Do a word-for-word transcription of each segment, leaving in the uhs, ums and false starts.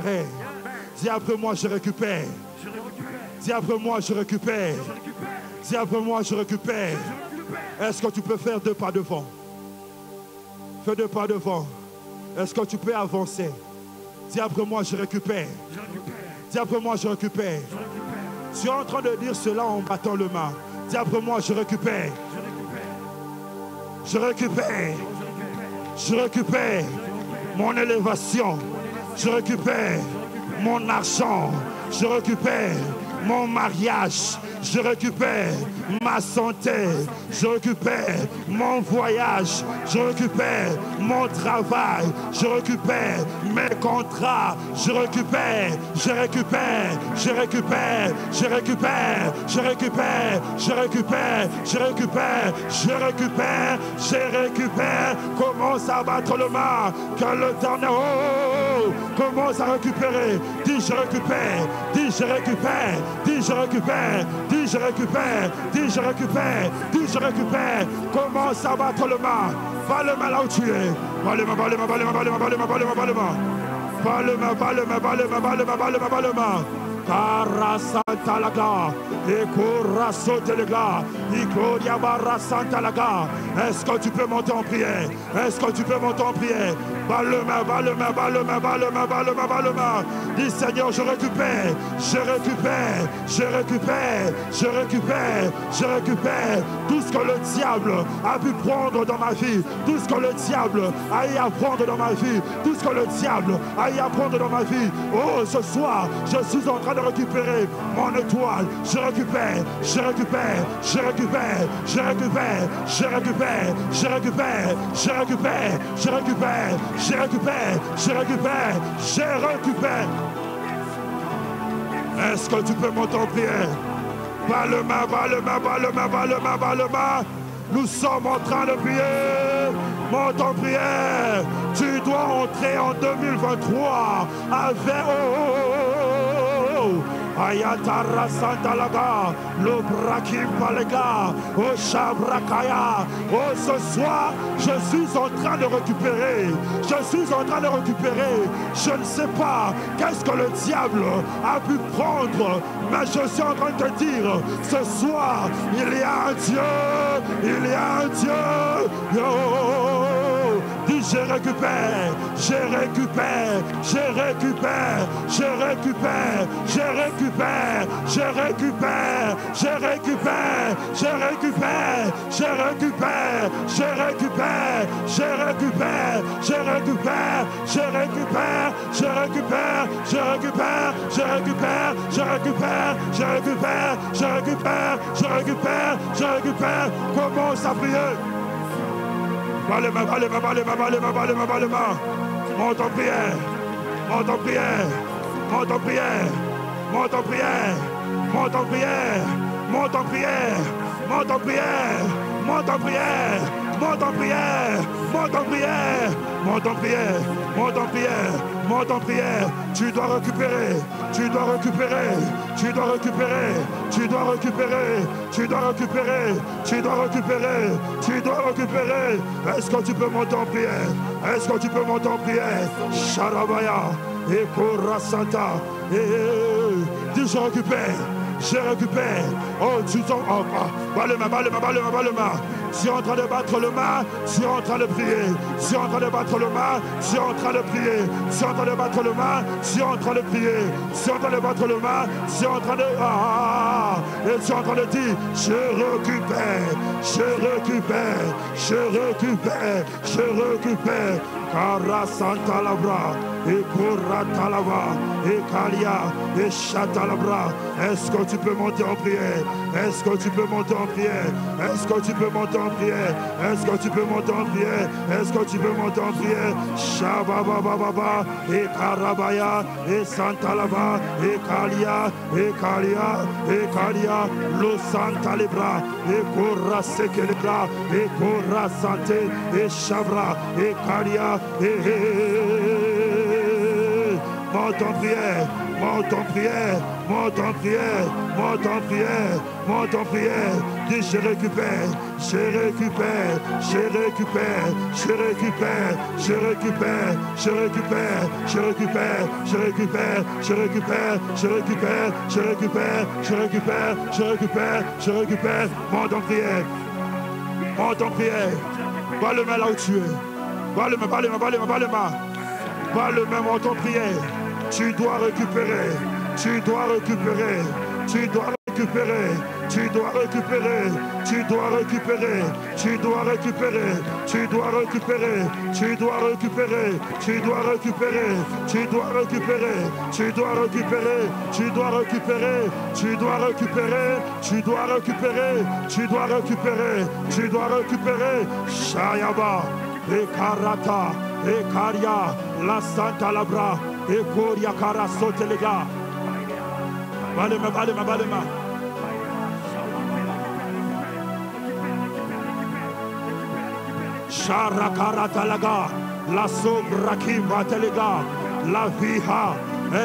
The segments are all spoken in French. récupérer. Dis après moi, je récupère. Dis après moi, je récupère. Dis après moi, je récupère. Est-ce que tu peux faire deux pas devant? Fais deux pas devant. Est-ce que tu peux avancer? Dis après moi, je récupère. Dis après moi, je récupère. Tu es en train de dire cela en battant le main. Dis après moi, je récupère. Je récupère. Je récupère mon élévation. Je récupère mon argent. Je récupère mon mariage. Je récupère ma santé. Je récupère mon voyage. Je récupère mon travail. Je récupère mes contrats. Je récupère. Je récupère. Je récupère. Je récupère. Je récupère. Je récupère. Je récupère. Je récupère. Je récupère. Commence à battre le mât. Car le dernier. Commence à récupérer. Dis je récupère. Dis je récupère. Dis je récupère. Dis je récupère, dis je récupère, dis je récupère. Commence à battre le mât. Va le mât là où tu es. Va le mât, va le mât, va le mât, va le mât, va le mât, va le mât, va le mât. Va le mât, va le mât, va le mât, va le mât, va le mât, va le mât. Cara Santa Laga, et Corasso Telega, Icoria Barra Santa Laga. Est-ce que tu peux monter en prière? Est-ce que tu peux monter en prière? Va le main, va le main, va le main, va le main, va le main, va le main. Dis Seigneur, je récupère, je récupère, je récupère, je récupère, je récupère tout ce que le diable a pu prendre dans ma vie, tout ce que le diable a eu à prendre dans ma vie, tout ce que le diable a eu à prendre dans ma vie. Oh, ce soir, je suis en train de récupérer mon étoile. Je récupère, je récupère, je récupère, je récupère, je récupère, je récupère, je récupère, je récupère, je récupère, je récupère, je récupère. Est-ce que tu peux monter en prière? Bas le main, bas le main, bas le main, bas le main, bas le main. Nous sommes en train de prier. Monte en prière. Tu dois entrer en deux mille vingt-trois avec... Oh, oh, oh, oh. Ayatara Santalaga, le Brakim Palega, au Chabrakaya. Oh, ce soir, je suis en train de récupérer. Je suis en train de récupérer. Je ne sais pas qu'est-ce que le diable a pu prendre, mais je suis en train de te dire, ce soir, il y a un Dieu, il y a un Dieu. Yo. Je récupère, je récupère, je récupère, je récupère, je récupère, je récupère, je récupère, je récupère, je récupère, je récupère, je récupère, je récupère, je récupère, je récupère, je récupère, je récupère, je récupère, je récupère, je récupère, je récupère, je récupère. Commence à prier. Allez, allez, allez, allez, allez, allez, allez, monte en prière, monte en prière, monte en prière, monte en prière, monte en prière, monte en prière, monte en prière, monte en prière, monte en prière, monte en prière, monte en prière, monte en prière. Monte en prière, tu dois récupérer, tu dois récupérer, tu dois récupérer, tu dois récupérer, tu dois récupérer, tu dois récupérer, tu dois récupérer. Est-ce que tu peux monter en prière? Est-ce que tu peux monter en prière? Charabaya, et Korasanta, et dis je récupère, je récupère. Oh, tu t'en... Oh, bas le main, bas le main, bas le main, bas le main. Tu es en train de battre le main, tu es en train de prier. Tu es en train de battre le main, tu es en train de prier. Tu es en train de battre le main, tu es en train de prier. Tu es en train de battre le main, tu es en train de... Ah, et tu es en train de dire, je récupère, je récupère, je récupère, je récupère. Cara Santa Labra, et Kura Talava, et Kalia, et Chatalabra. Est-ce que tu peux monter en prière? Est-ce que tu peux monter en prière? Est-ce que tu peux monter en prière? Est-ce que tu peux monter en prière? Est-ce que tu peux monter en prière? Shababababa, et Karabaya, et Santalaba, et Kalia, et Kalia, et Kalia, le Santalebra, et Kura Sekelebra, et Kura Santé, et Chavra, et Kalia, et monte en prière, monte en prière, monte en prière, monte en prière, monte en prière. Dis, je récupère, je récupère, je récupère, je récupère, je récupère, je récupère, je récupère, je récupère, je récupère, je récupère, je récupère, je récupère, je récupère, je récupère, monte en prière, monte en prière. Va le main là où tu es. Va le main, va le main, va le main, va le main. Va le main, monte en prière. Tu dois récupérer, tu dois récupérer, tu dois récupérer, tu dois récupérer, tu dois récupérer, tu dois récupérer, tu dois récupérer, tu dois récupérer, tu dois récupérer, tu dois récupérer, tu dois récupérer, tu dois récupérer, tu dois récupérer, tu dois récupérer, tu dois récupérer, tu dois récupérer, Shayaba, Ekarata, Ekaria, La Santa Labra, Ekoria Karasotelega. Balema, balema, balema. Sharacaratalaga, la sombra qui va te léga, la viha.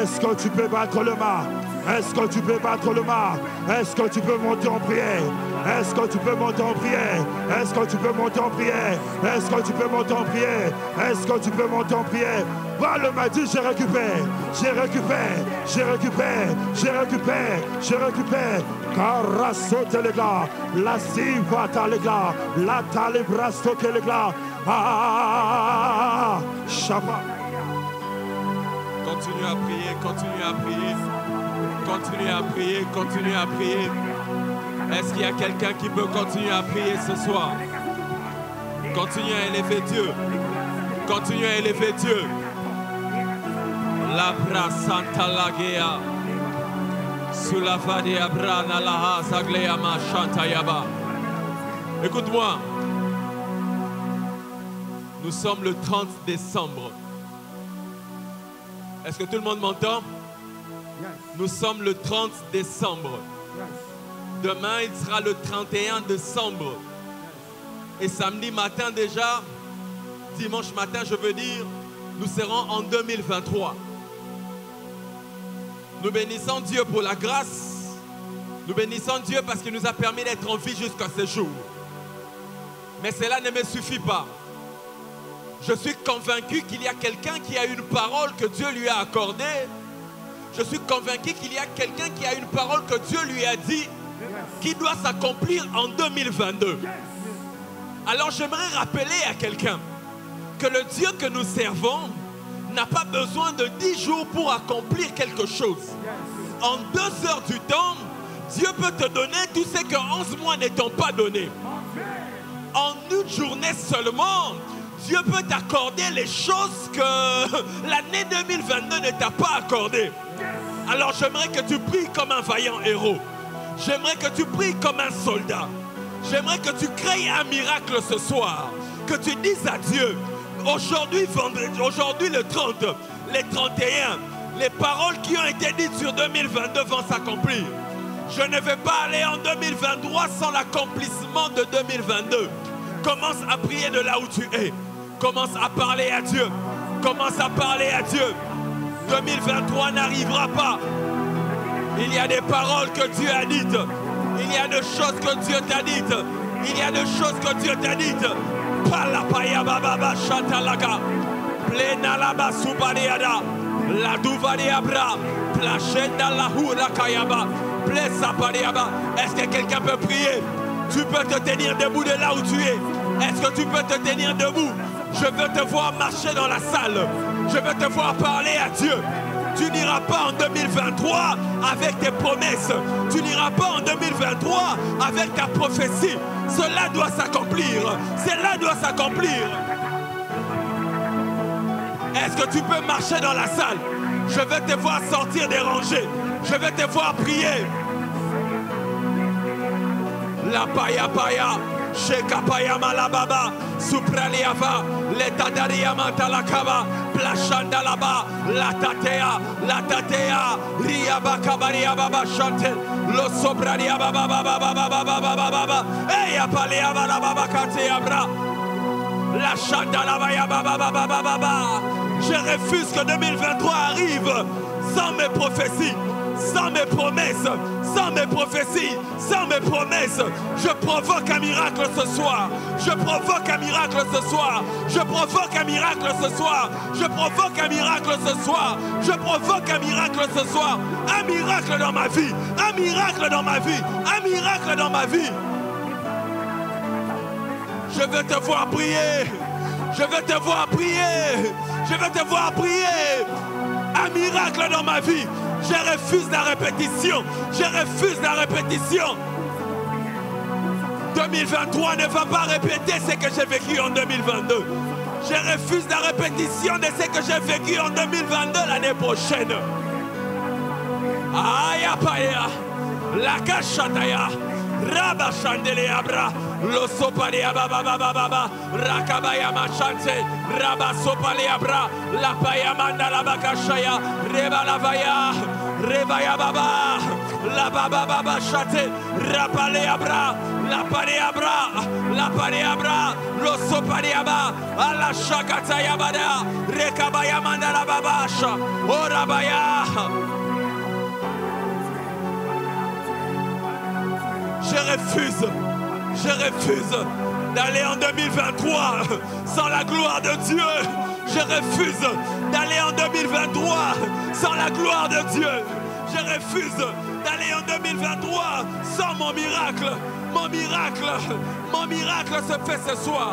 Est-ce que tu peux battre le mât? Est-ce que tu peux battre le mât? Est-ce que tu peux monter en prière? Est-ce que tu peux monter en prière? Est-ce que tu peux monter en prière? Est-ce que tu peux monter en prière? Est-ce que tu peux monter en prière? Va le m'a dit, je récupère, je récupère, je récupère, je récupère, je récupère. Carasote les gars, la sivata les gars, la talibrastote les gars. Ah, Shabbat. Continue à prier, continue à prier, continue à prier, continue à prier. Est-ce qu'il y a quelqu'un qui peut continuer à prier ce soir? Continue à élever Dieu. Continue à élever Dieu. La Santa Lagea, Sulafadi Abrana Laha Sagleama Shantayaba. Écoute-moi. Nous sommes le trente décembre. Est-ce que tout le monde m'entend? Nous sommes le trente décembre. Demain, il sera le trente et un décembre. Et samedi matin déjà, dimanche matin, je veux dire, nous serons en deux mille vingt-trois. Nous bénissons Dieu pour la grâce. Nous bénissons Dieu parce qu'il nous a permis d'être en vie jusqu'à ce jour. Mais cela ne me suffit pas. Je suis convaincu qu'il y a quelqu'un qui a une parole que Dieu lui a accordée. Je suis convaincu qu'il y a quelqu'un qui a une parole que Dieu lui a dit qui doit s'accomplir en deux mille vingt-deux. Alors j'aimerais rappeler à quelqu'un que le Dieu que nous servons n'a pas besoin de dix jours pour accomplir quelque chose. En deux heures du temps, Dieu peut te donner tout ce que onze mois ne t'ont pas donné. En une journée seulement, Dieu peut t'accorder les choses que l'année deux mille vingt-deux ne t'a pas accordées. Alors j'aimerais que tu pries comme un vaillant héros. J'aimerais que tu pries comme un soldat. J'aimerais que tu crées un miracle ce soir. Que tu dises à Dieu, aujourd'hui, vendredi, aujourd'hui le trente, les trente et un, les paroles qui ont été dites sur deux mille vingt-deux vont s'accomplir. Je ne vais pas aller en deux mille vingt-trois sans l'accomplissement de deux mille vingt-deux. Commence à prier de là où tu es. Commence à parler à Dieu. Commence à parler à Dieu. deux mille vingt-trois n'arrivera pas. Il y a des paroles que Dieu a dites. Il y a des choses que Dieu t'a dites. Il y a des choses que Dieu t'a dites. Palapaya bababa shatalaga. Plenalaba subariada. La duvariabra. Plachenda la hura kayaba. Plesa pariaba. Est-ce que quelqu'un peut prier? Tu peux te tenir debout de là où tu es. Est-ce que tu peux te tenir debout? Je veux te voir marcher dans la salle. Je veux te voir parler à Dieu. Tu n'iras pas en deux mille vingt-trois avec tes promesses. Tu n'iras pas en deux mille vingt-trois avec ta prophétie. Cela doit s'accomplir. Cela doit s'accomplir. Est-ce que tu peux marcher dans la salle? Je veux te voir sortir des rangées. Je veux te voir prier. La paya paya, shekapaya malababa, supraliava, letadaria matalakaba, plashanda laba, la tatea, la tatea, riaba kabaria baba chantel, lo sobraria baba baba baba baba baba baba, eya paliava la baba katea bra, la shanda lava ya baba baba baba baba. Je refuse que deux mille vingt-trois arrive sans mes prophéties, sans mes promesses, sans mes prophéties, sans mes promesses. Je provoque un miracle ce soir. Je provoque un miracle ce soir. Je provoque un miracle ce soir. Je provoque un miracle ce soir. Je provoque un miracle ce soir. Un miracle dans ma vie. Un miracle dans ma vie. Un miracle dans ma vie. Je veux te voir prier. Je veux te voir prier. Je veux te voir prier. Un miracle dans ma vie. Je refuse la répétition. Je refuse la répétition. deux mille vingt-trois ne va pas répéter ce que j'ai vécu en deux mille vingt-deux. Je refuse la répétition de ce que j'ai vécu en deux mille vingt-deux l'année prochaine. Aya paya, la kashataya, raba chandeleabra, lo sopalea baba baba baba, rakabaya machante, raba sopaleabra, la payamanda la bakashaya, reba la vaya. Réveille Baba, la Baba Baba Chate, Rapaleabra, la Pareabra, la Pareabra, l'Ossopariaba, Ala Shakatayabada, Rekabaya Mandala Babasha, Orabaya. Je refuse, je refuse d'aller en deux mille vingt-trois sans la gloire de Dieu. Je refuse d'aller en deux mille vingt-trois sans la gloire de Dieu. Je refuse d'aller en deux mille vingt-trois sans mon miracle. Mon miracle, mon miracle se fait ce soir.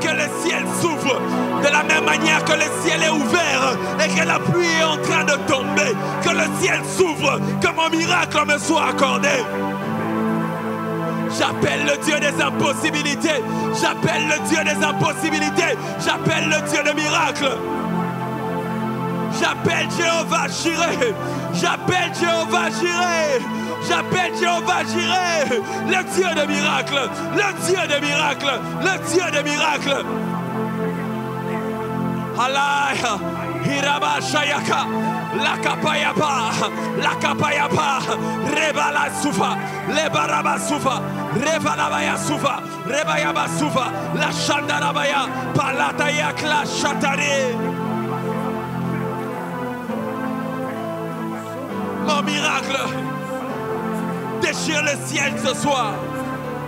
Que le ciel s'ouvre de la même manière que le ciel est ouvert et que la pluie est en train de tomber. Que le ciel s'ouvre, que mon miracle me soit accordé. J'appelle le Dieu des impossibilités. J'appelle le Dieu des impossibilités. J'appelle le Dieu de miracles. J'appelle Jéhovah Jireh. J'appelle Jéhovah Jireh. J'appelle Jéhovah Jireh. Le Dieu de miracles. Le Dieu de miracles. Le Dieu de miracles. Alaya Hiraba Shayaka. La kapayapa, la kapayapa, reba la soufa, reba raba soufa, reba la baya soufa, reba yaba soufa, la chandarabaya, palata yak la chatare. Mon miracle, déchire le ciel ce soir,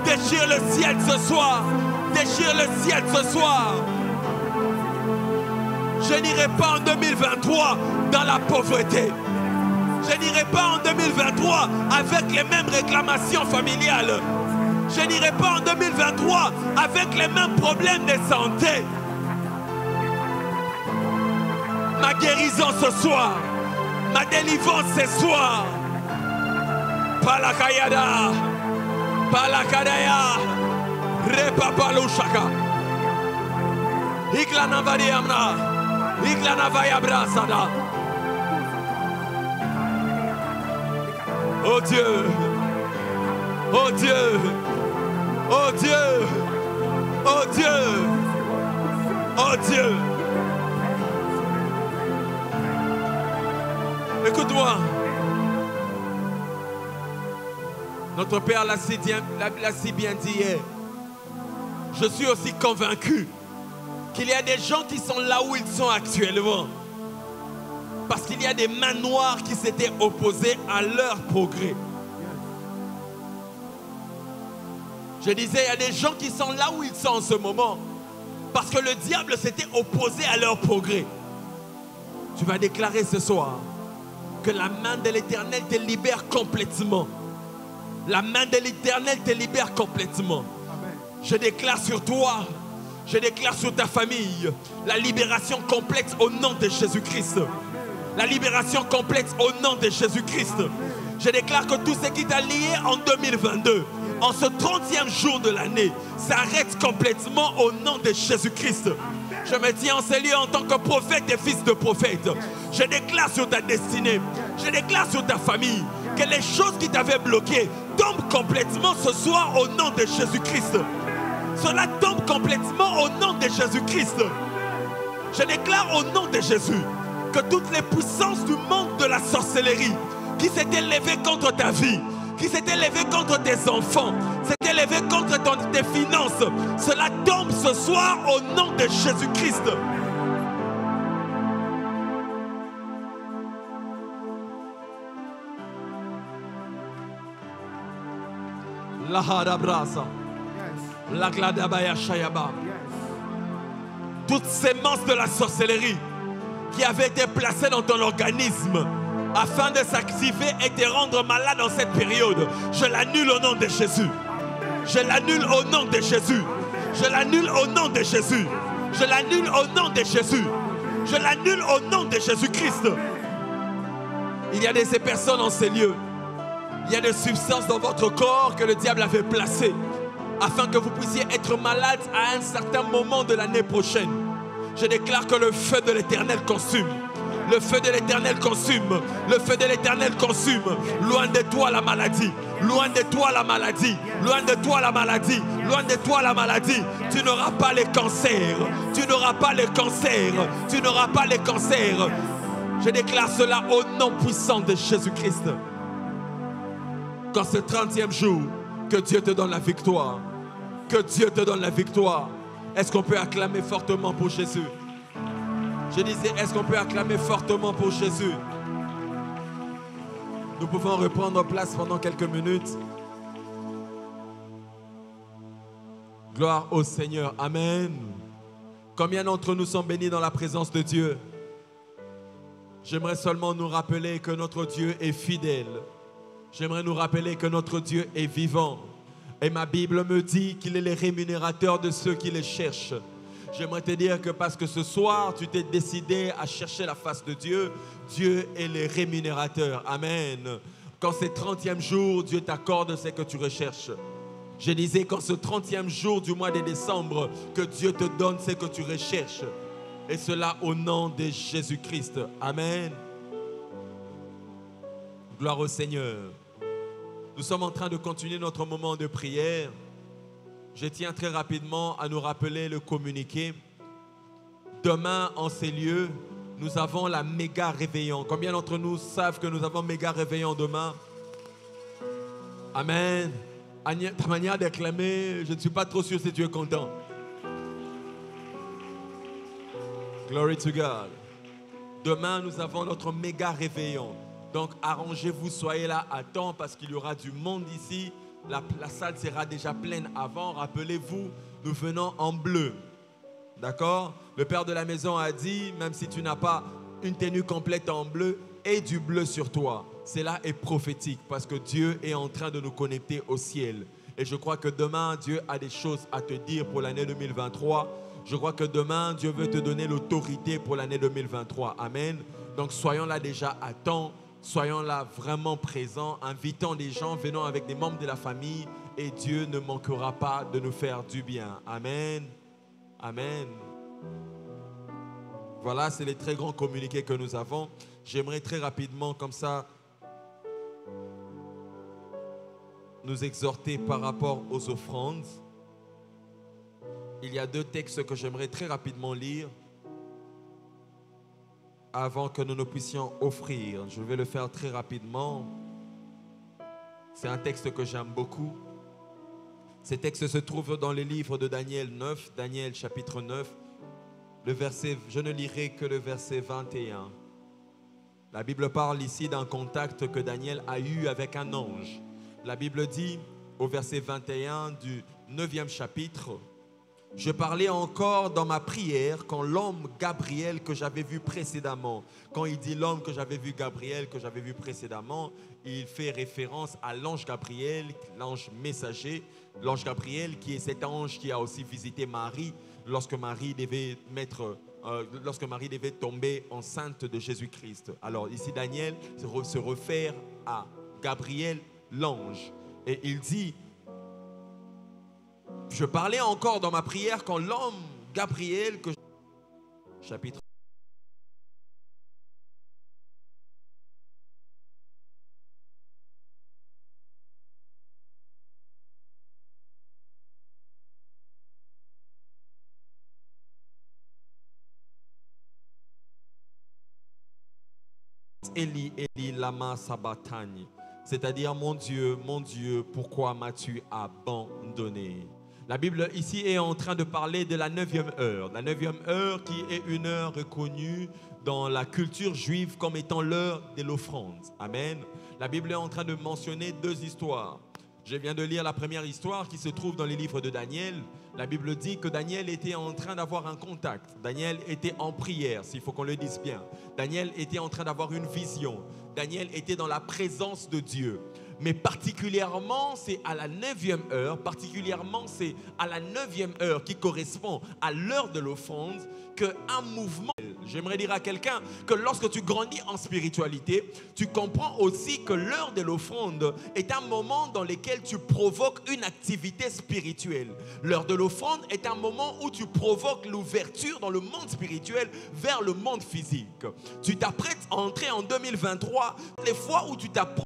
déchire le ciel ce soir, déchire le ciel ce soir. Je n'irai pas en deux mille vingt-trois dans la pauvreté. Je n'irai pas en deux mille vingt-trois avec les mêmes réclamations familiales. Je n'irai pas en deux mille vingt-trois avec les mêmes problèmes de santé. Ma guérison ce soir, ma délivrance ce soir. Palakayada, palakadaya, repapalushaka. Iklanavadiamna. Oh Dieu, oh Dieu, oh Dieu, oh Dieu, oh Dieu. Écoute-moi. Notre Père l'a si bien dit hier. Je suis aussi convaincu qu'il y a des gens qui sont là où ils sont actuellement parce qu'il y a des mains noires qui s'étaient opposées à leur progrès. Je disais, il y a des gens qui sont là où ils sont en ce moment parce que le diable s'était opposé à leur progrès. Tu vas déclarer ce soir que la main de l'Éternel te libère complètement. La main de l'Éternel te libère complètement. Amen. Je déclare sur toi, je déclare sur ta famille la libération complète au nom de Jésus-Christ. La libération complète au nom de Jésus-Christ. Je déclare que tout ce qui t'a lié en deux mille vingt-deux, en ce trentième jour de l'année, s'arrête complètement au nom de Jésus-Christ. Je me tiens en ces lieux en tant que prophète et fils de prophète. Je déclare sur ta destinée, je déclare sur ta famille que les choses qui t'avaient bloqué tombent complètement ce soir au nom de Jésus-Christ. Cela tombe complètement au nom de Jésus-Christ. Je déclare au nom de Jésus que toutes les puissances du monde de la sorcellerie qui s'étaient levées contre ta vie, qui s'étaient levées contre tes enfants, s'étaient levées contre ton, tes finances, cela tombe ce soir au nom de Jésus-Christ. Toutes ces mances de la sorcellerie qui avaient été placées dans ton organisme afin de s'activer et te rendre malade en cette période, je l'annule au nom de Jésus. Je l'annule au nom de Jésus. Je l'annule au nom de Jésus. Je l'annule au nom de Jésus. Je l'annule au nom de Jésus-Christ. Il y a de ces personnes en ces lieux. Il y a des substances dans votre corps que le diable avait placées afin que vous puissiez être malade à un certain moment de l'année prochaine. Je déclare que le feu de l'Éternel consume. Le feu de l'Éternel consume. Le feu de l'Éternel consume. Loin de toi la maladie. Loin de toi la maladie. Loin de toi la maladie. Loin de toi la maladie. Tu n'auras pas les cancers. Tu n'auras pas les cancers. Tu n'auras pas les cancers. Je déclare cela au nom puissant de Jésus-Christ. Qu'en ce trentième jour, que Dieu te donne la victoire. Que Dieu te donne la victoire. Est-ce qu'on peut acclamer fortement pour Jésus? Je disais, est-ce qu'on peut acclamer fortement pour Jésus? Nous pouvons reprendre place pendant quelques minutes. Gloire au Seigneur. Amen. Combien d'entre nous sont bénis dans la présence de Dieu? J'aimerais seulement nous rappeler que notre Dieu est fidèle. J'aimerais nous rappeler que notre Dieu est vivant. Et ma Bible me dit qu'il est le rémunérateur de ceux qui le cherchent. J'aimerais te dire que parce que ce soir, tu t'es décidé à chercher la face de Dieu, Dieu est le rémunérateur. Amen. Quand c'est trentième jour, Dieu t'accorde ce que tu recherches. Je disais, quand ce trentième jour du mois de décembre, que Dieu te donne ce que tu recherches. Et cela au nom de Jésus-Christ. Amen. Gloire au Seigneur. Nous sommes en train de continuer notre moment de prière. Je tiens très rapidement à nous rappeler le communiqué. Demain, en ces lieux, nous avons la méga réveillon. Combien d'entre nous savent que nous avons méga réveillon demain? Amen. Ta manière d'acclamer, je ne suis pas trop sûr si tu es content. Glory to God. Demain, nous avons notre méga réveillon. Donc arrangez-vous, soyez là à temps parce qu'il y aura du monde ici. La, la salle sera déjà pleine avant. Rappelez-vous, nous venons en bleu. D'accord? Le père de la maison a dit, même si tu n'as pas une tenue complète en bleu, aie du bleu sur toi. Cela est prophétique parce que Dieu est en train de nous connecter au ciel. Et je crois que demain, Dieu a des choses à te dire pour l'année deux mille vingt-trois. Je crois que demain, Dieu veut te donner l'autorité pour l'année deux mille vingt-trois. Amen. Donc soyons là déjà à temps. Soyons là vraiment présents, invitons des gens, venons avec des membres de la famille et Dieu ne manquera pas de nous faire du bien. Amen. Amen. Voilà, c'est les très grands communiqués que nous avons. J'aimerais très rapidement comme ça nous exhorter par rapport aux offrandes. Il y a deux textes que j'aimerais très rapidement lire avant que nous nous puissions offrir. Je vais le faire très rapidement. C'est un texte que j'aime beaucoup. Ce texte se trouve dans le livre de Daniel neuf, Daniel chapitre neuf. Le verset, je ne lirai que le verset vingt et un. La Bible parle ici d'un contact que Daniel a eu avec un ange. La Bible dit au verset vingt et un du neuvième chapitre, je parlais encore dans ma prière quand l'homme Gabriel que j'avais vu précédemment, quand il dit l'homme que j'avais vu Gabriel, que j'avais vu précédemment, il fait référence à l'ange Gabriel, l'ange messager, l'ange Gabriel qui est cet ange qui a aussi visité Marie lorsque Marie devait, mettre, euh, lorsque Marie devait tomber enceinte de Jésus-Christ. Alors ici Daniel se réfère à Gabriel, l'ange, et il dit... Je parlais encore dans ma prière quand l'homme Gabriel que chapitre Eli Eli lama sabatani, c'est-à-dire mon Dieu, mon Dieu, pourquoi m'as-tu abandonné? La Bible ici est en train de parler de la neuvième heure. La neuvième heure qui est une heure reconnue dans la culture juive comme étant l'heure de l'offrande. Amen. La Bible est en train de mentionner deux histoires. Je viens de lire la première histoire qui se trouve dans les livres de Daniel. La Bible dit que Daniel était en train d'avoir un contact. Daniel était en prière, s'il faut qu'on le dise bien. Daniel était en train d'avoir une vision. Daniel était dans la présence de Dieu. Mais particulièrement, c'est à la neuvième heure, particulièrement c'est à la neuvième heure qui correspond à l'heure de l'offrande, qu'un mouvement... J'aimerais dire à quelqu'un que lorsque tu grandis en spiritualité, tu comprends aussi que l'heure de l'offrande est un moment dans lequel tu provoques une activité spirituelle. L'heure de l'offrande est un moment où tu provoques l'ouverture dans le monde spirituel vers le monde physique. Tu t'apprêtes à entrer en deux mille vingt-trois, les fois où tu t'apprêtes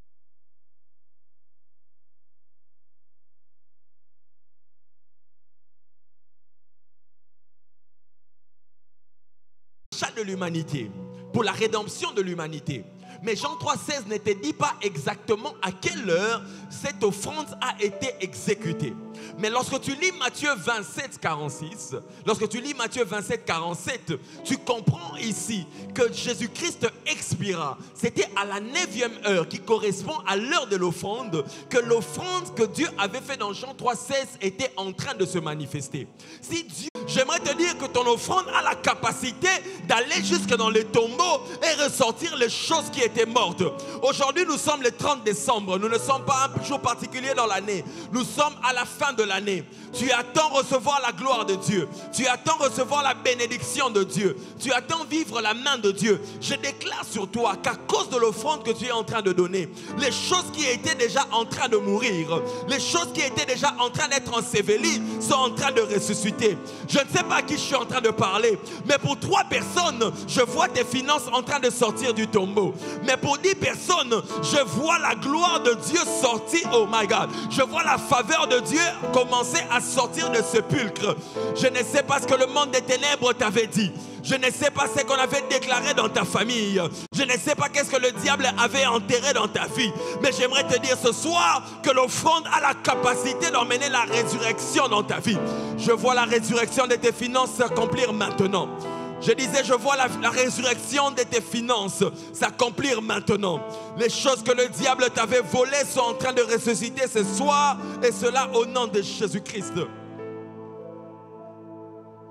de l'humanité, pour la rédemption de l'humanité. Mais Jean trois seize ne te dit pas exactement à quelle heure cette offrande a été exécutée. Mais lorsque tu lis Matthieu vingt-sept, quarante-six, lorsque tu lis Matthieu vingt-sept, quarante-sept, tu comprends ici que Jésus-Christ expira. C'était à la neuvième heure qui correspond à l'heure de l'offrande que l'offrande que Dieu avait faite dans Jean trois seize était en train de se manifester. Si Dieu, j'aimerais te dire que ton offrande a la capacité d'aller jusque dans les tombeaux et ressortir les choses qui étaient mortes. Aujourd'hui, nous sommes le trente décembre. Nous ne sommes pas un jour particulier dans l'année. Nous sommes à la fin de l'année. Tu attends recevoir la gloire de Dieu. Tu attends recevoir la bénédiction de Dieu. Tu attends vivre la main de Dieu. Je déclare sur toi qu'à cause de l'offrande que tu es en train de donner, les choses qui étaient déjà en train de mourir, les choses qui étaient déjà en train d'être ensevelies sont en train de ressusciter. Je ne sais pas à qui je suis en train de parler, mais pour trois personnes, je vois tes finances en train de sortir du tombeau. Mais pour dix personnes, je vois la gloire de Dieu sortir. Oh my God! Je vois la faveur de Dieu commencer à sortir de sépulcre. Je ne sais pas ce que le monde des ténèbres t'avait dit. Je ne sais pas ce qu'on avait déclaré dans ta famille. Je ne sais pas qu'est-ce que le diable avait enterré dans ta vie. Mais j'aimerais te dire ce soir que l'offrande a la capacité d'emmener la résurrection dans ta vie. Je vois la résurrection de tes finances s'accomplir maintenant. Je disais, je vois la, la résurrection de tes finances s'accomplir maintenant. Les choses que le diable t'avait volées sont en train de ressusciter ce soir, et cela au nom de Jésus-Christ.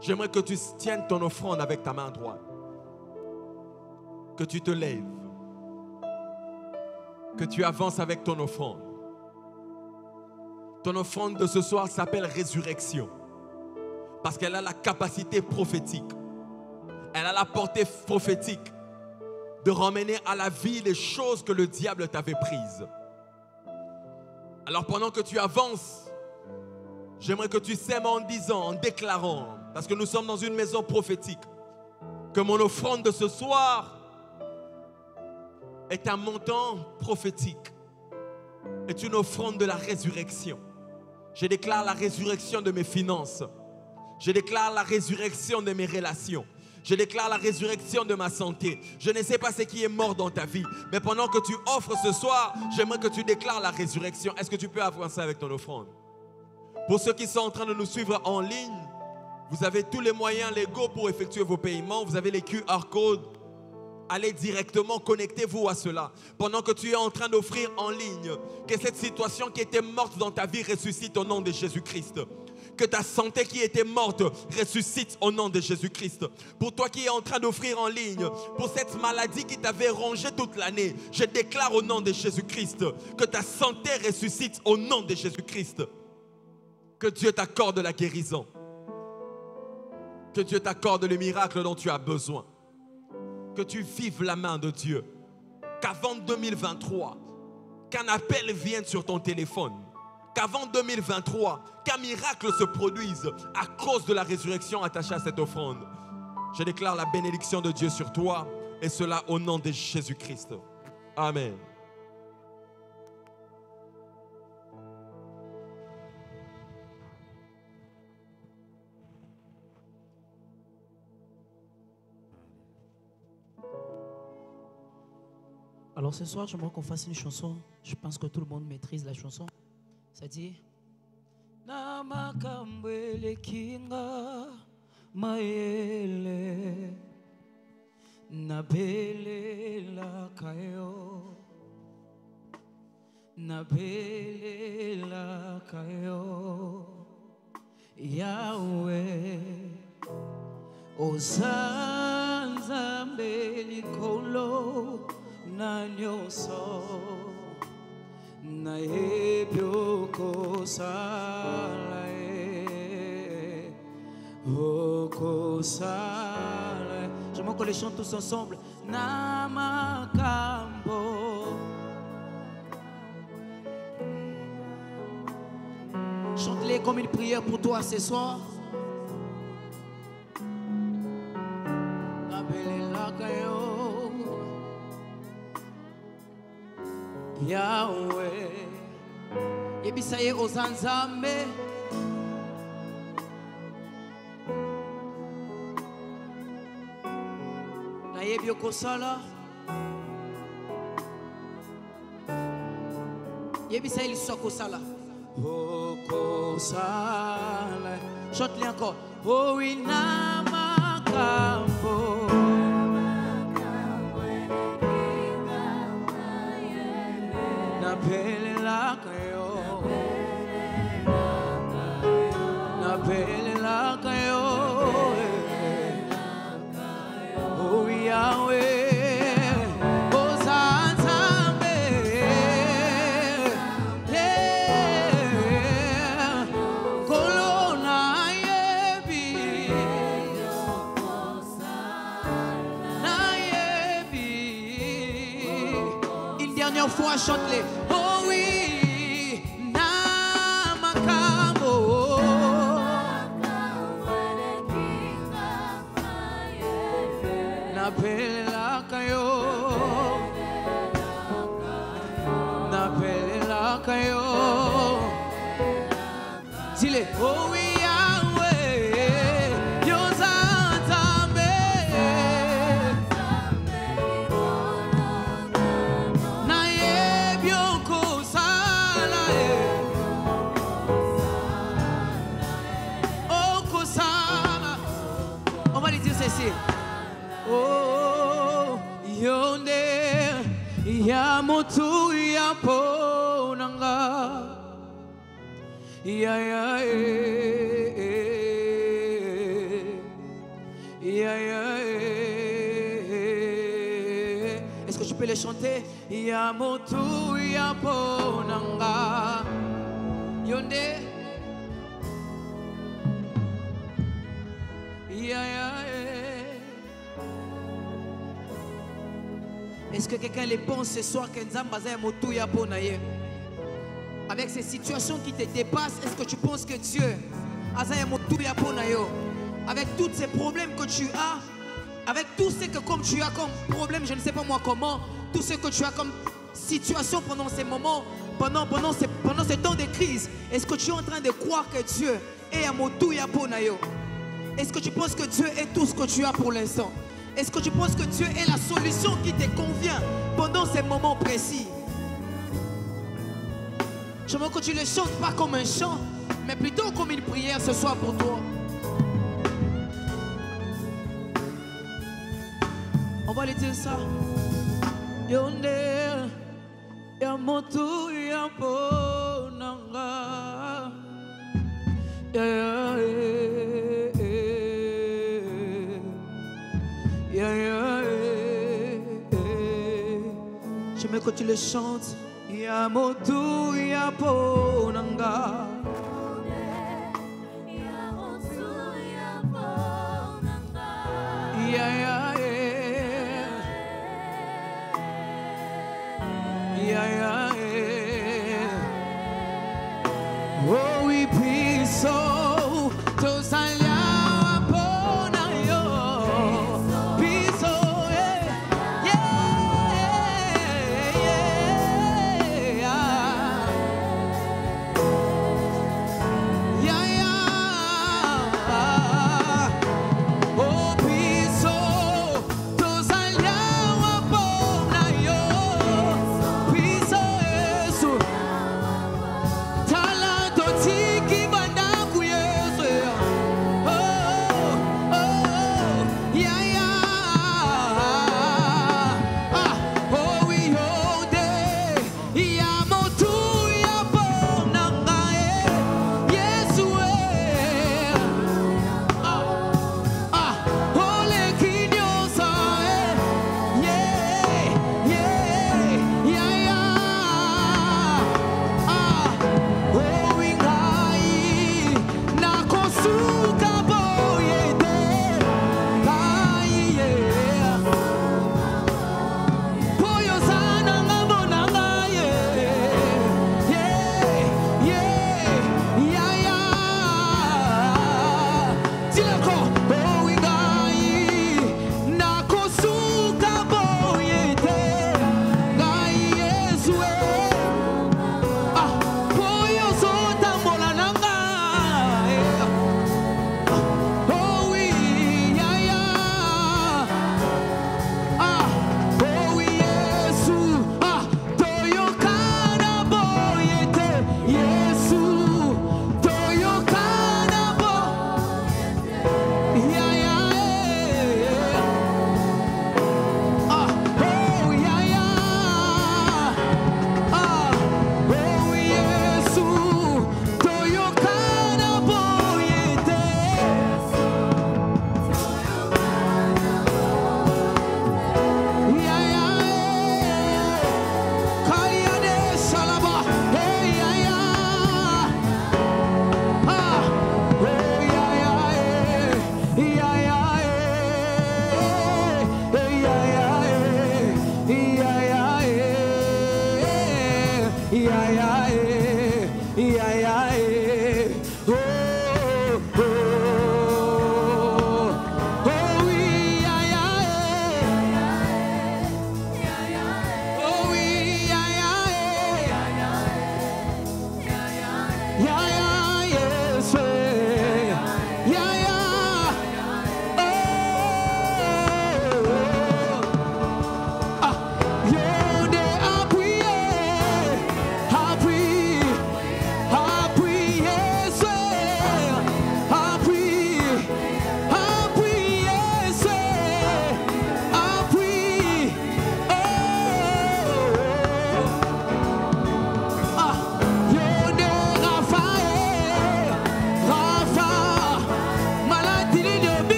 J'aimerais que tu tiennes ton offrande avec ta main droite. Que tu te lèves. Que tu avances avec ton offrande. Ton offrande de ce soir s'appelle résurrection. Parce qu'elle a la capacité prophétique. Elle a la portée prophétique de ramener à la vie les choses que le diable t'avait prises. Alors pendant que tu avances, j'aimerais que tu sèmes en disant, en déclarant, parce que nous sommes dans une maison prophétique, que mon offrande de ce soir est un montant prophétique, est une offrande de la résurrection. Je déclare la résurrection de mes finances. Je déclare la résurrection de mes relations. Je déclare la résurrection de ma santé. Je ne sais pas ce qui est mort dans ta vie, mais pendant que tu offres ce soir, j'aimerais que tu déclares la résurrection. Est-ce que tu peux avancer avec ton offrande? Pour ceux qui sont en train de nous suivre en ligne, vous avez tous les moyens légaux pour effectuer vos paiements. Vous avez les Q R codes. Allez directement, connectez-vous à cela. Pendant que tu es en train d'offrir en ligne, que cette situation qui était morte dans ta vie ressuscite au nom de Jésus-Christ. Que ta santé qui était morte ressuscite au nom de Jésus-Christ. Pour toi qui es en train d'offrir en ligne, pour cette maladie qui t'avait rongé toute l'année, je déclare au nom de Jésus-Christ que ta santé ressuscite au nom de Jésus-Christ. Que Dieu t'accorde la guérison. Que Dieu t'accorde le miracle dont tu as besoin. Que tu vives la main de Dieu. Qu'avant deux mille vingt-trois, qu'un appel vienne sur ton téléphone. Qu'avant deux mille vingt-trois, qu'un miracle se produise à cause de la résurrection attachée à cette offrande. Je déclare la bénédiction de Dieu sur toi, et cela au nom de Jésus-Christ. Amen. Alors ce soir, j'aimerais qu'on fasse une chanson. Je pense que tout le monde maîtrise la chanson. Ça dit Namakambele kinga maele Nabele la kayo Nabelela kayo Yahweh Ozanza melikolo na nyoso Na ebyoko salae Oko salae Je m'en les chante tous ensemble Namakambo Chante-les comme une prière pour toi ce soir. Yahweh. Yebisaye ozanzame. Na yebiokosala. Yebisaye lisokosala. Chante-les encore. Oh oui, Namakambo. Nabelela kayo. Nabelela kayo. Oh oui, Yahweh. Fois chante-les. Oh oui, Namakambo. Nabela kayo. Nabela kayo. Dis-les. Oh oui. Mutu ya ponanga ya ya ya ya Est-ce que je peux les chanter ya mutu ya ponanga yonde ya ya Est-ce que quelqu'un les pense ce soir avec ces situations qui te dépassent? Est-ce que tu penses que Dieu, avec tous ces problèmes que tu as, avec tout ce que comme tu as comme problème, je ne sais pas moi comment, tout ce que tu as comme situation pendant ces moments, pendant, pendant, ces, pendant ces temps de crise, est-ce que tu es en train de croire que Dieu est à Motuyaponayo? Est-ce que tu penses que Dieu est tout ce que tu as pour l'instant? Est-ce que tu penses que Dieu est la solution qui te convient pendant ces moments précis? Je veux que tu ne le chantes pas comme un chant, mais plutôt comme une prière ce soir pour toi. On va lui dire ça. Yeah, yeah, yeah, yeah. J'aime quand tu le chantes. Ya motu ya ponanga. Ya motu ya ponanga. Ya ya yeah. Ya ya yeah. Oh we be so to silent.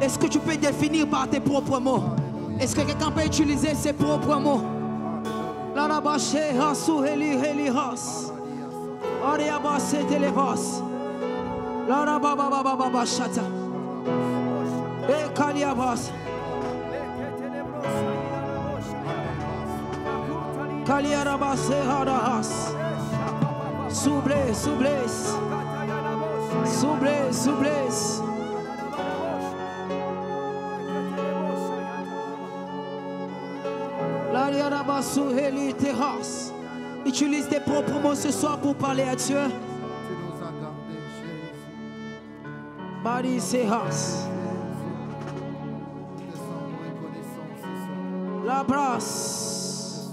Est-ce que tu peux définir par tes propres mots? Est-ce que quelqu'un peut utiliser ses propres mots? Soublez, soublez, soublez, soublez. La Utilise tes propres mots ce soir pour parler à Dieu. Tu nous entends, Jésus. Marie, c'est Hans. La brasse.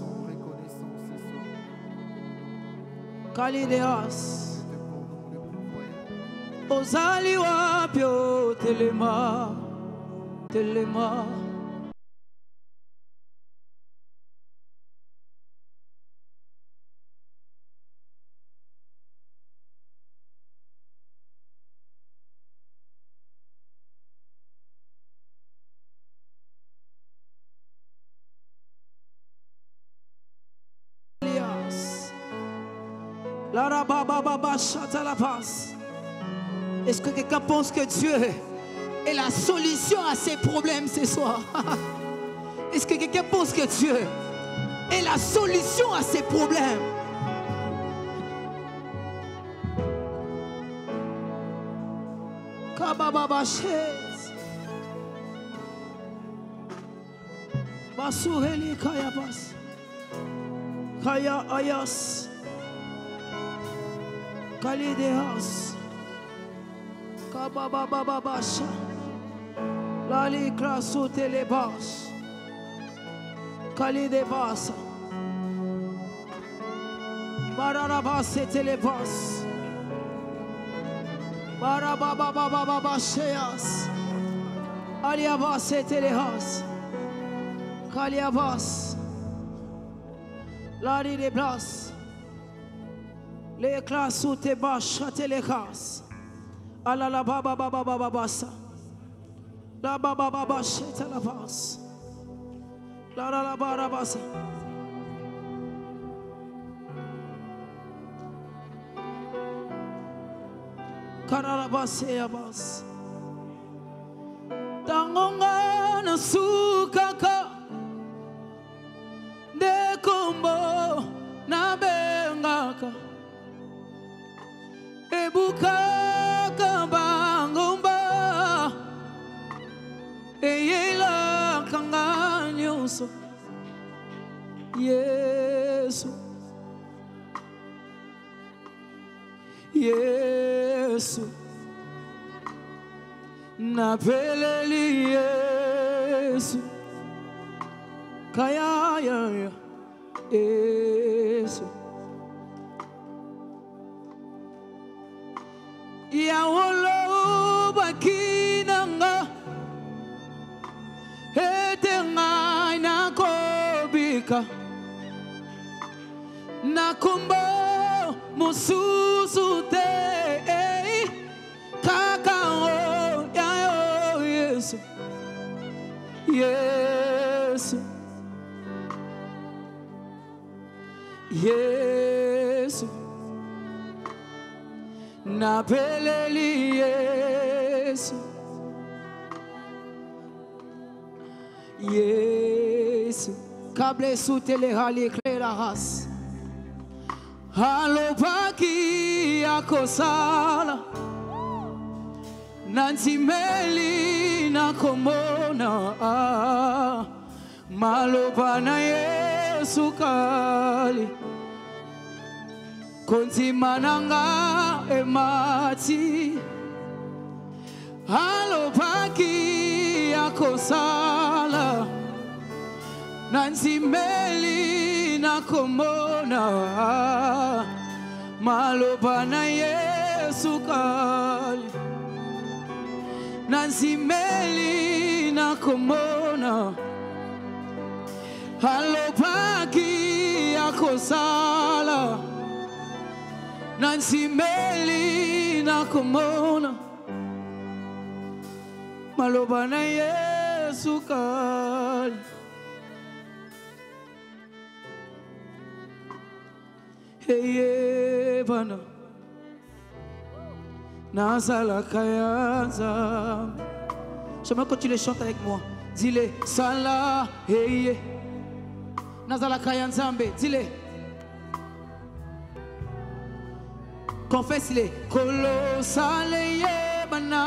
Kalideas. Ozali wapio telema. Telema. Est-ce que quelqu'un pense que Dieu est la solution à ses problèmes ce soir? Est-ce que quelqu'un pense que Dieu est la solution à ses problèmes? Kaya ayas. Kalideas, Kababababasha, Lali Krasotelebas, Kalidebas, Barabas et Telebas, Barababababasheas, Aliabas et Telehas, Kaliabas, Lali de Blas. Les classes où tes bâches, tes les casses. Allah la baba baba baba bassa. La baba baba bassa, tes la basse. La la la baba bassa. Carabas et abas. Tangonga no soukaka. De combo na bengaka. Ebuka kabangumba eyela kanganyoso Yesu Yesu napeleli Yesu kaya ya Yesu Yawolo bakinanga etenga nakobika nakumba mususu te kakao yayo Yesu Yesu Yesu Napeleli Yesu Yesu Kable sutele hali klera has Halopaki akosala Nantimeli nakomona Malopana Yesu kali Konti mananga emati Halopaki akosala Nanzimeli nakomona Malopana Yesu kali Nanzimeli nakomona Halopaki akosala Nancy Melina Komona Malobana Yesu Kali Hey Bana Nazala Kayanza. J'aimerais que tu les chantes avec moi. Dis-les Salah Hey Nazala Kayanzambe. Dis-les. Confesse-les. Colossale Yebana.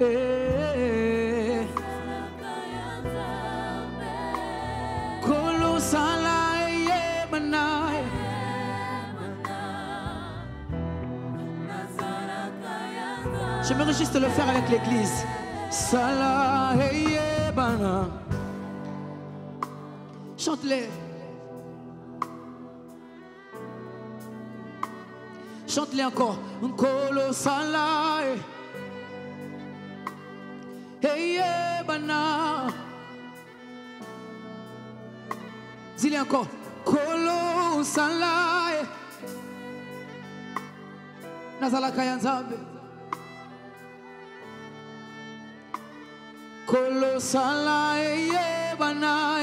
Eh. J'aimerais juste le faire avec l'église. Chante-les. Chante-les encore. Nkolo Salai. Hey Bana. Dis-les encore. Kolo Salai. Nazala Kayanzabe. Kolo Salai. Hey Bana.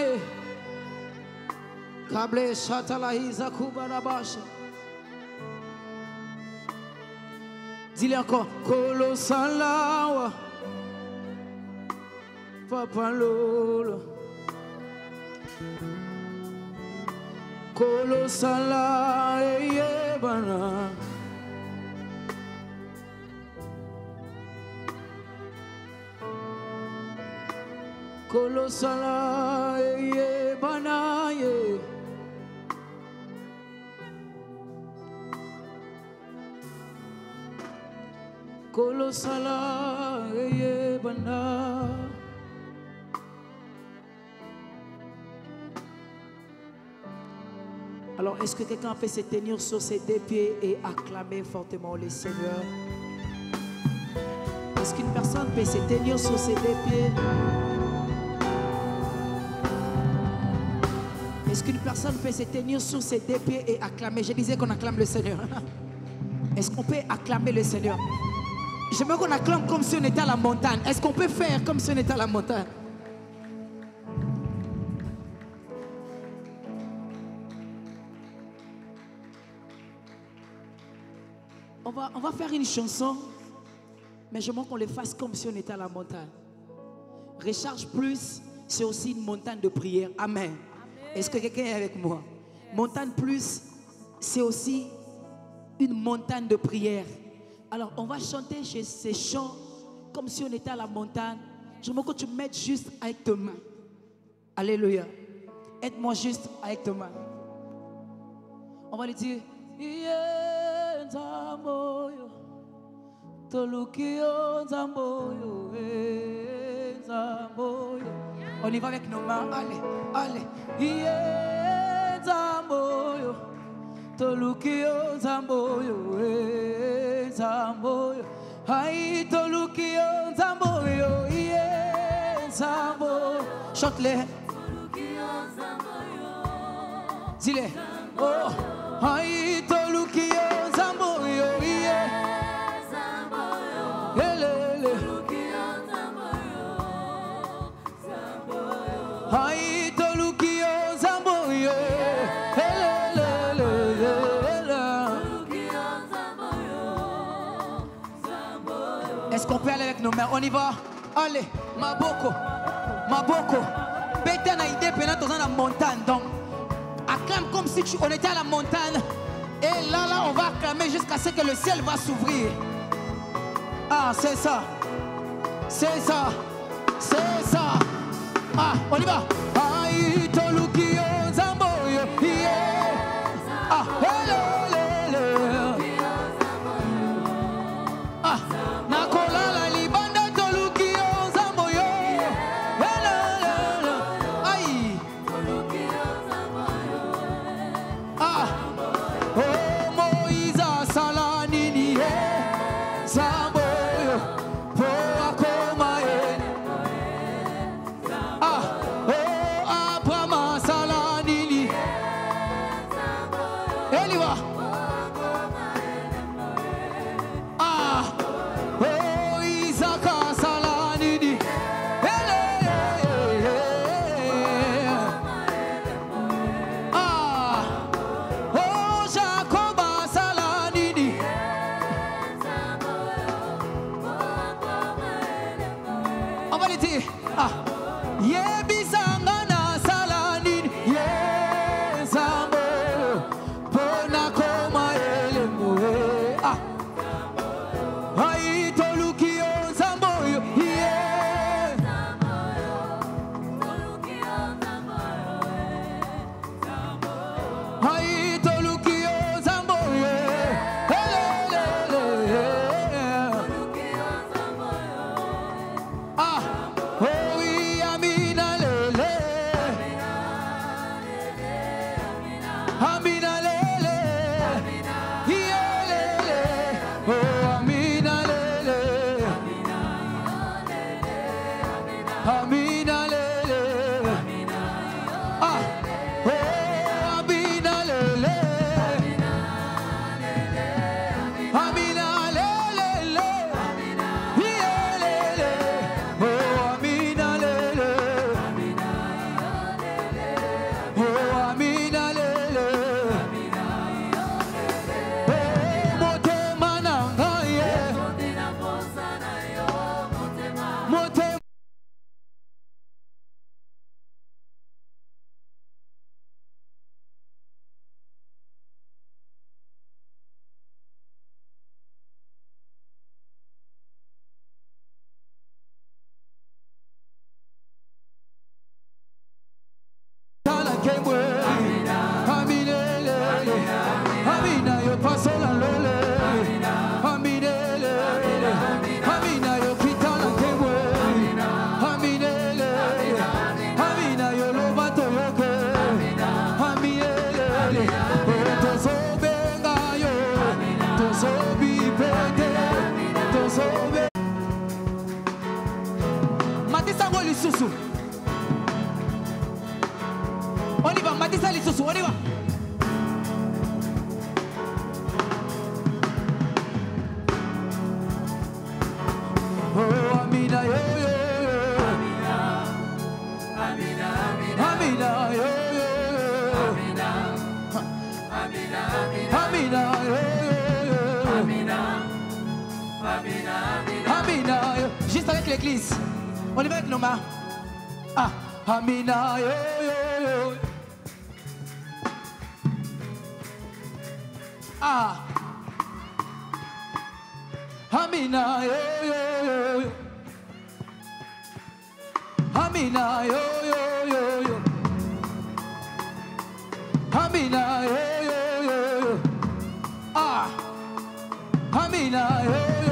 Kable Shatalahi Zakubarabasha. Dis-le encore. Kolosalawa, Papa Lolo. Kolosala Eyebana. Kolosala Eyebana. Kolosala Eyebana. Alors, est-ce que quelqu'un peut se tenir sur ses deux pieds et acclamer fortement le Seigneur? Est-ce qu'une personne peut se tenir sur ses deux pieds? Est-ce qu'une personne peut se tenir sur ses deux pieds et acclamer? Je disais qu'on acclame le Seigneur. Est-ce qu'on peut acclamer le Seigneur? J'aimerais qu'on acclame comme si on était à la montagne. Est-ce qu'on peut faire comme si on était à la montagne? On va, on va faire une chanson, mais j'aimerais qu'on le fasse comme si on était à la montagne. Recharge Plus, c'est aussi une montagne de prière. Amen. Amen. Est-ce que quelqu'un est avec moi? Yes. Montagne Plus, c'est aussi une montagne de prière. Alors, on va chanter chez ces chants comme si on était à la montagne. Je veux que tu mettes juste avec tes mains. Alléluia. Aide-moi juste avec tes mains. On va lui dire. On y va avec nos mains. Allez, allez. Zamboyo, aïe tolukion zamboyo, iye zamboyo. Chante-les. Dis-les. Oh, aïe tolukion zamboyo, iye zamboyo. Elele. Tolukion zamboyo, zamboyo. Aïe tolukion zamboyo. Est-ce qu'on peut aller avec nos mains? On y va. Allez, Maboko, Maboko. Bête na idée pendant dans la montagne. Donc, acclame comme si tu, on était à la montagne. Et là, là, on va acclamer jusqu'à ce que le ciel va s'ouvrir. Ah, c'est ça, c'est ça, c'est ça. Ah, on y va. Ah, hello. On y va, Matissa Lissousou, on y va. Oh, Amina, yo, yo, yo. Amina, Amina, Amina. Amina, yo, yo, yo. Amina, Amina, Amina. Amina, yo, yo, yo. Amina, Amina, Amina. Amina, yo. Juste avec l'église. On y va avec nos mains. Ah, Amina, yo, yo, yo. Ah, Amina, yo, yo, yo, yo. Amina, yo, yo, yo, yo. Amina, yo, yo, yo, yo. Ah, Amina, yo, yo, yo.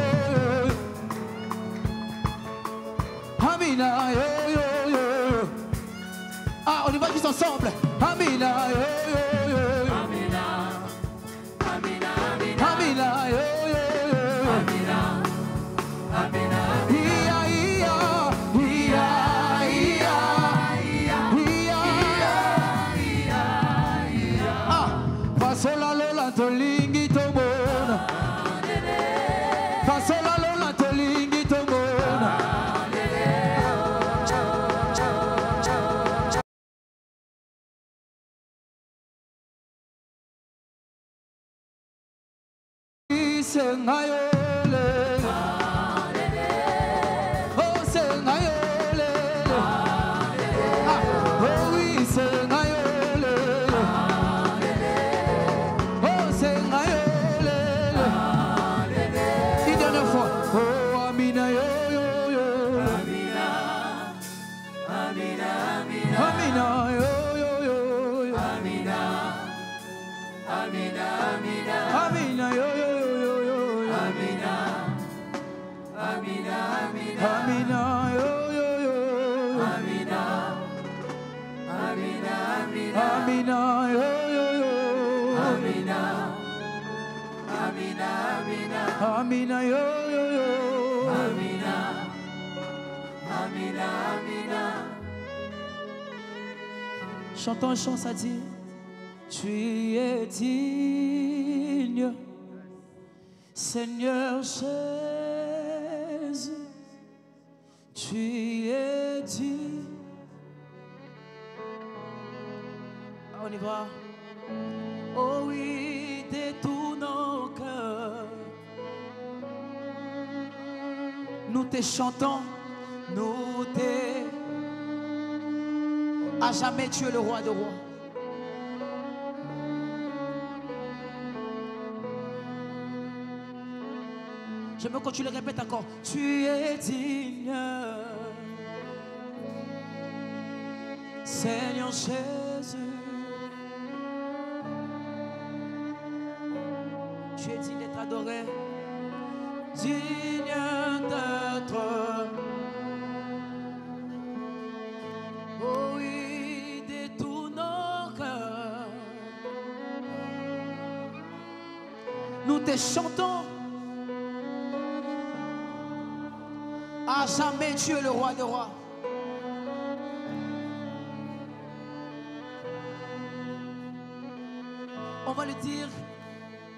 Amina, yo, yo, yo. Ah, on y va tous ensemble. Amina, yo, yo. Senhor Amina, yo, yo, yo. Amina, Amina, Amina. Chantons un chant, ça dit, tu es digne, Seigneur Jésus, tu es digne. Ah, on y va. Oh oui, détourne nos cœurs. Nous te chantons, nous te... À jamais tu es le roi de rois. Je veux que tu le répètes encore. Tu es digne, Seigneur Jésus. Tu es digne d'être adoré. Digne d'être, oh oui, de tous nos cœurs, nous te chantons. À jamais tu es le roi des rois. On va le dire,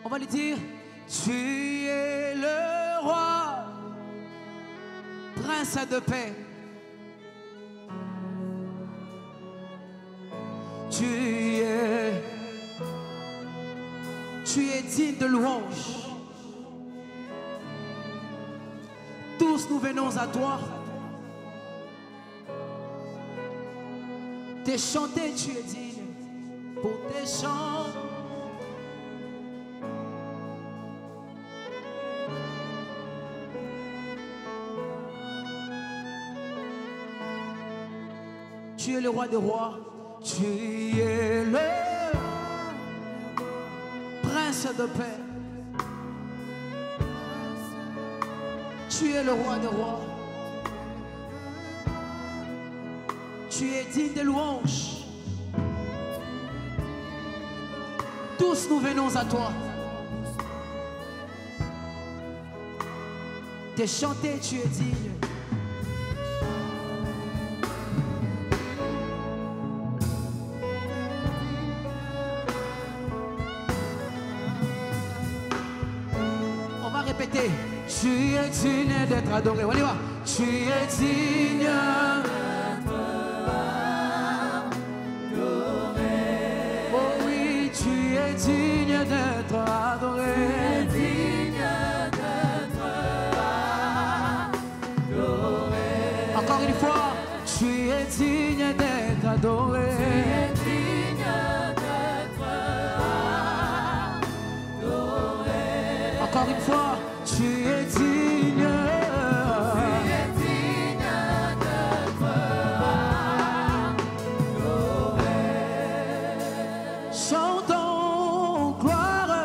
on va le dire. Tu es le roi, prince de paix. Tu es, tu es digne de louange. Tous nous venons à toi. T'es chanté, tu es digne pour tes chants. Tu es le roi des rois, tu es le prince de paix. Tu es le roi des rois. Tu es digne de louanges. Tous nous venons à toi. T'es chanté, tu es digne. vérité. Tu es digne d'être adoré. On y va. Tu es digne d'être adoré. Oh oui, tu es digne d'être adoré. Tu es digne d'être adoré. Encore une fois. Tu es digne d'être adoré. Tu es digne d'être adoré. Encore une fois. Tu es digne, tu es digne d'être adoré. Chantons gloire,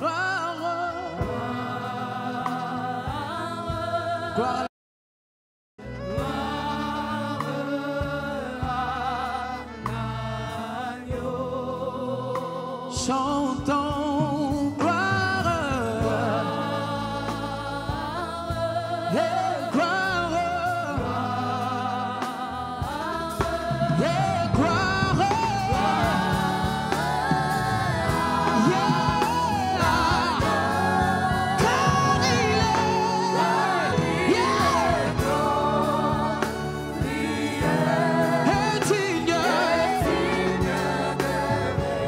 gloire, gloire. Chantons gloire, et gloire, et gloire, yeah, car il est, yeah, et digne.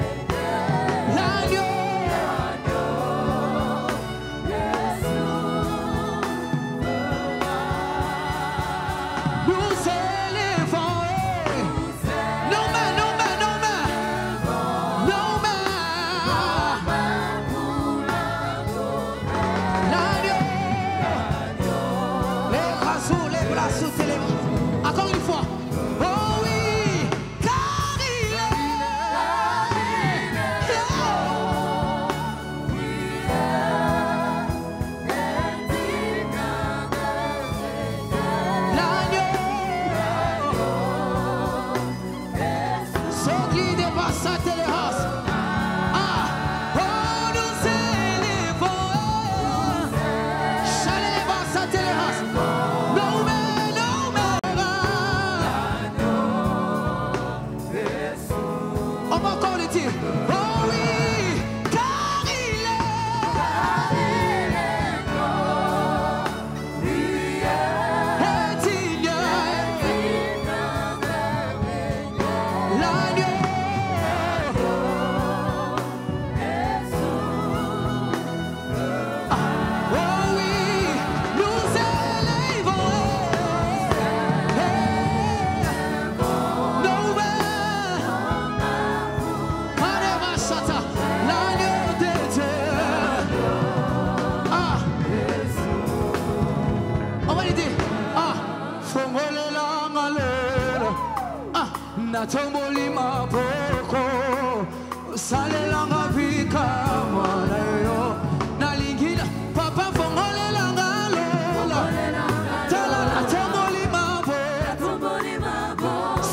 Encore une fois. Oh oui, car il est l'agneau, ce qui dépasse sa tolérance. Ah, oh nous élevons, j'allais voir sa tolérance. Natomboli maboko salelanga vika mwana yo nalingina papa fongolelanga lola tala natomboli maboko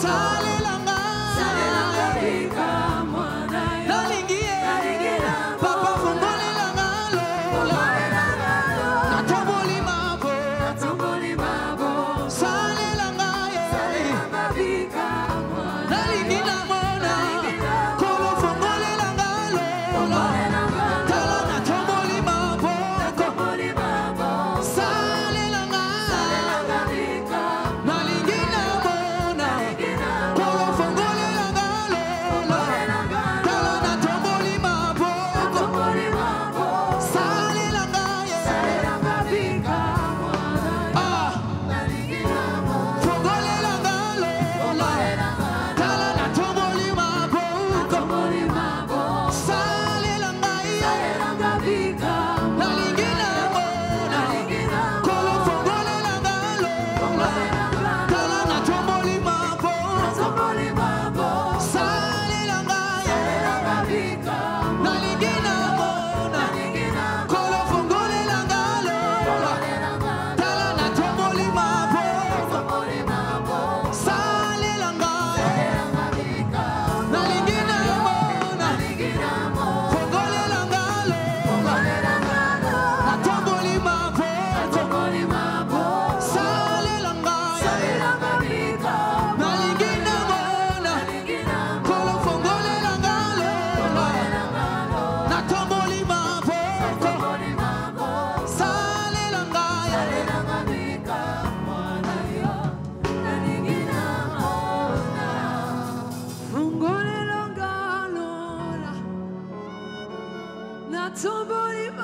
salelanga salelanga vika mwana yo nalingina papa fongolelanga lola natomboli maboko salelanga salelanga vika Dali, dina, mona, kolo fongole langalo. Sur ma vie.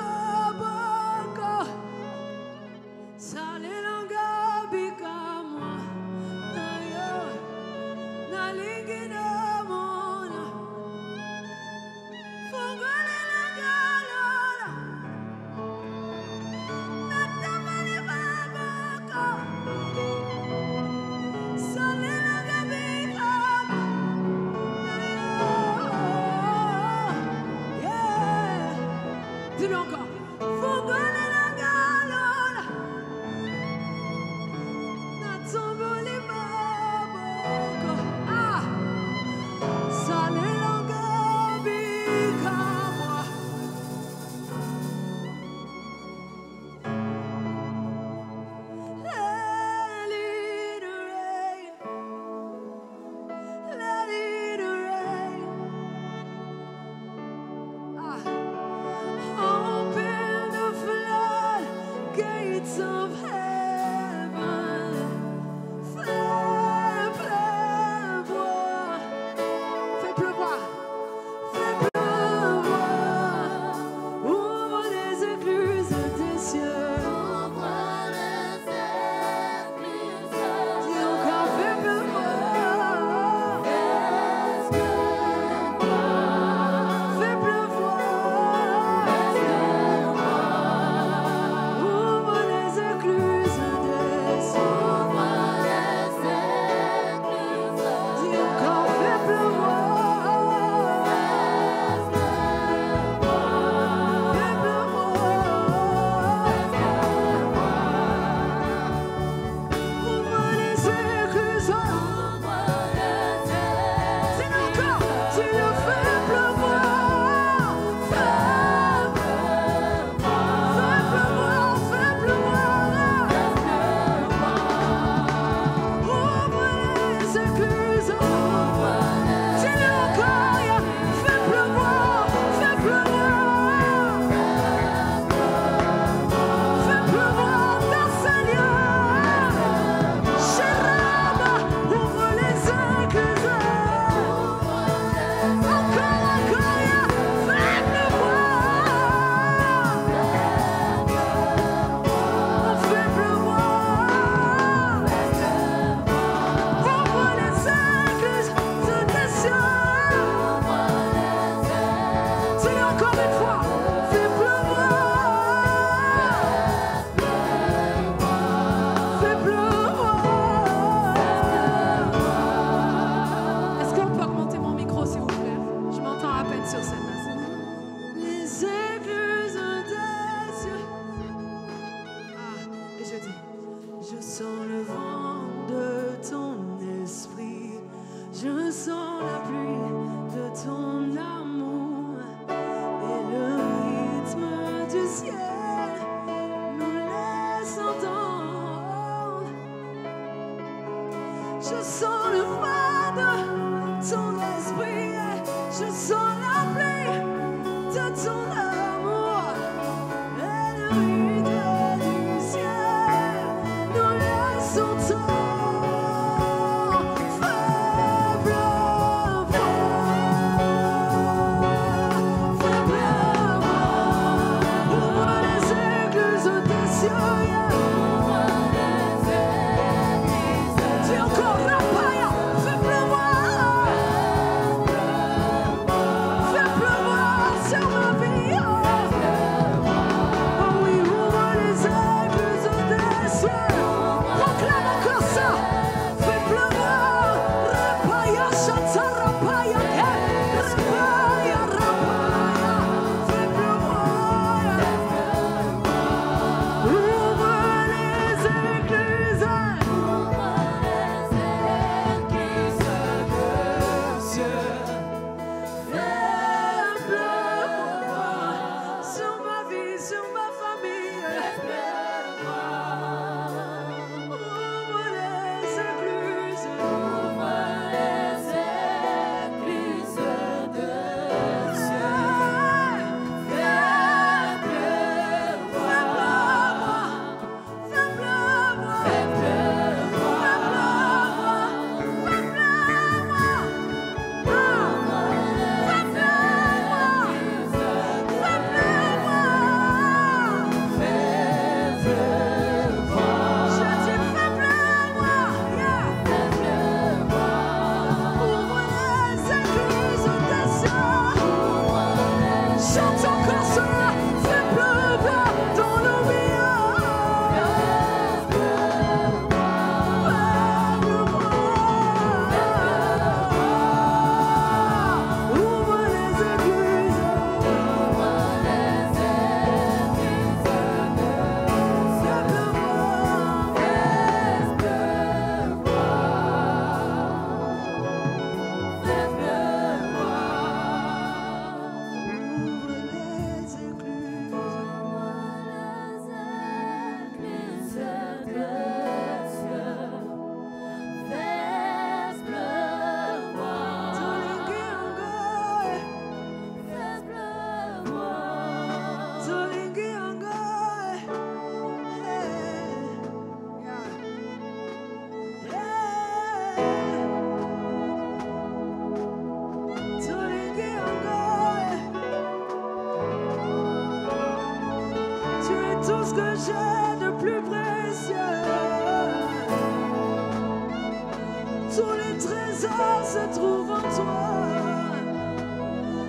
joie se trouve en toi.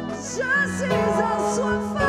Je suis assoiffé.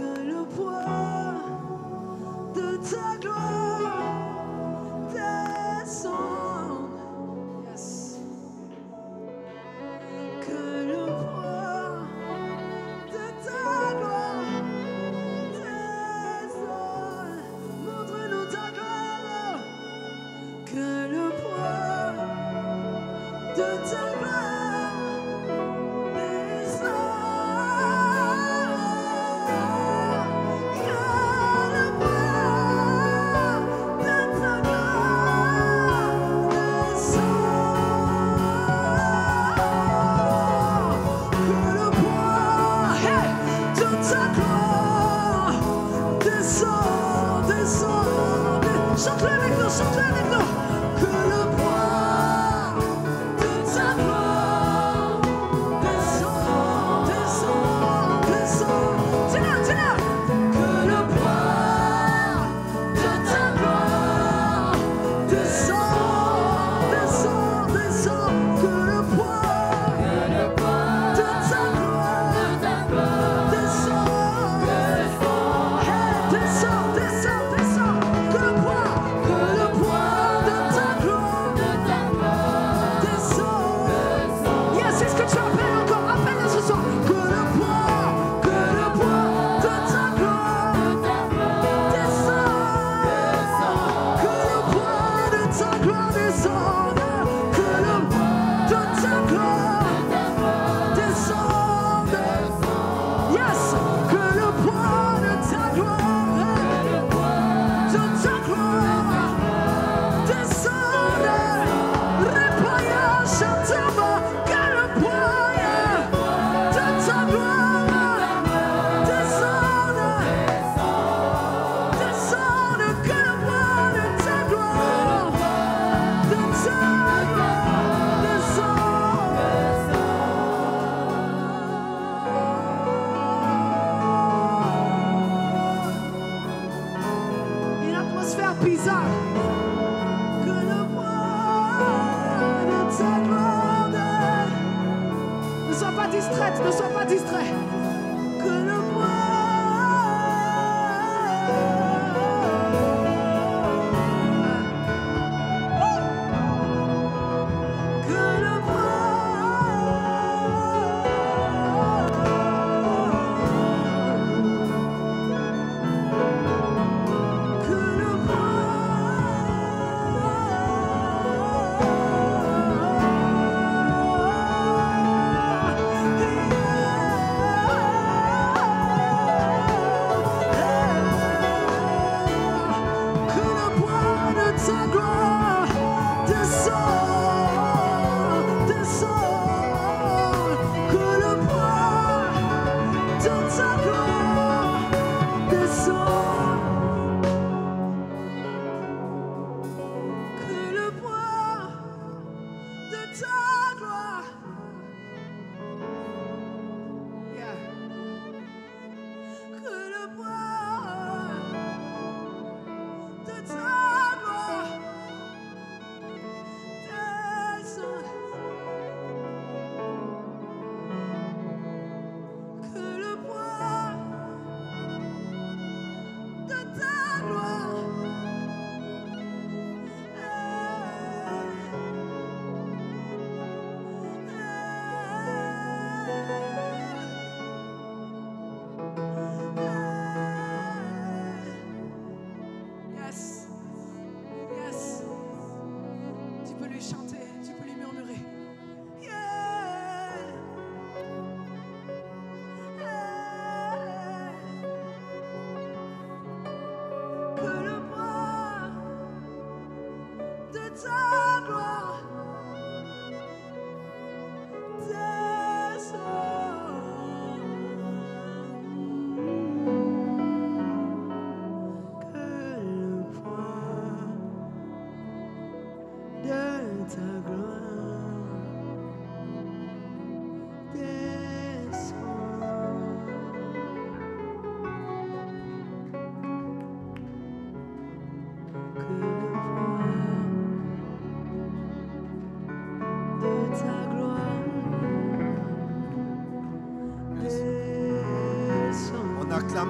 Que le poids de ta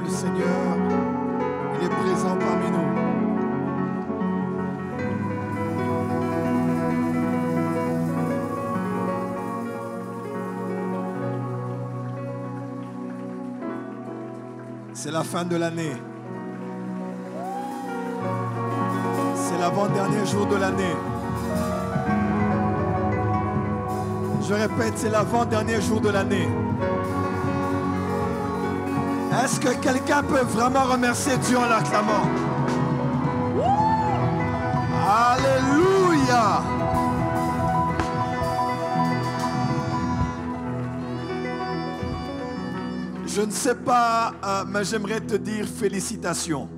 Le Seigneur, il est présent parmi nous. C'est la fin de l'année. C'est l'avant-dernier jour de l'année. Je répète, c'est l'avant-dernier jour de l'année. Est-ce que quelqu'un peut vraiment remercier Dieu en l'acclamant? Alléluia! Je ne sais pas, euh, mais j'aimerais te dire félicitations.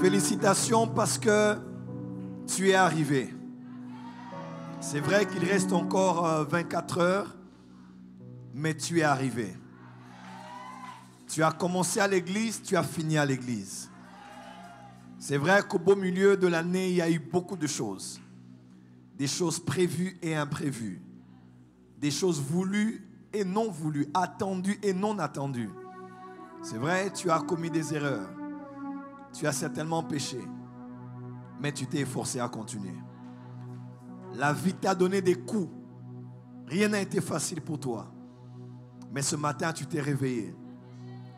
Félicitations parce que tu es arrivé. C'est vrai qu'il reste encore euh, vingt-quatre heures, mais tu es arrivé. Tu as commencé à l'église, tu as fini à l'église. C'est vrai qu'au beau milieu de l'année, il y a eu beaucoup de choses. Des choses prévues et imprévues. Des choses voulues et non voulues, attendues et non attendues. C'est vrai, tu as commis des erreurs. Tu as certainement péché. Mais tu t'es efforcé à continuer. La vie t'a donné des coups. Rien n'a été facile pour toi. Mais ce matin, tu t'es réveillé.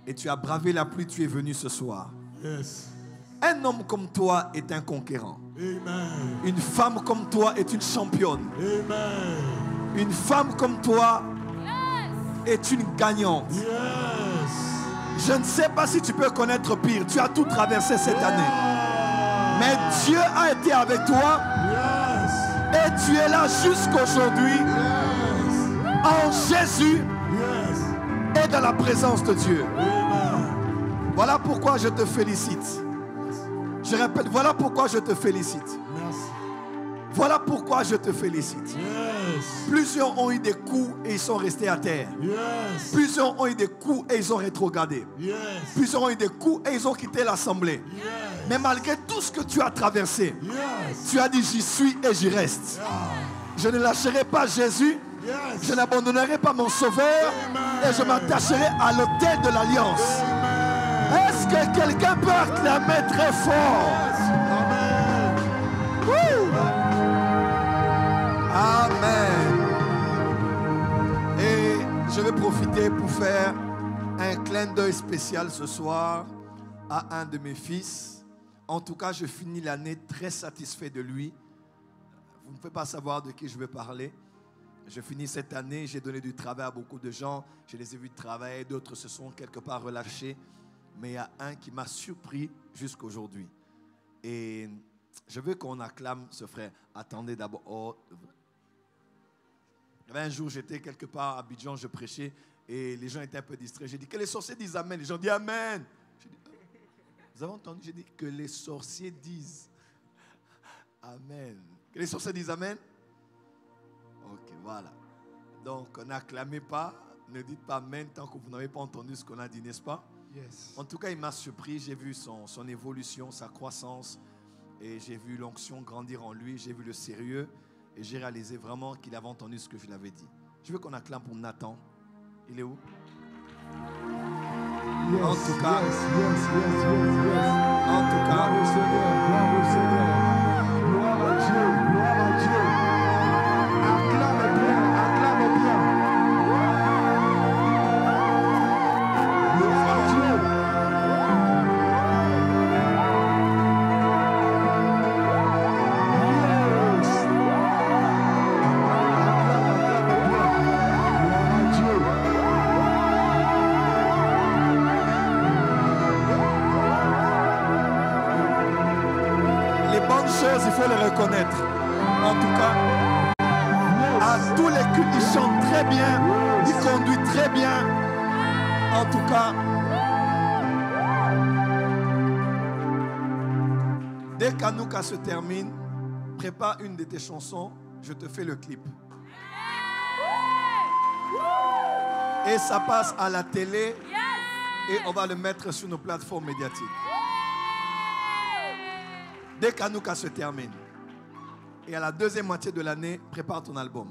Et tu as bravé la pluie, tu es venu ce soir. Yes. Un homme comme toi est un conquérant. Amen. Une femme comme toi est une championne. Amen. Une femme comme toi yes. est une gagnante. Yes. Je ne sais pas si tu peux connaître pire. Tu as tout traversé cette yes. année. Mais Dieu a été avec toi. Yes. Et tu es là jusqu'aujourd'hui. Yes. En Jésus. Yes. Et dans la présence de Dieu. Amen. Voilà pourquoi je te félicite. Je répète, voilà pourquoi je te félicite. Merci. Voilà pourquoi je te félicite. Yes. Plusieurs ont eu des coups et ils sont restés à terre. Yes. Plusieurs ont eu des coups et ils ont rétrogradé. Yes. Plusieurs ont eu des coups et ils ont quitté l'assemblée. Yes. Mais malgré tout ce que tu as traversé, yes. tu as dit j'y suis et j'y reste. Yes. Je ne lâcherai pas Jésus. Yes. Je n'abandonnerai pas mon sauveur. Amen. Et je m'attacherai à l'autel de l'alliance. Est-ce que quelqu'un peut acclamer très fort? Amen. Amen. Et je vais profiter pour faire un clin d'œil spécial ce soir à un de mes fils. En tout cas, je finis l'année très satisfait de lui. Vous ne pouvez pas savoir de qui je vais parler. Je finis cette année, j'ai donné du travail à beaucoup de gens. Je les ai vus travailler, d'autres se sont quelque part relâchés. Mais il y a un qui m'a surpris jusqu'aujourd'hui. Et je veux qu'on acclame ce frère. Attendez d'abord. Oh. Un jour, j'étais quelque part à Abidjan, je prêchais et les gens étaient un peu distraits. J'ai dit, que les sorciers disent Amen. Les gens disent Amen. J'ai dit, vous avez entendu? J'ai dit, que les sorciers disent Amen. Que les sorciers disent Amen. Ok, voilà. Donc, n'acclamez pas, ne dites pas Amen tant que vous n'avez pas entendu ce qu'on a dit, n'est-ce pas? Yes. En tout cas, il m'a surpris, j'ai vu son, son évolution, sa croissance et j'ai vu l'onction grandir en lui, j'ai vu le sérieux et j'ai réalisé vraiment qu'il avait entendu ce que je lui avais dit. Je veux qu'on acclame pour Nathan. Il est où? Yes, en tout cas, yes, yes, yes, yes, yes. En tout cas, bravo Seigneur, bravo Seigneur, gloire à Dieu, gloire à Dieu. Acclame bien, acclame bien. Le reconnaître. En tout cas, à tous les cultes, ils chantent très bien, ils conduisent très bien. En tout cas, dès qu'Hanouka se termine, prépare une de tes chansons, je te fais le clip. Et ça passe à la télé et on va le mettre sur nos plateformes médiatiques. Dès qu'Hanouka se termine, et à la deuxième moitié de l'année, prépare ton album.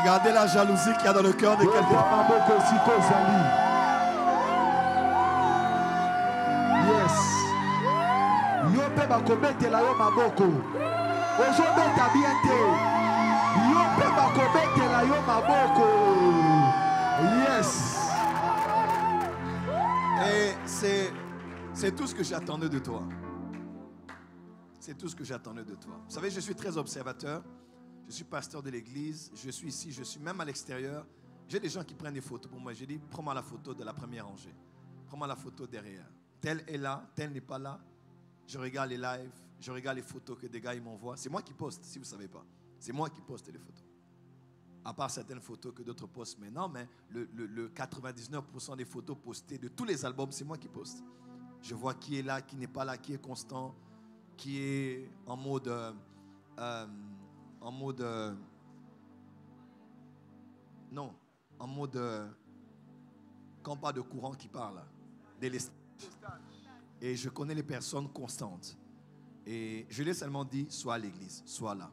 Regardez la jalousie qu'il y a dans le cœur de quelqu'un. Yes. Et c'est... C'est tout ce que j'attendais de toi. C'est tout ce que j'attendais de toi. Vous savez, je suis très observateur. Je suis pasteur de l'église. Je suis ici. Je suis même à l'extérieur. J'ai des gens qui prennent des photos pour moi. J'ai dit, prends-moi la photo de la première rangée. Prends-moi la photo derrière. Tel est là, tel n'est pas là. Je regarde les lives. Je regarde les photos que des gars ils m'envoient. C'est moi qui poste, si vous ne savez pas. C'est moi qui poste les photos. À part certaines photos que d'autres postent maintenant, mais le, le, le quatre-vingt-dix-neuf pour cent des photos postées de tous les albums, c'est moi qui poste. Je vois qui est là, qui n'est pas là, qui est constant, qui est en mode... Euh, euh, en mode... Euh, non, en mode... Euh, quand pas de courant qui parle, délestage. Et je connais les personnes constantes. Et je l'ai seulement dit, soit à l'église, soit là.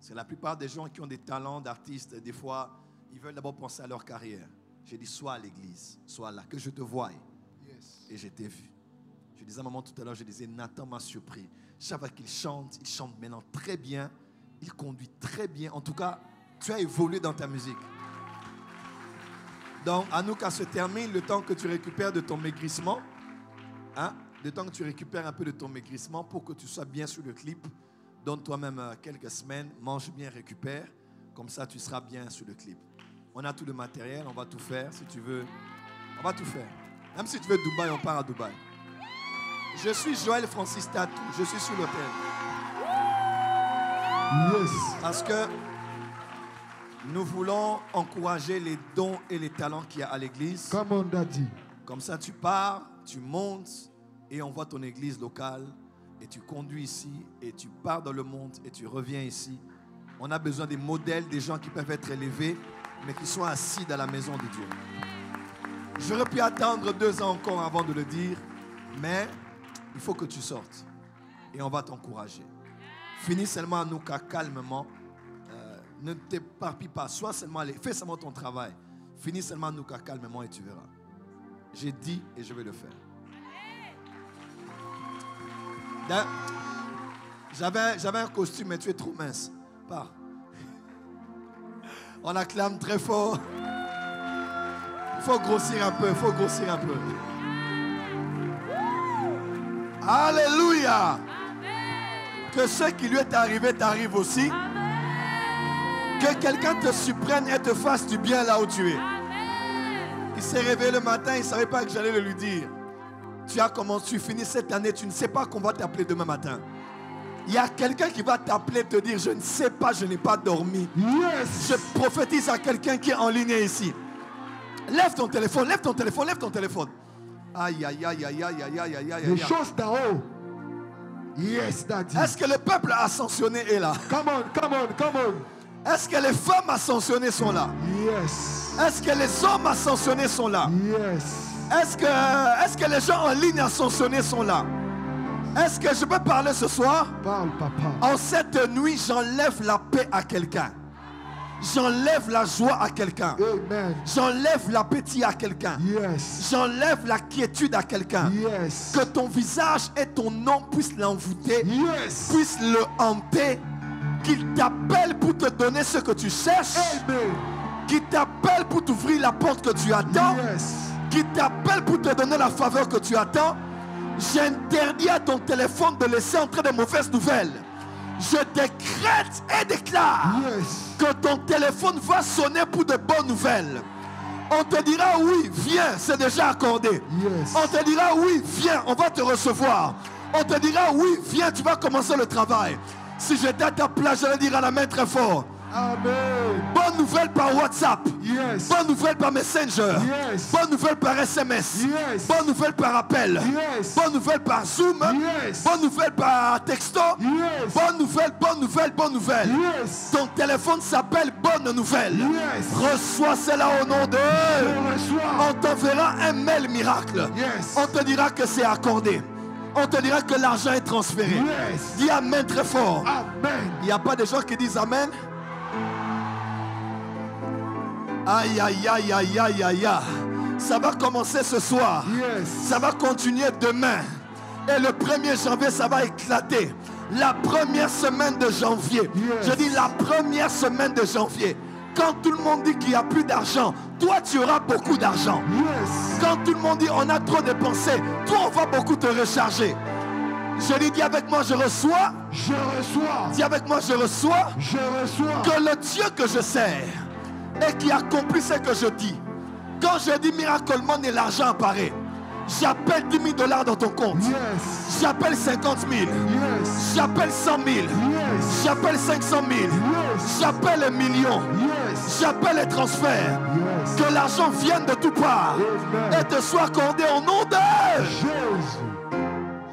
Parce que la plupart des gens qui ont des talents d'artistes, des fois, ils veulent d'abord penser à leur carrière. J'ai dit, soit à l'église, soit là, que je te voie. Yes. Et je t'ai vu. Je disais à un moment tout à l'heure, je disais, Nathan m'a surpris. Je savais qu'il chante, il chante maintenant très bien, il conduit très bien. En tout cas, tu as évolué dans ta musique. Donc, Hanouka se termine, le temps que tu récupères de ton maigrissement, hein, le temps que tu récupères un peu de ton maigrissement pour que tu sois bien sur le clip. Donne toi-même quelques semaines, mange bien, récupère. Comme ça, tu seras bien sur le clip. On a tout le matériel, on va tout faire. Si tu veux, on va tout faire. Même si tu veux Dubaï, on part à Dubaï. Je suis Joël Francis Tatu, je suis sur l'hôtel. Yes. Parce que nous voulons encourager les dons et les talents qu'il y a à l'église. Comme on l'a dit. Comme ça, tu pars, tu montes et on voit ton église locale. Et tu conduis ici, et tu pars dans le monde, et tu reviens ici. On a besoin des modèles, des gens qui peuvent être élevés, mais qui sont assis dans la maison de Dieu. J'aurais pu attendre deux ans encore avant de le dire, mais il faut que tu sortes. Et on va t'encourager. Finis seulement Hanouka calmement. Euh, ne t'éparpille pas. Sois seulement allé. Fais seulement ton travail. Finis seulement Hanouka calmement et tu verras. J'ai dit et je vais le faire. J'avais un costume, mais tu es trop mince. Pars. On acclame très fort. Il faut grossir un peu, il faut grossir un peu. Alléluia. Amen. Que ce qui lui est arrivé t'arrive aussi. Amen. Que quelqu'un te surprenne et te fasse du bien là où tu es. Amen. Il s'est réveillé le matin, il ne savait pas que j'allais le lui dire. Tu as commencé, tu finis cette année, tu ne sais pas qu'on va t'appeler demain matin. Il y a quelqu'un qui va t'appeler, te dire, je ne sais pas, je n'ai pas dormi. Yes. Je prophétise à quelqu'un qui est en ligne ici. Lève ton téléphone, lève ton téléphone, lève ton téléphone. Aïe, aïe, aïe, aïe, aïe, aïe, aïe, aïe, aïe. Les choses d'en haut. Yes, Daddy. Est-ce que le peuple ascensionné est là? Come on, come on, come on. Est-ce que les femmes ascensionnées sont là? Yes. Est-ce que les hommes ascensionnés sont là? Yes. Est-ce que, est-ce que les gens en ligne ascensionnés sont là? Est-ce que je peux parler ce soir? Parle, papa. En cette nuit, j'enlève la paix à quelqu'un. J'enlève la joie à quelqu'un. J'enlève l'appétit à quelqu'un. Yes. J'enlève la quiétude à quelqu'un. Yes. Que ton visage et ton nom puissent l'envoûter, yes. Puissent le hanter, qu'il t'appelle pour te donner ce que tu cherches, qu'il t'appelle pour t'ouvrir la porte que tu attends. Yes. Qui t'appelle pour te donner la faveur que tu attends. J'interdis à ton téléphone de laisser entrer des mauvaises nouvelles. Je décrète et déclare, yes. Que ton téléphone va sonner pour de bonnes nouvelles. On te dira oui, viens, c'est déjà accordé, yes. On te dira oui, viens, on va te recevoir. On te dira oui, viens, tu vas commencer le travail. Si j'étais à ta place, je le dirais à la main très fort. Amen. Bonne nouvelle par WhatsApp, yes. Bonne nouvelle par Messenger, yes. Bonne nouvelle par S M S, yes. Bonne nouvelle par appel, yes. Bonne nouvelle par Zoom, yes. Bonne nouvelle par texto, yes. Bonne nouvelle, bonne nouvelle, bonne nouvelle, yes. Ton téléphone s'appelle Bonne Nouvelle, yes. Reçois cela au nom de Dieu. On t'enverra un mail miracle, yes. On te dira que c'est accordé. On te dira que l'argent est transféré, yes. Dis amen très fort. Amen. Il n'y a pas de gens qui disent amen. Aïe, aïe, aïe, aïe, aïe, aïe, aïe. Ça va commencer ce soir. Yes. Ça va continuer demain. Et le premier janvier, ça va éclater. La première semaine de janvier. Yes. Je dis la première semaine de janvier. Quand tout le monde dit qu'il n'y a plus d'argent, toi tu auras beaucoup d'argent. Yes. Quand tout le monde dit on a trop dépensé, toi on va beaucoup te recharger. Je lui dis avec moi, je reçois, Je reçois. Dis avec moi, je reçois. Je reçois. Que le Dieu que je sers et qui accomplit ce que je dis. Quand je dis miraculeusement et l'argent apparaît, j'appelle dix mille dollars dans ton compte. Yes. J'appelle cinquante mille. Yes. J'appelle cent mille. Yes. J'appelle cinq cent mille. Yes. J'appelle un million. Yes. J'appelle les transferts. Yes. Que l'argent vienne de tout part. Amen. Et te soit accordé au nom de Jésus.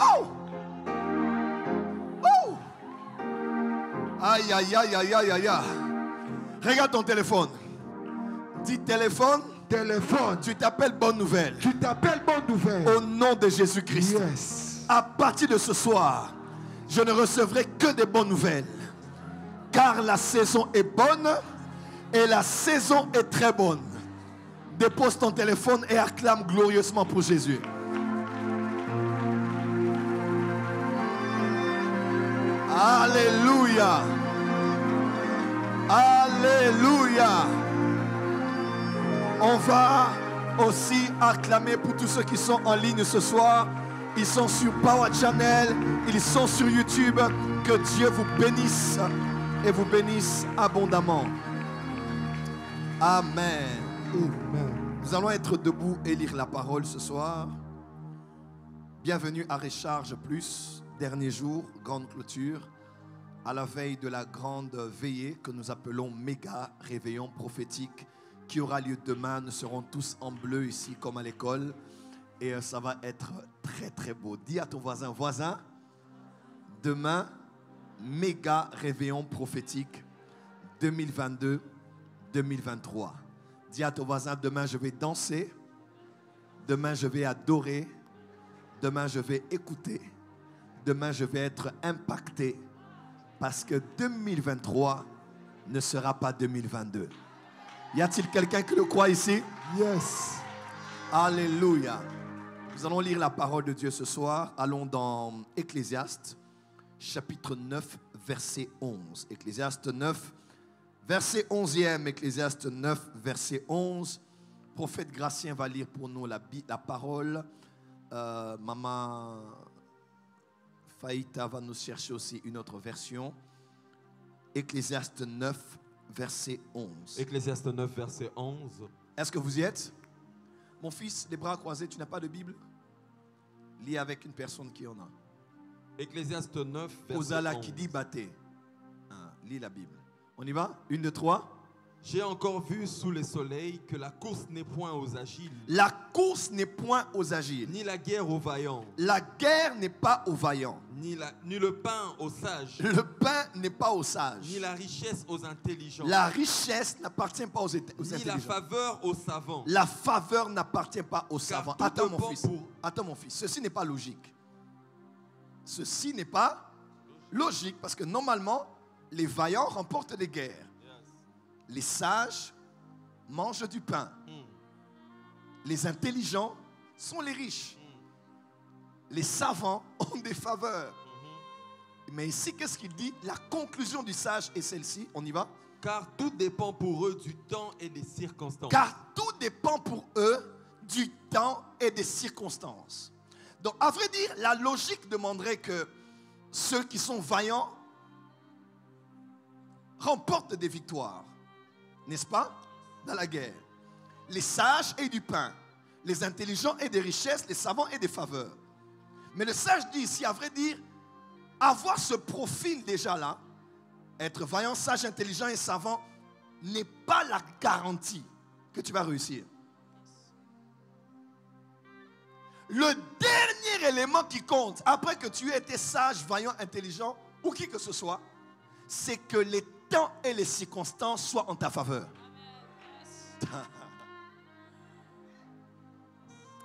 Oh. Oh. Aïe, aïe, aïe, aïe, aïe, aïe. Regarde ton téléphone. Dis téléphone. Téléphone. Tu t'appelles bonne nouvelle. Tu t'appelles bonne nouvelle. Au nom de Jésus-Christ. Yes. À partir de ce soir, je ne recevrai que des bonnes nouvelles. Car la saison est bonne et la saison est très bonne. Dépose ton téléphone et acclame glorieusement pour Jésus. Alléluia. Alléluia. On va aussi acclamer pour tous ceux qui sont en ligne ce soir. Ils sont sur Power Channel, ils sont sur YouTube. Que Dieu vous bénisse et vous bénisse abondamment. Amen. Amen. Nous allons être debout et lire la parole ce soir. Bienvenue à Recharge Plus, dernier jour, grande clôture, à la veille de la grande veillée que nous appelons méga réveillon prophétique, qui aura lieu demain. Nous serons tous en bleu ici comme à l'école et ça va être très très beau. Dis à ton voisin, voisin, demain, méga réveillon prophétique deux mille vingt-deux deux mille vingt-trois. Dis à ton voisin, demain je vais danser, demain je vais adorer, demain je vais écouter, demain je vais être impacté parce que deux mille vingt-trois ne sera pas deux mille vingt-deux. Y a-t-il quelqu'un qui le croit ici? Yes. Alléluia. Nous allons lire la parole de Dieu ce soir. Allons dans Ecclésiaste, chapitre neuf, verset onze. Ecclésiaste neuf, verset onzième. Ecclésiaste neuf, verset onze. Prophète Gracien va lire pour nous la, la parole. Euh, Maman Faïta va nous chercher aussi une autre version. Ecclésiaste neuf, verset onze. Ecclésiaste neuf, verset onze. Est-ce que vous y êtes? Mon fils, les bras croisés, tu n'as pas de Bible? Lis avec une personne qui en a. Ecclésiaste neuf, verset onze. Osala qui dit battez. Lis la Bible. On y va? Une, deux, trois. J'ai encore vu sous le soleil que la course n'est point aux agiles. La course n'est point aux agiles. Ni la guerre aux vaillants. La guerre n'est pas aux vaillants. Ni, la, ni le pain aux sages. Le pain n'est pas aux sages. Ni la richesse aux intelligents. La richesse n'appartient pas aux, aux ni intelligents. Ni la faveur aux savants. La faveur n'appartient pas aux Car savants. Attends mon, fils. Pour... Attends mon fils, ceci n'est pas logique. Ceci n'est pas logique parce que normalement, les vaillants remportent les guerres. Les sages mangent du pain. Mm. Les intelligents sont les riches. Mm. Les savants ont des faveurs. Mm-hmm. Mais ici, qu'est-ce qu'il dit? La conclusion du sage est celle-ci. On y va? Car tout dépend pour eux du temps et des circonstances. Car tout dépend pour eux du temps et des circonstances. Donc, à vrai dire, la logique demanderait que ceux qui sont vaillants remportent des victoires. N'est-ce pas? Dans la guerre. Les sages aient du pain. Les intelligents aient des richesses. Les savants aient des faveurs. Mais le sage dit ici, à vrai dire, avoir ce profil déjà là, être vaillant, sage, intelligent et savant, n'est pas la garantie que tu vas réussir. Le dernier élément qui compte, après que tu aies été sage, vaillant, intelligent, ou qui que ce soit, c'est que les temps et les circonstances soient en ta faveur. Amen.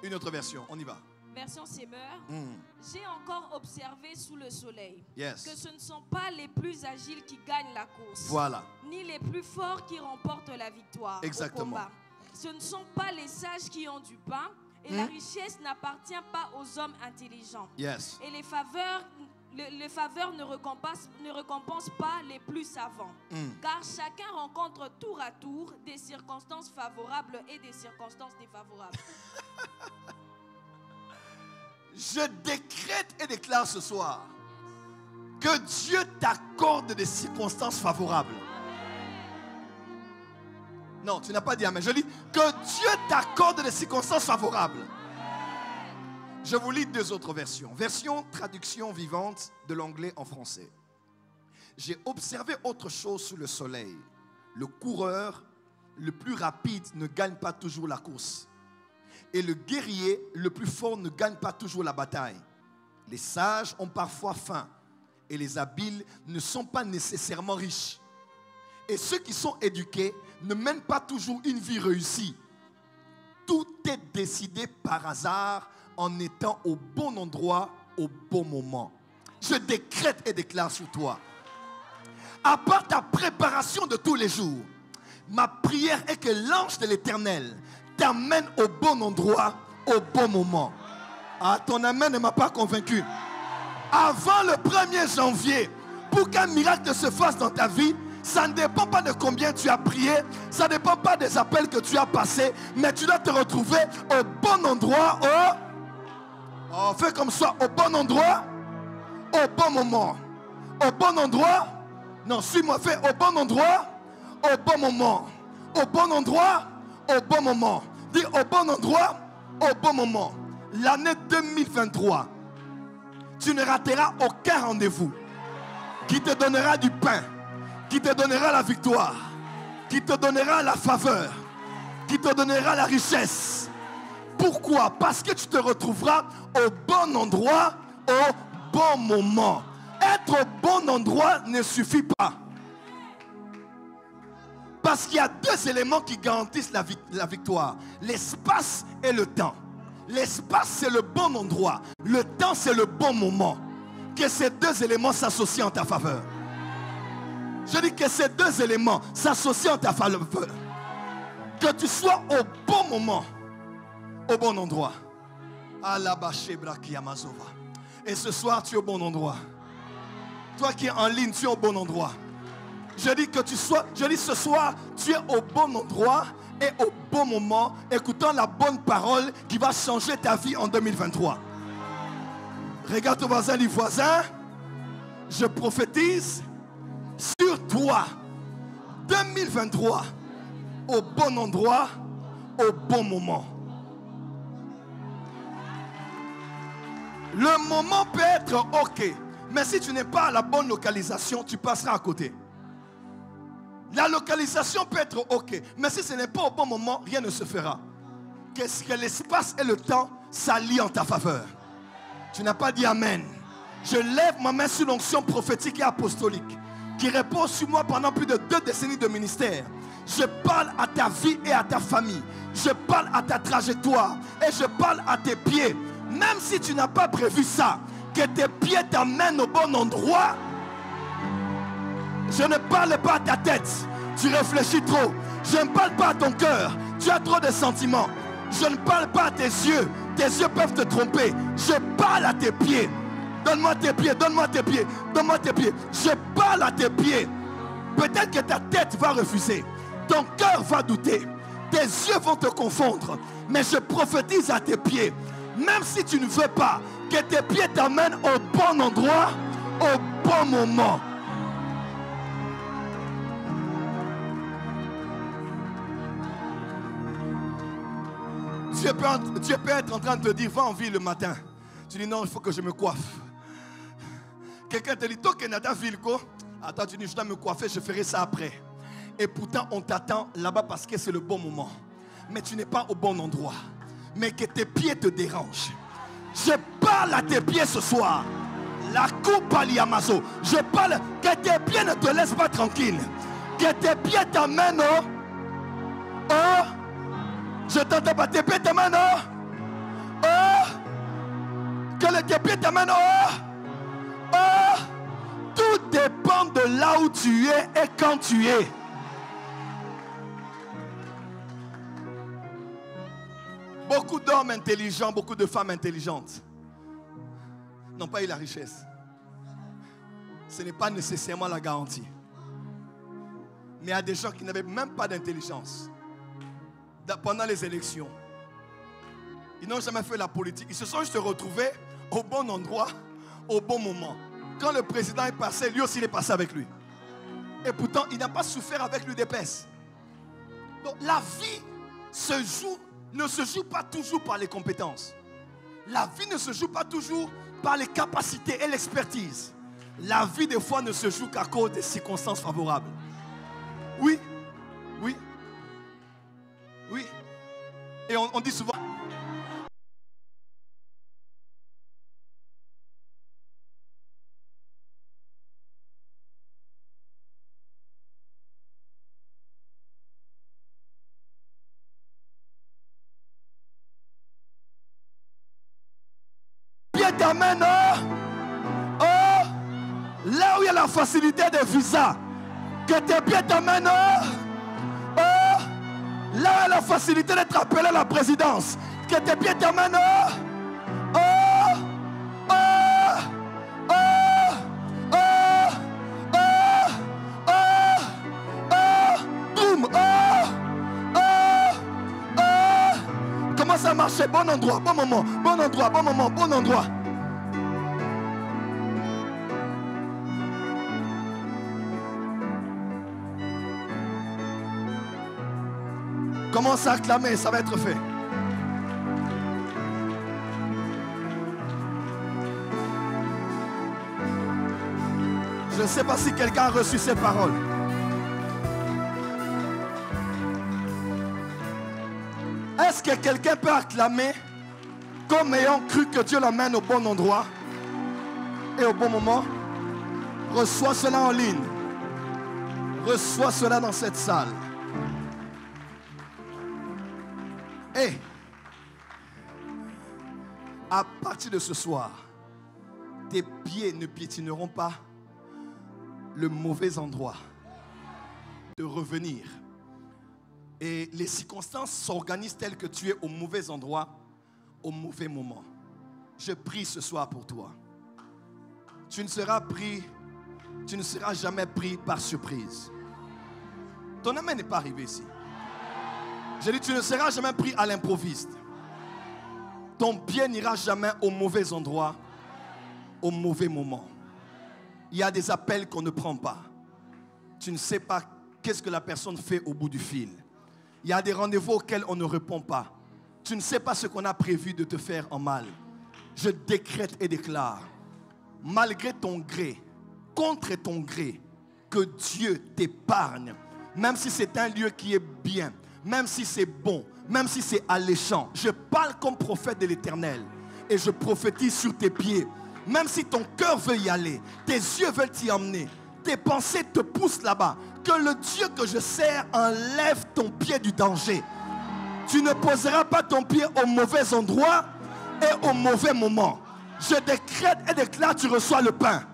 Une autre version, on y va. Version Semeur. Mm. J'ai encore observé sous le soleil yes. que ce ne sont pas les plus agiles qui gagnent la course, voilà. ni les plus forts qui remportent la victoire. Exactement. Au combat. Ce ne sont pas les sages qui ont du pain et mm. la richesse n'appartient pas aux hommes intelligents. Yes. Et les faveurs... Le, les faveurs ne récompensent, ne récompensent pas les plus savants, mm. car chacun rencontre tour à tour des circonstances favorables et des circonstances défavorables. Je décrète et déclare ce soir, que Dieu t'accorde des circonstances favorables. Non, tu n'as pas dit amen. Je lis que Dieu t'accorde des circonstances favorables. Je vous lis deux autres versions. Version traduction vivante de l'anglais en français. J'ai observé autre chose sous le soleil. Le coureur le plus rapide ne gagne pas toujours la course. Et le guerrier le plus fort ne gagne pas toujours la bataille. Les sages ont parfois faim. Et les habiles ne sont pas nécessairement riches. Et ceux qui sont éduqués ne mènent pas toujours une vie réussie. Tout est décidé par hasard en étant au bon endroit, au bon moment. Je décrète et déclare sur toi. À part ta préparation de tous les jours, ma prière est que l'ange de l'Éternel t'amène au bon endroit, au bon moment. Ah, ton amen ne m'a pas convaincu. Avant le premier janvier, pour qu'un miracle se fasse dans ta vie, ça ne dépend pas de combien tu as prié, ça ne dépend pas des appels que tu as passés, mais tu dois te retrouver au bon endroit, au... Oh, fais comme ça, au bon endroit, au bon moment. Au bon endroit, non, suis-moi, fais au bon endroit, au bon moment. Au bon endroit, au bon moment. Dis au bon endroit, au bon moment. L'année deux mille vingt-trois, tu ne rateras aucun rendez-vous qui te donnera du pain, qui te donnera la victoire, qui te donnera la faveur, qui te donnera la richesse. Pourquoi? Parce que tu te retrouveras au bon endroit, au bon moment. Être au bon endroit ne suffit pas. Parce qu'il y a deux éléments qui garantissent la, la victoire. L'espace et le temps. L'espace, c'est le bon endroit. Le temps, c'est le bon moment. Que ces deux éléments s'associent en ta faveur. Je dis que ces deux éléments s'associent en ta faveur. Que tu sois au bon moment, au bon endroit. Et ce soir, tu es au bon endroit. Toi qui es en ligne, tu es au bon endroit. Je dis que tu sois, je dis ce soir, tu es au bon endroit et au bon moment, écoutant la bonne parole qui va changer ta vie en deux mille vingt-trois. Regarde ton voisin, dis voisin, je prophétise sur toi, deux mille vingt-trois, au bon endroit, au bon moment. Le moment peut être ok, mais si tu n'es pas à la bonne localisation, tu passeras à côté. La localisation peut être ok, mais si ce n'est pas au bon moment, rien ne se fera. Qu'est-ce que l'espace et le temps s'allient en ta faveur. Tu n'as pas dit amen. Je lève ma main sur l'onction prophétique et apostolique qui repose sur moi pendant plus de deux décennies de ministère. Je parle à ta vie et à ta famille. Je parle à ta trajectoire et je parle à tes pieds. Même si tu n'as pas prévu ça, que tes pieds t'amènent au bon endroit. Je ne parle pas à ta tête, tu réfléchis trop. Je ne parle pas à ton cœur, tu as trop de sentiments. Je ne parle pas à tes yeux, tes yeux peuvent te tromper. Je parle à tes pieds. Donne-moi tes pieds, donne-moi tes pieds, donne-moi tes pieds. Je parle à tes pieds. Peut-être que ta tête va refuser, ton cœur va douter, tes yeux vont te confondre. Mais je prophétise à tes pieds, même si tu ne veux pas, que tes pieds t'amènent au bon endroit, au bon moment. Dieu peut, Dieu peut être en train de te dire, va en ville le matin. Tu dis, non, il faut que je me coiffe. Quelqu'un te dit, toi, que nada ville, quoi. Attends, tu dis, je dois me coiffer, je ferai ça après. Et pourtant, on t'attend là-bas parce que c'est le bon moment. Mais tu n'es pas au bon endroit. Mais que tes pieds te dérangent. Je parle à tes pieds ce soir. La coupe à l'Iamazo. Je parle, que tes pieds ne te laissent pas tranquille. Que tes pieds t'amènent au... au je t'entends pas, tes pieds t'amènent oh, oh, que tes pieds t'amènent oh, oh, tout dépend de là où tu es et quand tu es. Beaucoup d'hommes intelligents, beaucoup de femmes intelligentes n'ont pas eu la richesse. Ce n'est pas nécessairement la garantie. Mais il y a des gens qui n'avaient même pas d'intelligence. Pendant les élections, ils n'ont jamais fait la politique. Ils se sont juste retrouvés au bon endroit, au bon moment. Quand le président est passé, lui aussi il est passé avec lui. Et pourtant, il n'a pas souffert avec lui d'épaisse. Donc la vie se joue, ne se joue pas toujours par les compétences. La vie ne se joue pas toujours par les capacités et l'expertise. La vie des fois ne se joue qu'à cause des circonstances favorables. Oui, oui, oui. Et on, on dit souvent... Amen. Oh, oh, là où il y a la facilité des visas, que tes pieds t'amènent. Oh, oh, là où il y a la facilité d'être appelé à la présidence, que tes pieds t'amènent. Oh, oh, oh, oh, oh, oh, oh, oh, boum, oh, oh, oh. Comment ça marchait? Bon endroit, bon moment, bon endroit, bon moment, bon endroit. Commence à acclamer, ça va être fait. Je ne sais pas si quelqu'un a reçu ces paroles. Est-ce que quelqu'un peut acclamer comme ayant cru que Dieu l'emmène au bon endroit et au bon moment? Reçois cela en ligne. Reçois cela dans cette salle. Hey, à partir de ce soir, tes pieds ne piétineront pas le mauvais endroit de revenir. Et les circonstances s'organisent telles que tu es au mauvais endroit, au mauvais moment. Je prie ce soir pour toi. Tu ne seras pris, tu ne seras jamais pris par surprise. Ton âme n'est pas arrivé ici. J'ai dit, tu ne seras jamais pris à l'improviste. Ton pied n'ira jamais au mauvais endroit, au mauvais moment. Il y a des appels qu'on ne prend pas. Tu ne sais pas qu'est-ce que la personne fait au bout du fil. Il y a des rendez-vous auxquels on ne répond pas. Tu ne sais pas ce qu'on a prévu de te faire en mal. Je décrète et déclare, malgré ton gré, contre ton gré, que Dieu t'épargne, même si c'est un lieu qui est bien. Même si c'est bon, même si c'est alléchant. Je parle comme prophète de l'Éternel et je prophétise sur tes pieds. Même si ton cœur veut y aller, tes yeux veulent t'y emmener, tes pensées te poussent là-bas, que le Dieu que je sers enlève ton pied du danger. Tu ne poseras pas ton pied au mauvais endroit et au mauvais moment. Je décrète et déclare, tu reçois le pain,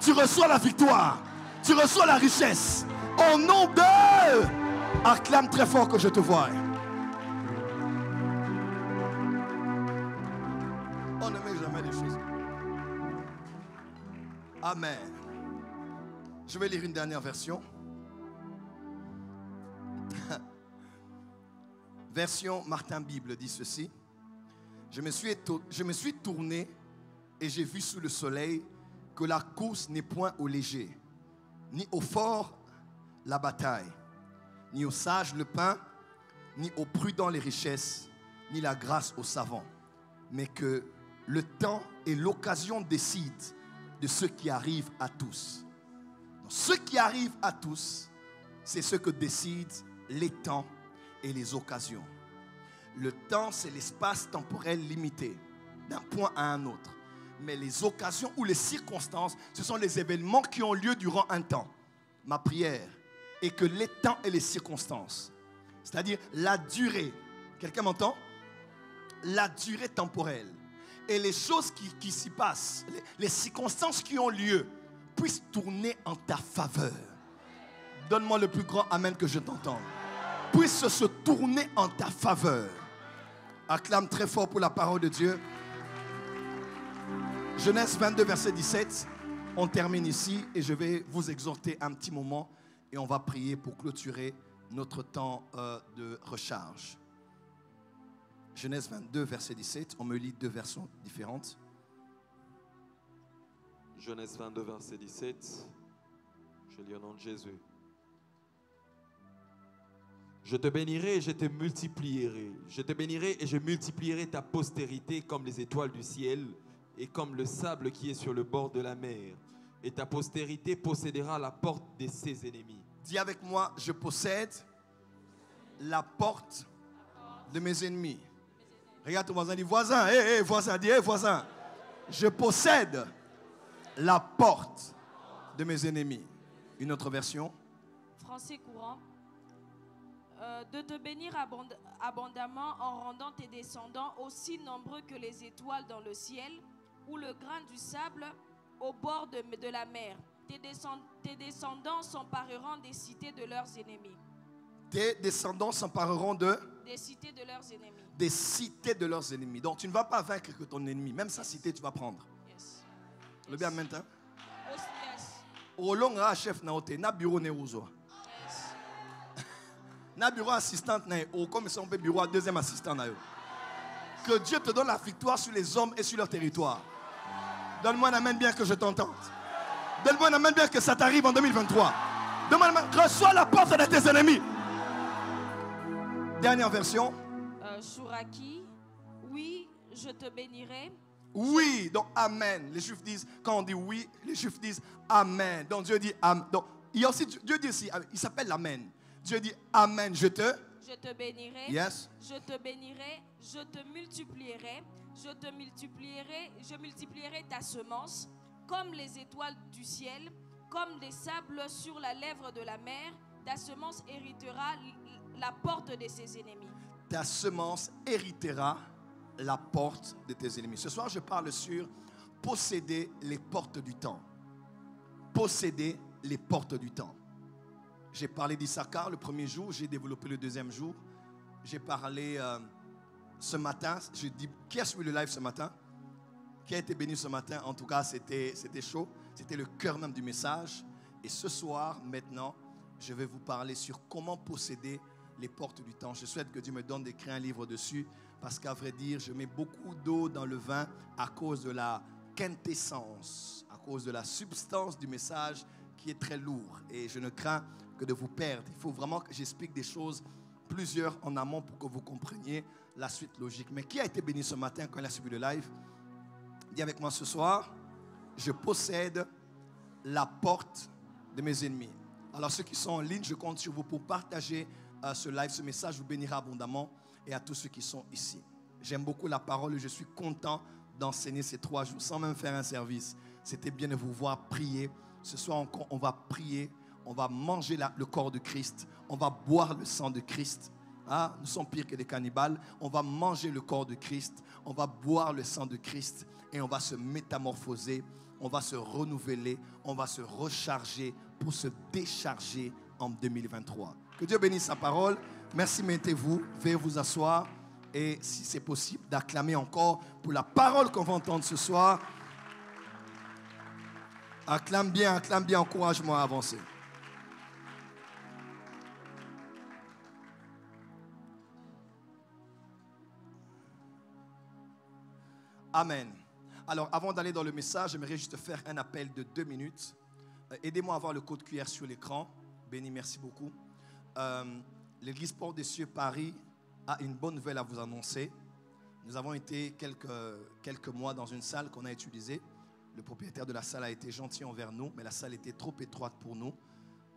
tu reçois la victoire, tu reçois la richesse. Au nom de... Acclame très fort que je te voie. On ne met jamais les choses. Amen. Je vais lire une dernière version. Version Martin Bible dit ceci. Je me suis, je me suis tourné et j'ai vu sous le soleil que la course n'est point au léger, ni au fort la bataille. Ni au sage le pain, ni au prudent les richesses, ni la grâce au savant. Mais que le temps et l'occasion décident de ce qui arrive à tous. Donc, ce qui arrive à tous, c'est ce que décident les temps et les occasions. Le temps, c'est l'espace temporel limité, d'un point à un autre. Mais les occasions ou les circonstances, ce sont les événements qui ont lieu durant un temps. Ma prière et que les temps et les circonstances, c'est-à-dire la durée, quelqu'un m'entend? La durée temporelle et les choses qui, qui s'y passent, les, les circonstances qui ont lieu, puissent tourner en ta faveur. Donne-moi le plus grand amen que je t'entende. Puissent se tourner en ta faveur. Acclame très fort pour la parole de Dieu. Genèse vingt-deux, verset dix-sept. On termine ici et je vais vous exhorter un petit moment. Et on va prier pour clôturer notre temps euh, de recharge. Genèse vingt-deux, verset dix-sept. On me lit deux versions différentes. Genèse vingt-deux, verset dix-sept. Je lis au nom de Jésus. Je te bénirai et je te multiplierai. Je te bénirai et je multiplierai ta postérité comme les étoiles du ciel et comme le sable qui est sur le bord de la mer. Et ta postérité possédera la porte de ses ennemis. Dis avec moi, je possède la porte de mes ennemis. Regarde ton voisin, dis voisin, hé, hey, hey, voisin, dis hé, hey, voisin. Je possède la porte de mes ennemis. Une autre version. Français courant. Euh, de te bénir abond abondamment en rendant tes descendants aussi nombreux que les étoiles dans le ciel ou le grain du sable au bord de, de la mer. Tes, descend tes descendants s'empareront des cités de leurs ennemis. Tes descendants s'empareront de Des cités de leurs ennemis. Des cités de leurs ennemis. Donc tu ne vas pas vaincre que ton ennemi. Même sa yes. cité, tu vas prendre. Yes. Le yes. bien maintenant. Au long à chef naoté, na bureau neuzo. Na bureau assistant na au comme si on peut bureau deuxième assistant na yo. Que Dieu te donne la victoire sur les hommes et sur leur territoire. Donne-moi un amen bien que je t'entende. Donne-moi un amen bien que ça t'arrive en deux mille vingt-trois. Demande-moi, reçois la porte de tes ennemis. Dernière version. Euh, Chouraki, oui, je te bénirai. Oui, donc amen. Les Juifs disent, quand on dit oui, les Juifs disent amen. Donc Dieu dit amen. Donc, il y a aussi, Dieu dit ici, il s'appelle l'amen. Dieu dit amen, je te. Je te bénirai. Yes. Je te bénirai, je te multiplierai. Je te multiplierai, je multiplierai ta semence comme les étoiles du ciel, comme des sables sur la lèvre de la mer. Ta semence héritera la porte de ses ennemis. Ta semence héritera la porte de tes ennemis. Ce soir, je parle sur posséder les portes du temps. Posséder les portes du temps. J'ai parlé d'Issachar le premier jour, j'ai développé le deuxième jour. J'ai parlé euh, ce matin, je dis, qui a suivi le live ce matin? Qui a été béni ce matin? En tout cas, c'était chaud. C'était le cœur même du message. Et ce soir, maintenant, je vais vous parler sur comment posséder les portes du temps. Je souhaite que Dieu me donne d'écrire un livre dessus. Parce qu'à vrai dire, je mets beaucoup d'eau dans le vin à cause de la quintessence, à cause de la substance du message qui est très lourd. Et je ne crains que de vous perdre. Il faut vraiment que j'explique des choses, plusieurs en amont, pour que vous compreniez la suite logique. Mais qui a été béni ce matin quand il a suivi le live? Dis avec moi ce soir, je possède la porte de mes ennemis. Alors ceux qui sont en ligne, je compte sur vous pour partager euh, ce live, ce message vous bénira abondamment. Et à tous ceux qui sont ici. J'aime beaucoup la parole et je suis content d'enseigner ces trois jours sans même faire un service. C'était bien de vous voir prier. Ce soir, on, on va prier, on va manger la, le corps de Christ, on va boire le sang de Christ. Ah, nous sommes pires que des cannibales. On va manger le corps de Christ, on va boire le sang de Christ et on va se métamorphoser, on va se renouveler, on va se recharger pour se décharger en deux mille vingt-trois. Que Dieu bénisse sa parole. Merci, mettez-vous, veuillez vous asseoir et si c'est possible d'acclamer encore pour la parole qu'on va entendre ce soir. Acclame bien, acclame bien, encourage-moi à avancer. Amen. Alors avant d'aller dans le message, j'aimerais juste faire un appel de deux minutes. Euh, Aidez-moi à avoir le code Q R sur l'écran. Béni, merci beaucoup. Euh, L'église Porte des Cieux Paris a une bonne nouvelle à vous annoncer. Nous avons été quelques, quelques mois dans une salle qu'on a utilisée. Le propriétaire de la salle a été gentil envers nous, mais la salle était trop étroite pour nous.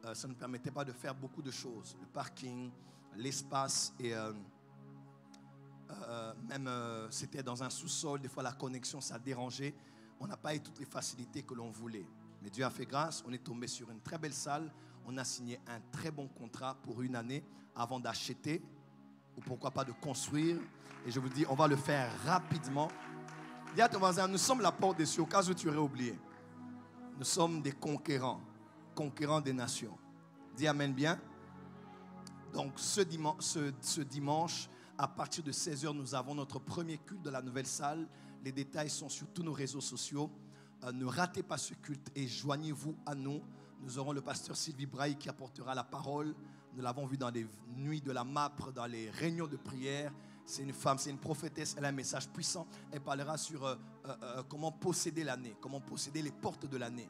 Euh, ça ne permettait pas de faire beaucoup de choses. Le parking, l'espace, et euh, euh, même euh, c'était dans un sous-sol. Des fois, la connexion, ça dérangeait. On n'a pas eu toutes les facilités que l'on voulait. Mais Dieu a fait grâce. On est tombé sur une très belle salle. On a signé un très bon contrat pour une année avant d'acheter ou pourquoi pas de construire. Et je vous dis, on va le faire rapidement. Dis à ton voisin, nous sommes la porte des cieux, au cas où tu aurais oublié. Nous sommes des conquérants, conquérants des nations. Dis amen bien. Donc ce dimanche, ce, ce dimanche à partir de seize heures, nous avons notre premier culte de la nouvelle salle. Les détails sont sur tous nos réseaux sociaux. Euh, ne ratez pas ce culte et joignez-vous à nous. Nous aurons le pasteur Sylvie Braille qui apportera la parole. Nous l'avons vu dans les nuits de la M A P R, dans les réunions de prière. C'est une femme, c'est une prophétesse, elle a un message puissant. Elle parlera sur euh, euh, euh, comment posséder l'année, comment posséder les portes de l'année.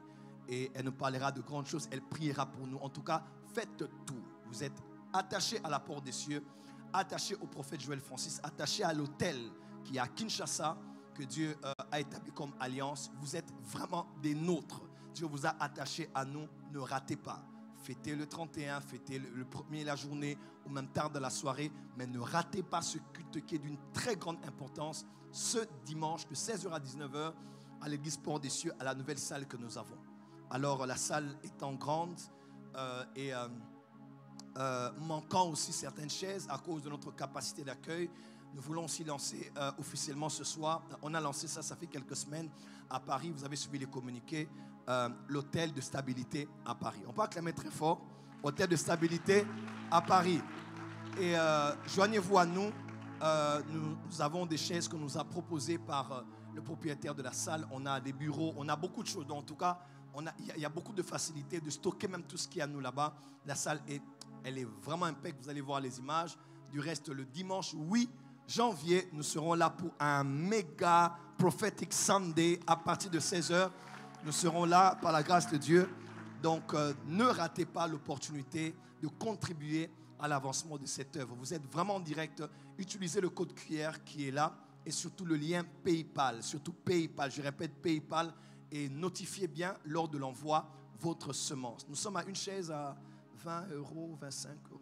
Et elle nous parlera de grandes choses, elle priera pour nous. En tout cas, faites tout. Vous êtes attachés à la porte des cieux, attachés au prophète Joël Francis, attachés à l'autel qui est à Kinshasa, que Dieu euh, a établi comme alliance. Vous êtes vraiment des nôtres. Dieu vous a attachés à nous, ne ratez pas. Fêtez le trente et un, fêtez le premier de la journée, ou même tard de la soirée, mais ne ratez pas ce culte qui est d'une très grande importance ce dimanche de seize heures à dix-neuf heures à l'église Porte des Cieux, à la nouvelle salle que nous avons. Alors la salle étant grande euh, et euh, euh, manquant aussi certaines chaises à cause de notre capacité d'accueil, nous voulons aussi lancer euh, officiellement ce soir, on a lancé ça, ça fait quelques semaines à Paris, vous avez suivi les communiqués, euh, l'hôtel de stabilité à Paris. On peut acclamer très fort, hôtel de stabilité à Paris. Et euh, joignez-vous à nous, euh, nous, nous avons des chaises que nous a proposées par euh, le propriétaire de la salle, on a des bureaux, on a beaucoup de choses, donc en tout cas, il y, y a beaucoup de facilités de stocker même tout ce qu'il y a à nous là-bas. La salle, est, elle est vraiment impeccable, vous allez voir les images. Du reste, le dimanche huit janvier, nous serons là pour un méga prophetic Sunday à partir de seize heures. Nous serons là par la grâce de Dieu. Donc, euh, ne ratez pas l'opportunité de contribuer à l'avancement de cette œuvre. Vous êtes vraiment en direct. Utilisez le code Q R qui est là et surtout le lien PayPal. Surtout PayPal, je répète PayPal. Et notifiez bien lors de l'envoi votre semence. Nous sommes à une chaise à vingt euros, vingt-cinq euros.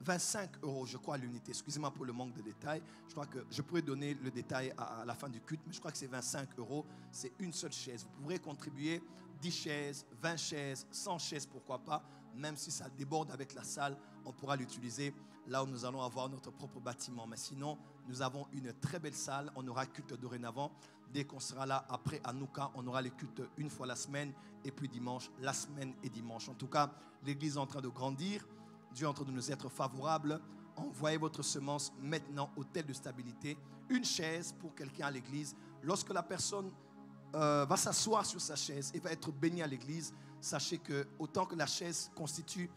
vingt-cinq euros, je crois, à l'unité. Excusez-moi pour le manque de détails. Je crois que je pourrais donner le détail à, à la fin du culte, mais je crois que c'est vingt-cinq euros. C'est une seule chaise. Vous pourrez contribuer dix chaises, vingt chaises, cent chaises, pourquoi pas. Même si ça déborde avec la salle, on pourra l'utiliser là où nous allons avoir notre propre bâtiment. Mais sinon, nous avons une très belle salle. On aura culte dorénavant. Dès qu'on sera là après Hanouka, on aura les cultes une fois la semaine et puis dimanche, la semaine et dimanche. En tout cas, l'église est en train de grandir. Dieu est en train de nous être favorable. Envoyez votre semence maintenant au hôtel de stabilité. Une chaise pour quelqu'un à l'église. Lorsque la personne euh, va s'asseoir sur sa chaise et va être bénie à l'église, sachez que autant que la chaise constitue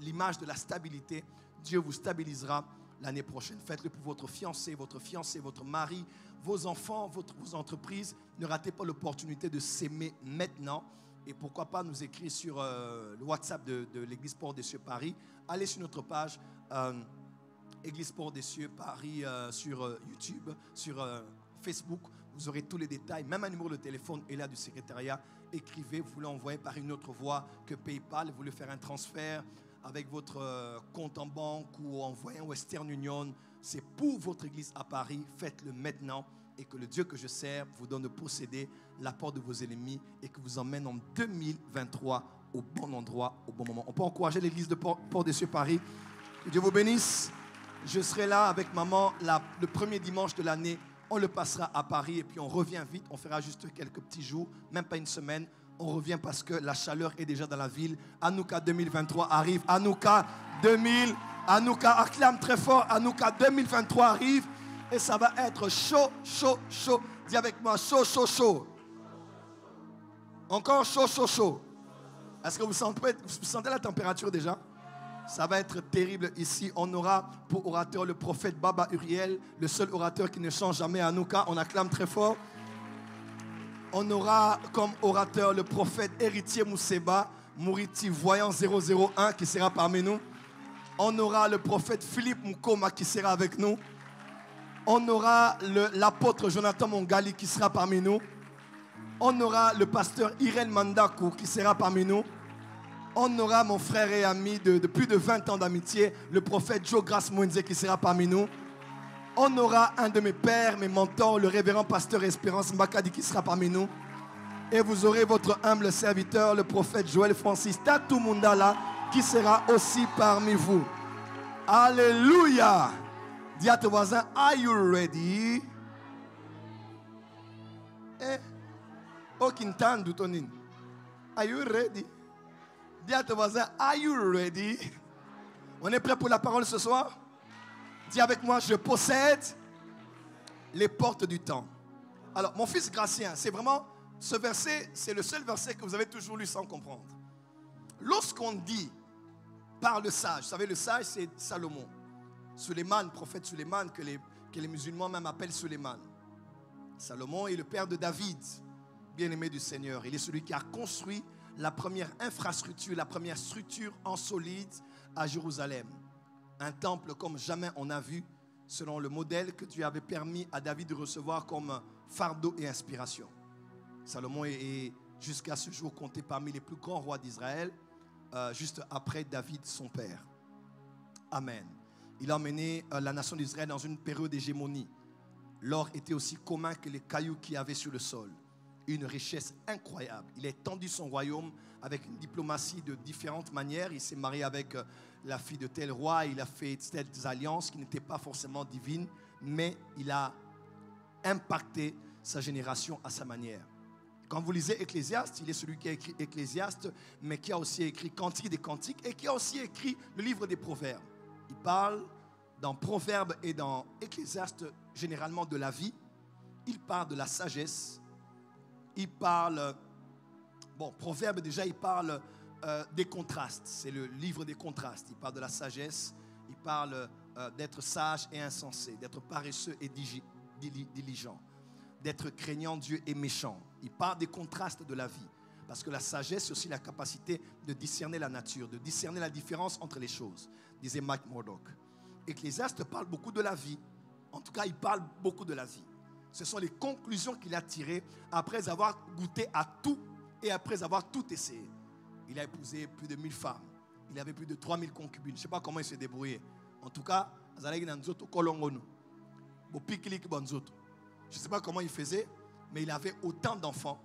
l'image de la stabilité, Dieu vous stabilisera l'année prochaine. Faites-le pour votre fiancé, votre fiancée, votre mari, vos enfants, votre, vos entreprises. Ne ratez pas l'opportunité de s'aimer maintenant. Et pourquoi pas nous écrire sur euh, le WhatsApp de, de l'Église Porte des Cieux Paris. Allez sur notre page euh, Église Porte des Cieux Paris euh, sur euh, YouTube, sur euh, Facebook. Vous aurez tous les détails. Même un numéro de téléphone est là du secrétariat. Écrivez, vous l'envoyez par une autre voie que PayPal. Vous voulez faire un transfert avec votre euh, compte en banque ou envoyez un Western Union. C'est pour votre église à Paris, faites-le maintenant et que le Dieu que je sers vous donne de posséder la porte de vos ennemis et que vous emmène en deux mille vingt-trois au bon endroit, au bon moment. On peut encourager l'église de Porte des Cieux Paris. Que Dieu vous bénisse. Je serai là avec maman la, le premier dimanche de l'année. On le passera à Paris et puis on revient vite. On fera juste quelques petits jours, même pas une semaine. On revient parce que la chaleur est déjà dans la ville. Hanouka deux mille vingt-trois arrive. Hanouka deux mille vingt-trois. Hanouka acclame très fort, Hanouka deux mille vingt-trois arrive et ça va être chaud, chaud, chaud. Dis avec moi, chaud, chaud, chaud. Encore chaud, chaud, chaud. Est-ce que vous sentez, vous sentez la température déjà? Ça va être terrible ici. On aura pour orateur le prophète Baba Uriel, le seul orateur qui ne change jamais à Hanouka. On acclame très fort. On aura comme orateur le prophète héritier Mousseba, Mouriti Voyant zéro zéro un qui sera parmi nous. On aura le prophète Philippe Moukoma qui sera avec nous. On aura l'apôtre Jonathan Mongali qui sera parmi nous. On aura le pasteur Irène Mandaku qui sera parmi nous. On aura mon frère et ami de, de plus de vingt ans d'amitié, le prophète Joe Grace Mwenze qui sera parmi nous. On aura un de mes pères, mes mentors, le révérend pasteur Espérance Mbakadi qui sera parmi nous. Et vous aurez votre humble serviteur, le prophète Joël Francis Tatu Mundala, qui sera aussi parmi vous. Alléluia. Dis à ton voisin, are you ready? Eh? Are you ready? Dis à ton voisin, are you ready? On est prêt pour la parole ce soir? Dis avec moi, je possède les portes du temps. Alors, mon fils Gracien, c'est vraiment, ce verset, c'est le seul verset que vous avez toujours lu sans comprendre. Lorsqu'on dit par le sage, vous savez, le sage, c'est Salomon. Suleiman, prophète Suleiman, que les, que les musulmans même appellent Suleiman. Salomon est le père de David, bien-aimé du Seigneur. Il est celui qui a construit la première infrastructure, la première structure en solide à Jérusalem. Un temple comme jamais on a vu, selon le modèle que Dieu avait permis à David de recevoir comme fardeau et inspiration. Salomon est jusqu'à ce jour compté parmi les plus grands rois d'Israël, euh, juste après David son père. Amen. Il a mené euh, la nation d'Israël dans une période d'hégémonie. L'or était aussi commun que les cailloux qu'il y avait sur le sol. Une richesse incroyable. Il a étendu son royaume avec une diplomatie de différentes manières. Il s'est marié avec euh, la fille de tel roi. Il a fait telles alliances qui n'étaient pas forcément divines, mais il a impacté sa génération à sa manière. Quand vous lisez Ecclésiaste, il est celui qui a écrit Ecclésiaste, mais qui a aussi écrit Cantique des Cantiques et qui a aussi écrit le livre des Proverbes. Il parle dans Proverbes et dans Ecclésiaste généralement de la vie. Il parle de la sagesse. Il parle, bon, Proverbes déjà, il parle euh, des contrastes. C'est le livre des contrastes. Il parle de la sagesse. Il parle euh, d'être sage et insensé, d'être paresseux et diligent, d'être craignant Dieu et méchant. Il parle des contrastes de la vie. Parce que la sagesse, c'est aussi la capacité de discerner la nature, de discerner la différence entre les choses, disait Mike Murdoch. Ecclésiaste parle beaucoup de la vie. En tout cas, il parle beaucoup de la vie. Ce sont les conclusions qu'il a tirées après avoir goûté à tout et après avoir tout essayé. Il a épousé plus de mille femmes. Il avait plus de trois mille concubines. Je ne sais pas comment il s'est débrouillé. En tout cas, je ne sais pas comment il faisait, mais il avait autant d'enfants,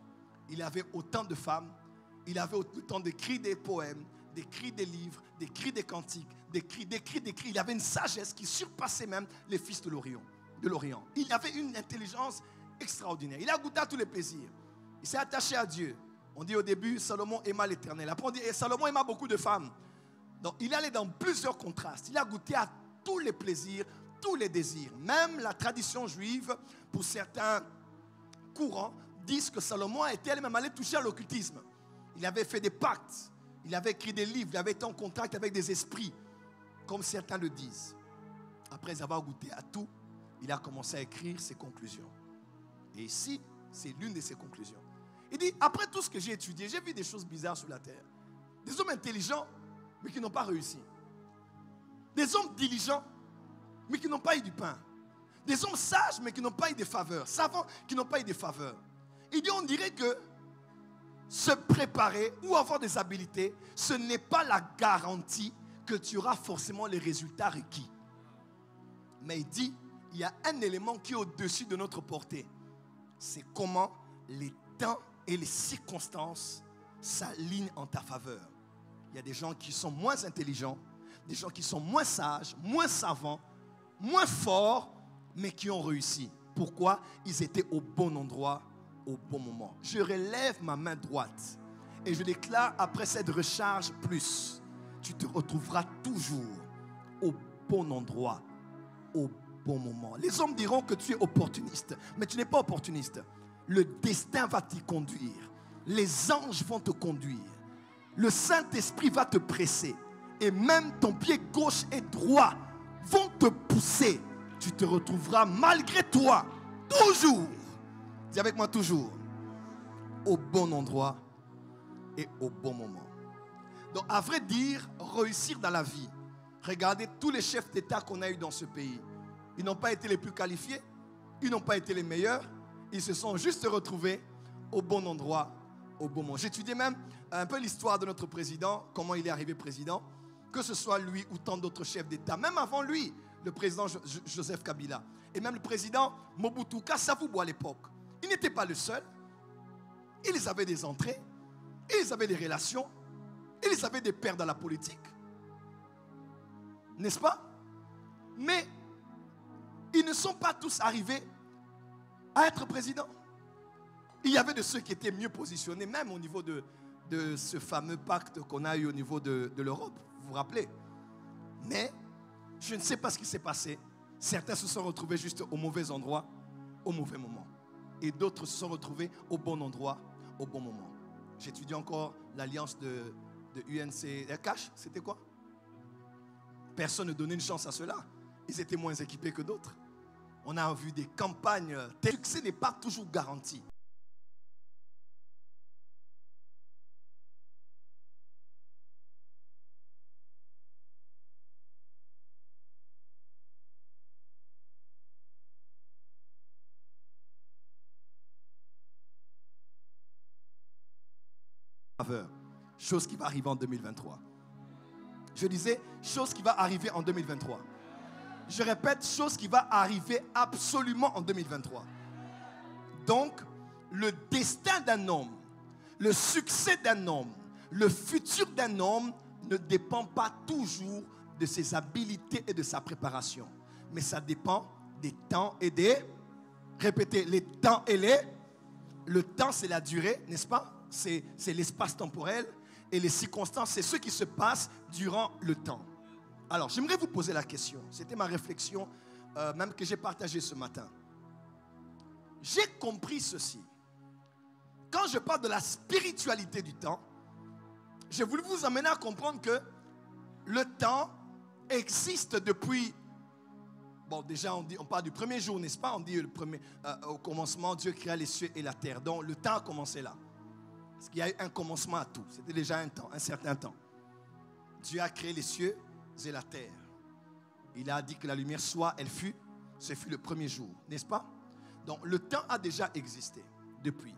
il avait autant de femmes, il avait autant de cris des poèmes, des cris des livres, des cris des cantiques, des cris, des cris, des cris. Il avait une sagesse qui surpassait même les fils de l'Orient. de l'Orient. Il avait une intelligence extraordinaire. Il a goûté à tous les plaisirs. Il s'est attaché à Dieu. On dit au début, Salomon aima l'Éternel. Après on dit, et Salomon aima beaucoup de femmes. Donc il allait dans plusieurs contrastes. Il a goûté à tous les plaisirs, tous les désirs. Même la tradition juive, pour certains courants, disent que Salomon était elle-même allé toucher à l'occultisme. Il avait fait des pactes. Il avait écrit des livres. Il avait été en contact avec des esprits, comme certains le disent. Après avoir goûté à tout, il a commencé à écrire ses conclusions. Et ici, c'est l'une de ses conclusions. Il dit, après tout ce que j'ai étudié, j'ai vu des choses bizarres sur la terre. Des hommes intelligents, mais qui n'ont pas réussi. Des hommes diligents, mais qui n'ont pas eu du pain. Des hommes sages, mais qui n'ont pas eu des faveurs. Savants, qui n'ont pas eu des faveurs. Il dit, on dirait que se préparer ou avoir des habiletés, ce n'est pas la garantie que tu auras forcément les résultats requis. Mais il dit, il y a un élément qui est au-dessus de notre portée. C'est comment les temps et les circonstances s'alignent en ta faveur. Il y a des gens qui sont moins intelligents, des gens qui sont moins sages, moins savants, moins forts, mais qui ont réussi. Pourquoi? Ils étaient au bon endroit, au bon moment. Je relève ma main droite et je déclare après cette recharge plus, tu te retrouveras toujours au bon endroit, au bon moment. Les hommes diront que tu es opportuniste, mais tu n'es pas opportuniste. Le destin va t'y conduire. Les anges vont te conduire. Le Saint-Esprit va te presser. Et même ton pied gauche et droit vont te pousser. Tu te retrouveras malgré toi, toujours, dis avec moi toujours, au bon endroit et au bon moment. Donc à vrai dire, réussir dans la vie. Regardez tous les chefs d'État qu'on a eu dans ce pays. Ils n'ont pas été les plus qualifiés, ils n'ont pas été les meilleurs, ils se sont juste retrouvés au bon endroit, au bon moment. J'étudiais même un peu l'histoire de notre président, comment il est arrivé président, que ce soit lui ou tant d'autres chefs d'État, même avant lui, le président Joseph Kabila, et même le président Mobutu Sese Seko à l'époque. Ils n'étaient pas le seul, ils avaient des entrées, ils avaient des relations, ils avaient des pairs dans la politique, n'est-ce pas? Mais ils ne sont pas tous arrivés à être présidents. Il y avait de ceux qui étaient mieux positionnés, même au niveau de, de ce fameux pacte qu'on a eu au niveau de, de l'Europe, vous vous rappelez. Mais je ne sais pas ce qui s'est passé. Certains se sont retrouvés juste au mauvais endroit, au mauvais moment. Et d'autres se sont retrouvés au bon endroit, au bon moment. J'étudie encore l'alliance de, de U N C. Cash, c'était quoi? Personne ne donnait une chance à cela. ils étaient moins équipés que d'autres. On a vu des campagnes. Le succès n'est pas toujours garanti. Chose qui va arriver en deux mille vingt-trois. Je disais, chose qui va arriver en deux mille vingt-trois. Je répète, chose qui va arriver absolument en deux mille vingt-trois. Donc, le destin d'un homme, le succès d'un homme, le futur d'un homme ne dépend pas toujours de ses habiletés et de sa préparation. Mais ça dépend des temps et des... Répétez, les temps et les... Le temps, c'est la durée, n'est-ce pas? C'est l'espace temporel. Et les circonstances, c'est ce qui se passe durant le temps. Alors, j'aimerais vous poser la question. C'était ma réflexion, euh, même que j'ai partagée ce matin. J'ai compris ceci. Quand je parle de la spiritualité du temps, je voulais vous amener à comprendre que le temps existe depuis... Bon, déjà, on, dit, on parle du premier jour, n'est-ce pas? On dit le premier, euh, au commencement, Dieu créa les cieux et la terre. Donc, le temps a commencé là. Parce qu'il y a eu un commencement à tout. C'était déjà un temps, un certain temps. Dieu a créé les cieux et la terre. Il a dit que la lumière soit, elle fut. Ce fut le premier jour, n'est-ce pas? Donc le temps a déjà existé depuis.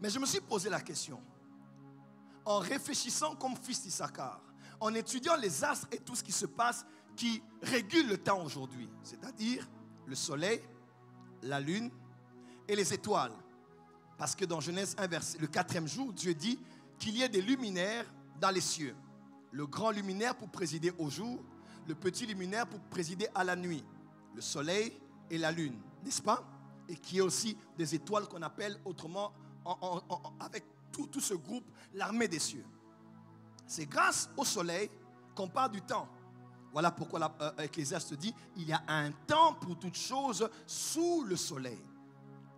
Mais je me suis posé la question. En réfléchissant comme fils d'Issachar, en étudiant les astres et tout ce qui se passe qui régule le temps aujourd'hui, c'est-à-dire le soleil, la lune et les étoiles. Parce que dans Genèse un, le quatrième jour, Dieu dit qu'il y ait des luminaires dans les cieux. Le grand luminaire pour présider au jour, le petit luminaire pour présider à la nuit. Le soleil et la lune, n'est-ce pas? Et qu'il y ait aussi des étoiles qu'on appelle autrement, en, en, en, avec tout, tout ce groupe, l'armée des cieux. C'est grâce au soleil qu'on parle du temps. Voilà pourquoi l'Ecclésiaste dit, il y a un temps pour toutes choses sous le soleil.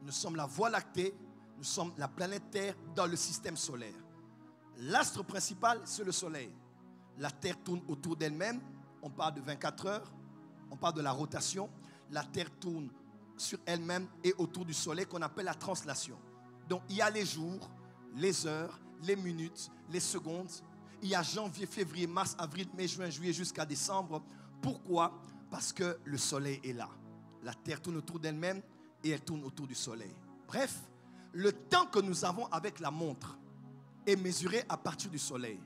Nous sommes la voie lactée. Nous sommes la planète Terre dans le système solaire. L'astre principal, c'est le soleil. La Terre tourne autour d'elle-même. On parle de vingt-quatre heures. On parle de la rotation. La Terre tourne sur elle-même et autour du soleil qu'on appelle la translation. Donc, il y a les jours, les heures, les minutes, les secondes. Il y a janvier, février, mars, avril, mai, juin, juillet jusqu'à décembre. Pourquoi? Parce que le soleil est là. La Terre tourne autour d'elle-même et elle tourne autour du soleil. Bref, le temps que nous avons avec la montre est mesuré à partir du soleil.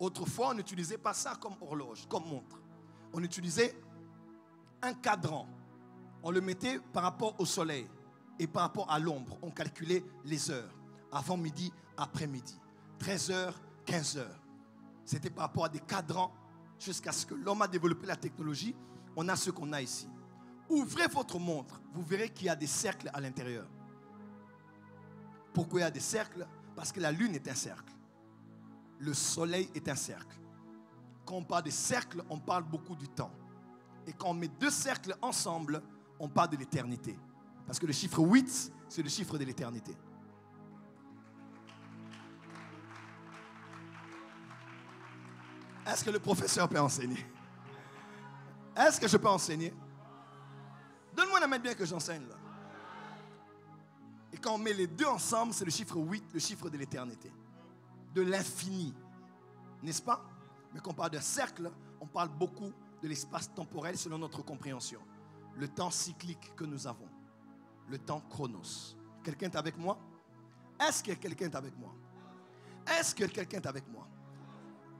Autrefois, on n'utilisait pas ça comme horloge, comme montre. On utilisait un cadran. On le mettait par rapport au soleil et par rapport à l'ombre. On calculait les heures. Avant midi, après-midi. treize heures, quinze heures. C'était par rapport à des cadrans jusqu'à ce que l'homme a développé la technologie. On a ce qu'on a ici. Ouvrez votre montre. Vous verrez qu'il y a des cercles à l'intérieur. Pourquoi il y a des cercles? Parce que la lune est un cercle. Le soleil est un cercle. Quand on parle de cercle, on parle beaucoup du temps. Et quand on met deux cercles ensemble, on parle de l'éternité. Parce que le chiffre huit, c'est le chiffre de l'éternité. Est-ce que le professeur peut enseigner? Est-ce que je peux enseigner? Donne-moi la main bien que j'enseigne là. Et quand on met les deux ensemble, c'est le chiffre huit, le chiffre de l'éternité. De l'infini. N'est-ce pas? Mais quand on parle de cercle, on parle beaucoup de l'espace temporel selon notre compréhension. Le temps cyclique que nous avons. Le temps chronos. Quelqu'un est avec moi? Est-ce que quelqu'un est avec moi? Est-ce que quelqu'un est avec moi?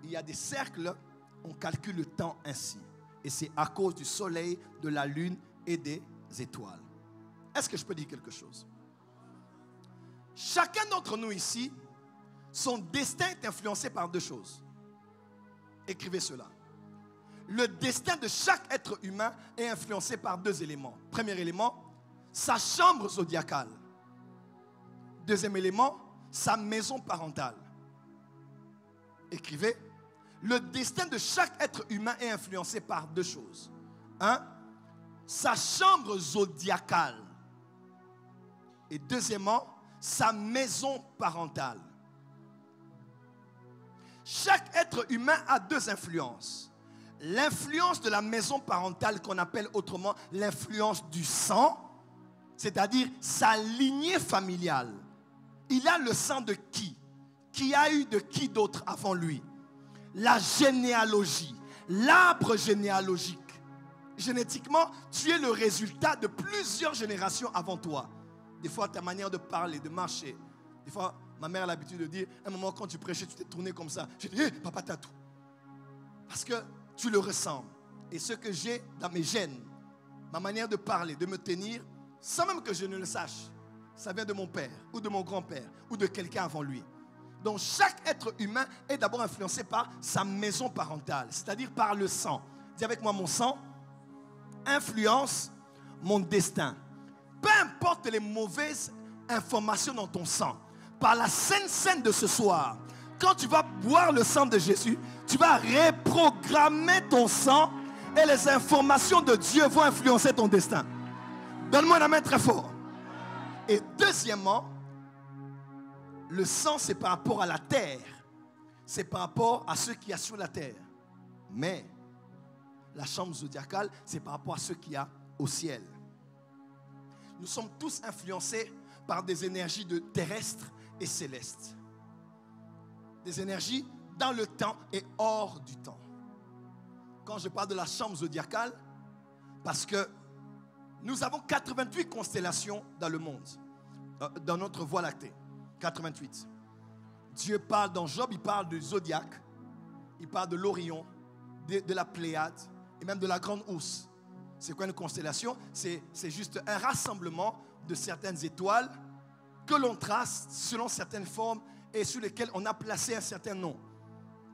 Il y a des cercles, on calcule le temps ainsi. Et c'est à cause du soleil, de la lune et des étoiles. Est-ce que je peux dire quelque chose? Chacun d'entre nous ici, son destin est influencé par deux choses. Écrivez cela. Le destin de chaque être humain est influencé par deux éléments. Premier élément, sa chambre zodiacale. Deuxième élément, sa maison parentale. Écrivez. Le destin de chaque être humain est influencé par deux choses. Un, sa chambre zodiacale. Et deuxièmement, sa maison parentale. Chaque être humain a deux influences. l'influence de la maison parentale qu'on appelle autrement l'influence du sang, c'est-à-dire sa lignée familiale. Il a le sang de qui? Qui a eu de qui d'autre avant lui? La généalogie, l'arbre généalogique. Génétiquement, tu es le résultat de plusieurs générations avant toi. Des fois, ta manière de parler, de marcher. Des fois, ma mère a l'habitude de dire, à un moment, quand tu prêchais, tu t'es tourné comme ça. J'ai dit, hé, papa Tatu. Parce que tu le ressembles. Et ce que j'ai dans mes gènes, ma manière de parler, de me tenir, sans même que je ne le sache, ça vient de mon père ou de mon grand-père ou de quelqu'un avant lui. Donc chaque être humain est d'abord influencé par sa maison parentale, c'est-à-dire par le sang. Dis avec moi, mon sang influence mon destin. Peu importe les mauvaises informations dans ton sang, par la sainte scène de ce soir, quand tu vas boire le sang de Jésus, tu vas reprogrammer ton sang et les informations de Dieu vont influencer ton destin. Donne-moi la main très fort. Et deuxièmement, le sang, c'est par rapport à la terre. C'est par rapport à ceux qui a sur la terre. Mais la chambre zodiacale, c'est par rapport à ceux qui a au ciel. Nous sommes tous influencés par des énergies de terrestres et célestes. Des énergies dans le temps et hors du temps. Quand je parle de la chambre zodiacale, parce que nous avons quatre-vingt-huit constellations dans le monde, dans notre voie lactée. quatre-vingt-huit. Dieu parle dans Job, il parle du Zodiaque, il parle de l'Orion, de, de la Pléiade et même de la Grande Ourse. C'est quoi une constellation? C'est juste un rassemblement de certaines étoiles que l'on trace selon certaines formes et sur lesquelles on a placé un certain nom.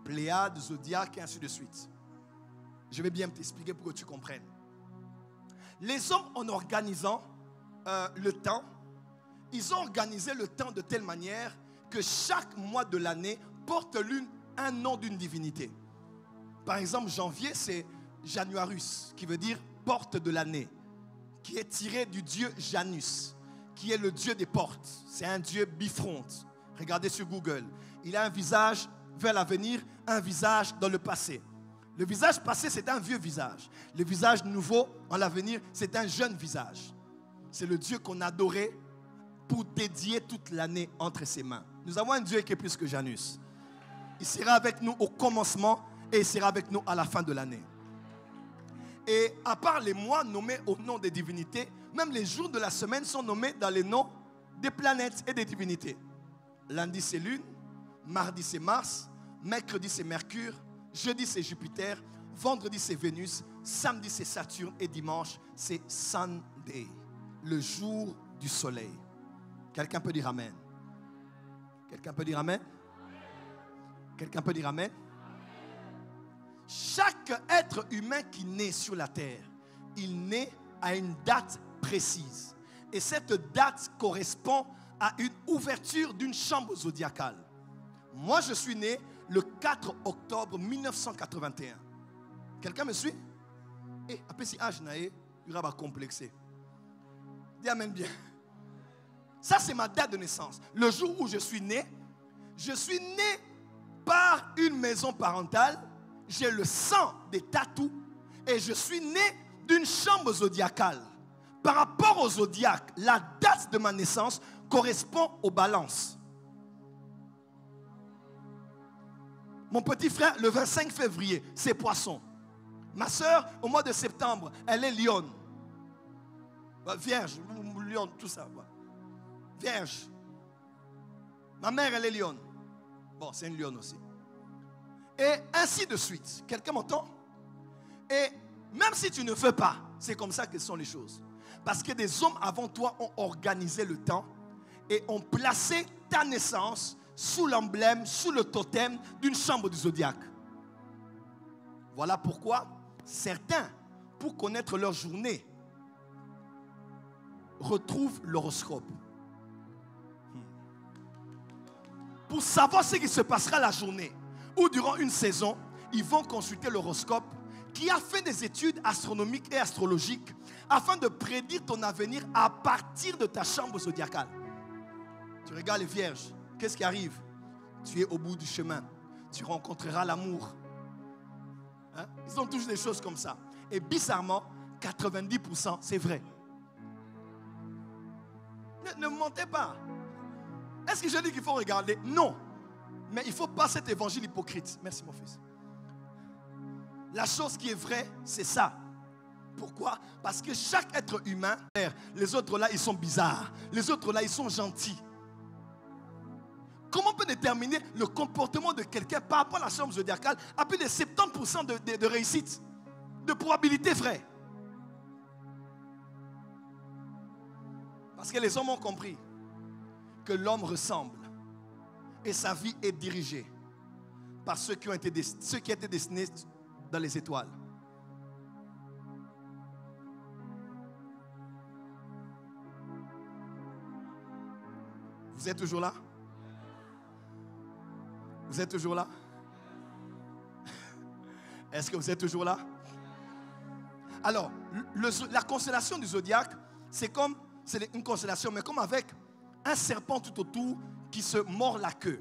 Pléiade, Zodiaque et ainsi de suite. Je vais bien t'expliquer pour que tu comprennes. Les hommes, en organisant euh, le temps, ils ont organisé le temps de telle manière que chaque mois de l'année porte l'une un nom d'une divinité. Par exemple, janvier, c'est Januarius, qui veut dire porte de l'année, qui est tiré du dieu Janus, qui est le dieu des portes. C'est un dieu bifronte. Regardez sur Google. Il a un visage vers l'avenir, un visage dans le passé. Le visage passé, c'est un vieux visage. Le visage nouveau, en l'avenir, c'est un jeune visage. C'est le Dieu qu'on adorait pour dédier toute l'année entre ses mains. Nous avons un Dieu qui est plus que Janus. Il sera avec nous au commencement et il sera avec nous à la fin de l'année. Et à part les mois nommés au nom des divinités, même les jours de la semaine sont nommés dans les noms des planètes et des divinités. Lundi, c'est Lune. Mardi, c'est Mars. Mercredi, c'est Mercure. Jeudi, c'est Jupiter. Vendredi, c'est Vénus. Samedi, c'est Saturne. Et dimanche, c'est Sunday, le jour du soleil. Quelqu'un peut dire amen? Quelqu'un peut dire amen? Quelqu'un peut dire amen? Chaque être humain qui naît sur la terre, il naît à une date précise. Et cette date correspond à une ouverture d'une chambre zodiacale. Moi, je suis né le quatre octobre mille neuf cent quatre-vingt-un. Quelqu'un me suit? Et après si âge naé, il va complexer. Dis amen bien. Ça, c'est ma date de naissance. Le jour où je suis né, je suis né par une maison parentale. J'ai le sang des Tatu et je suis né d'une chambre zodiacale. Par rapport au zodiaque, la date de ma naissance correspond aux balances. Mon petit frère, le vingt-cinq février, c'est poisson. Ma soeur, au mois de septembre, elle est lion. Vierge, lion, tout ça. Vierge. Ma mère, elle est lion. Bon, c'est une lion aussi. Et ainsi de suite. Quelqu'un m'entend? Et même si tu ne fais pas, c'est comme ça que sont les choses. Parce que des hommes avant toi ont organisé le temps et ont placé ta naissance sous l'emblème, sous le totem d'une chambre du zodiaque. Voilà pourquoi certains, pour connaître leur journée, retrouvent l'horoscope. Pour savoir ce qui se passera la journée ou durant une saison, ils vont consulter l'horoscope qui a fait des études astronomiques et astrologiques afin de prédire ton avenir à partir de ta chambre zodiacale. Tu regardes les vierges. Qu'est-ce qui arrive? Tu es au bout du chemin. Tu rencontreras l'amour. Hein? Ils ont tous des choses comme ça. Et bizarrement, quatre-vingt-dix pour cent, c'est vrai. Ne, ne mentez pas. Est-ce que je dis qu'il faut regarder? Non. Mais il ne faut pas cet évangile hypocrite. Merci mon fils. La chose qui est vraie, c'est ça. Pourquoi? Parce que chaque être humain, les autres là, ils sont bizarres. Les autres là, ils sont gentils. Comment on peut déterminer le comportement de quelqu'un par rapport à la somme zodiacale à plus de soixante-dix pour cent de, de, de réussite, de probabilité vraie? Parce que les hommes ont compris que l'homme ressemble et sa vie est dirigée par ceux qui ont été, ceux qui ont été destinés dans les étoiles. Vous êtes toujours là? Vous êtes toujours là? Est-ce que vous êtes toujours là? Alors, le, la constellation du Zodiaque, c'est comme, c'est une constellation, mais comme avec un serpent tout autour qui se mord la queue.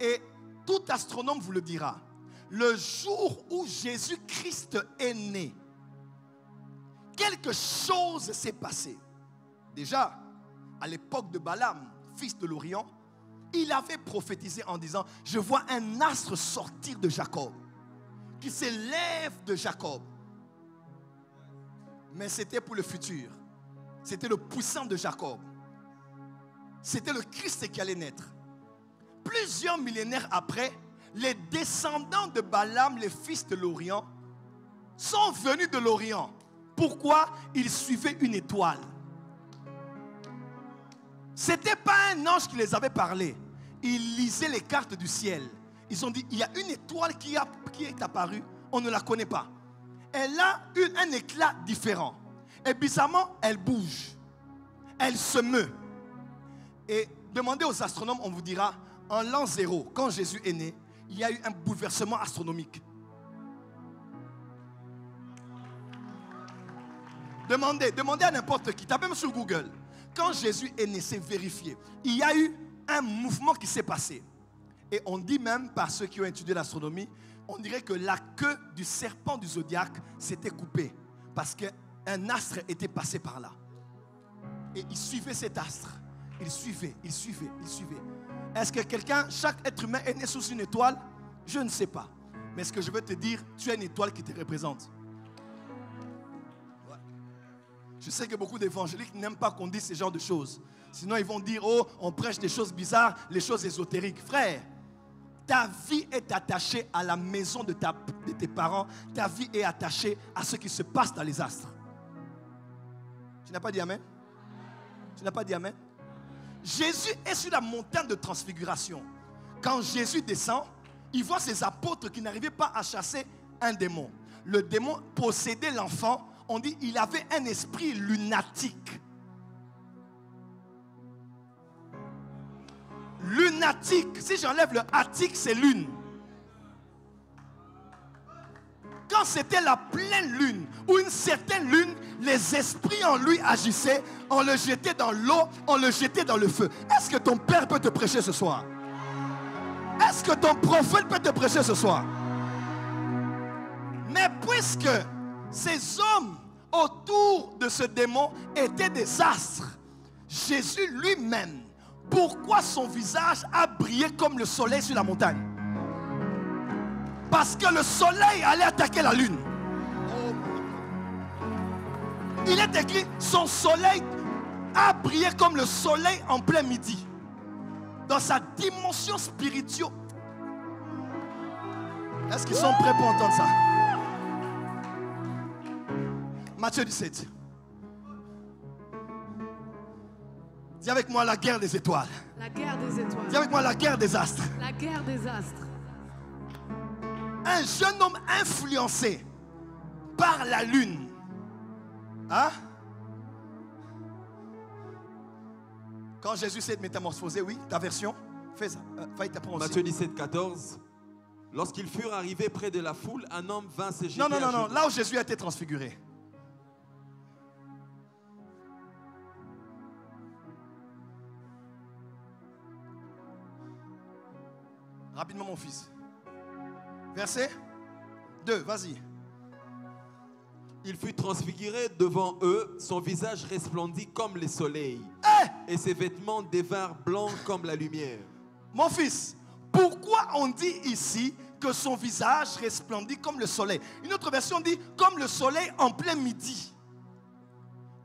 Et tout astronome vous le dira, le jour où Jésus-Christ est né, quelque chose s'est passé. Déjà, à l'époque de Balaam, fils de l'Orient, il avait prophétisé en disant, je vois un astre sortir de Jacob, qui s'élève de Jacob. Mais c'était pour le futur. C'était le puissant de Jacob. C'était le Christ qui allait naître. Plusieurs millénaires après, les descendants de Balaam, les fils de l'Orient, sont venus de l'Orient. Pourquoi? Ils suivaient une étoile. Ce n'était pas un ange qui les avait parlé. Ils lisaient les cartes du ciel. Ils ont dit, il y a une étoile qui, a, qui est apparue, on ne la connaît pas. Elle a une, un éclat différent. Et bizarrement, elle bouge. Elle se meut. Et demandez aux astronomes, on vous dira, en l'an zéro, quand Jésus est né, il y a eu un bouleversement astronomique. Demandez, demandez à n'importe qui, tapez même sur Google. Quand Jésus est né, c'est vérifié. Il y a eu un mouvement qui s'est passé. Et on dit même, par ceux qui ont étudié l'astronomie, on dirait que la queue du serpent du Zodiaque s'était coupée. Parce qu'un astre était passé par là. Et il suivait cet astre. Il suivait, il suivait, il suivait. Est-ce que quelqu'un, chaque être humain est né sous une étoile? Je ne sais pas. Mais ce que je veux te dire, tu as une étoile qui te représente. Je sais que beaucoup d'évangéliques n'aiment pas qu'on dise ce genre de choses. Sinon, ils vont dire, oh, on prêche des choses bizarres, les choses ésotériques. Frère, ta vie est attachée à la maison de, ta, de tes parents. Ta vie est attachée à ce qui se passe dans les astres. Tu n'as pas dit amen? Tu n'as pas dit amen? Jésus est sur la montagne de transfiguration. Quand Jésus descend, il voit ses apôtres qui n'arrivaient pas à chasser un démon. Le démon possédait l'enfant. On dit qu'il avait un esprit lunatique. Lunatique. Si j'enlève le attique, c'est lune. Quand c'était la pleine lune ou une certaine lune, les esprits en lui agissaient. On le jetait dans l'eau, on le jetait dans le feu. Est-ce que ton père peut te prêcher ce soir? Est-ce que ton prophète peut te prêcher ce soir? Mais puisque ces hommes autour de ce démon étaient des astres, Jésus lui-même, pourquoi son visage a brillé comme le soleil sur la montagne? Parce que le soleil allait attaquer la lune. Il est écrit, son soleil a brillé comme le soleil en plein midi. Dans sa dimension spirituelle. Est-ce qu'ils sont prêts pour entendre ça? Matthieu dix-sept. Dis avec moi la guerre des étoiles. La guerre des étoiles. Dis avec moi la guerre des astres. La guerre des astres. Un jeune homme influencé par la lune. Hein? Quand Jésus s'est métamorphosé, oui, ta version, fais ça. Euh, Matthieu dix-sept, quatorze. Lorsqu'ils furent arrivés près de la foule, un homme vint se jeter. Non, non, non, non, là où Jésus a été transfiguré. Rapidement, mon fils. Verset deux, vas-y. Il fut transfiguré devant eux, son visage resplendit comme le soleil. Hey! Et ses vêtements devinrent blancs comme la lumière. Mon fils, pourquoi on dit ici que son visage resplendit comme le soleil? Une autre version dit comme le soleil en plein midi.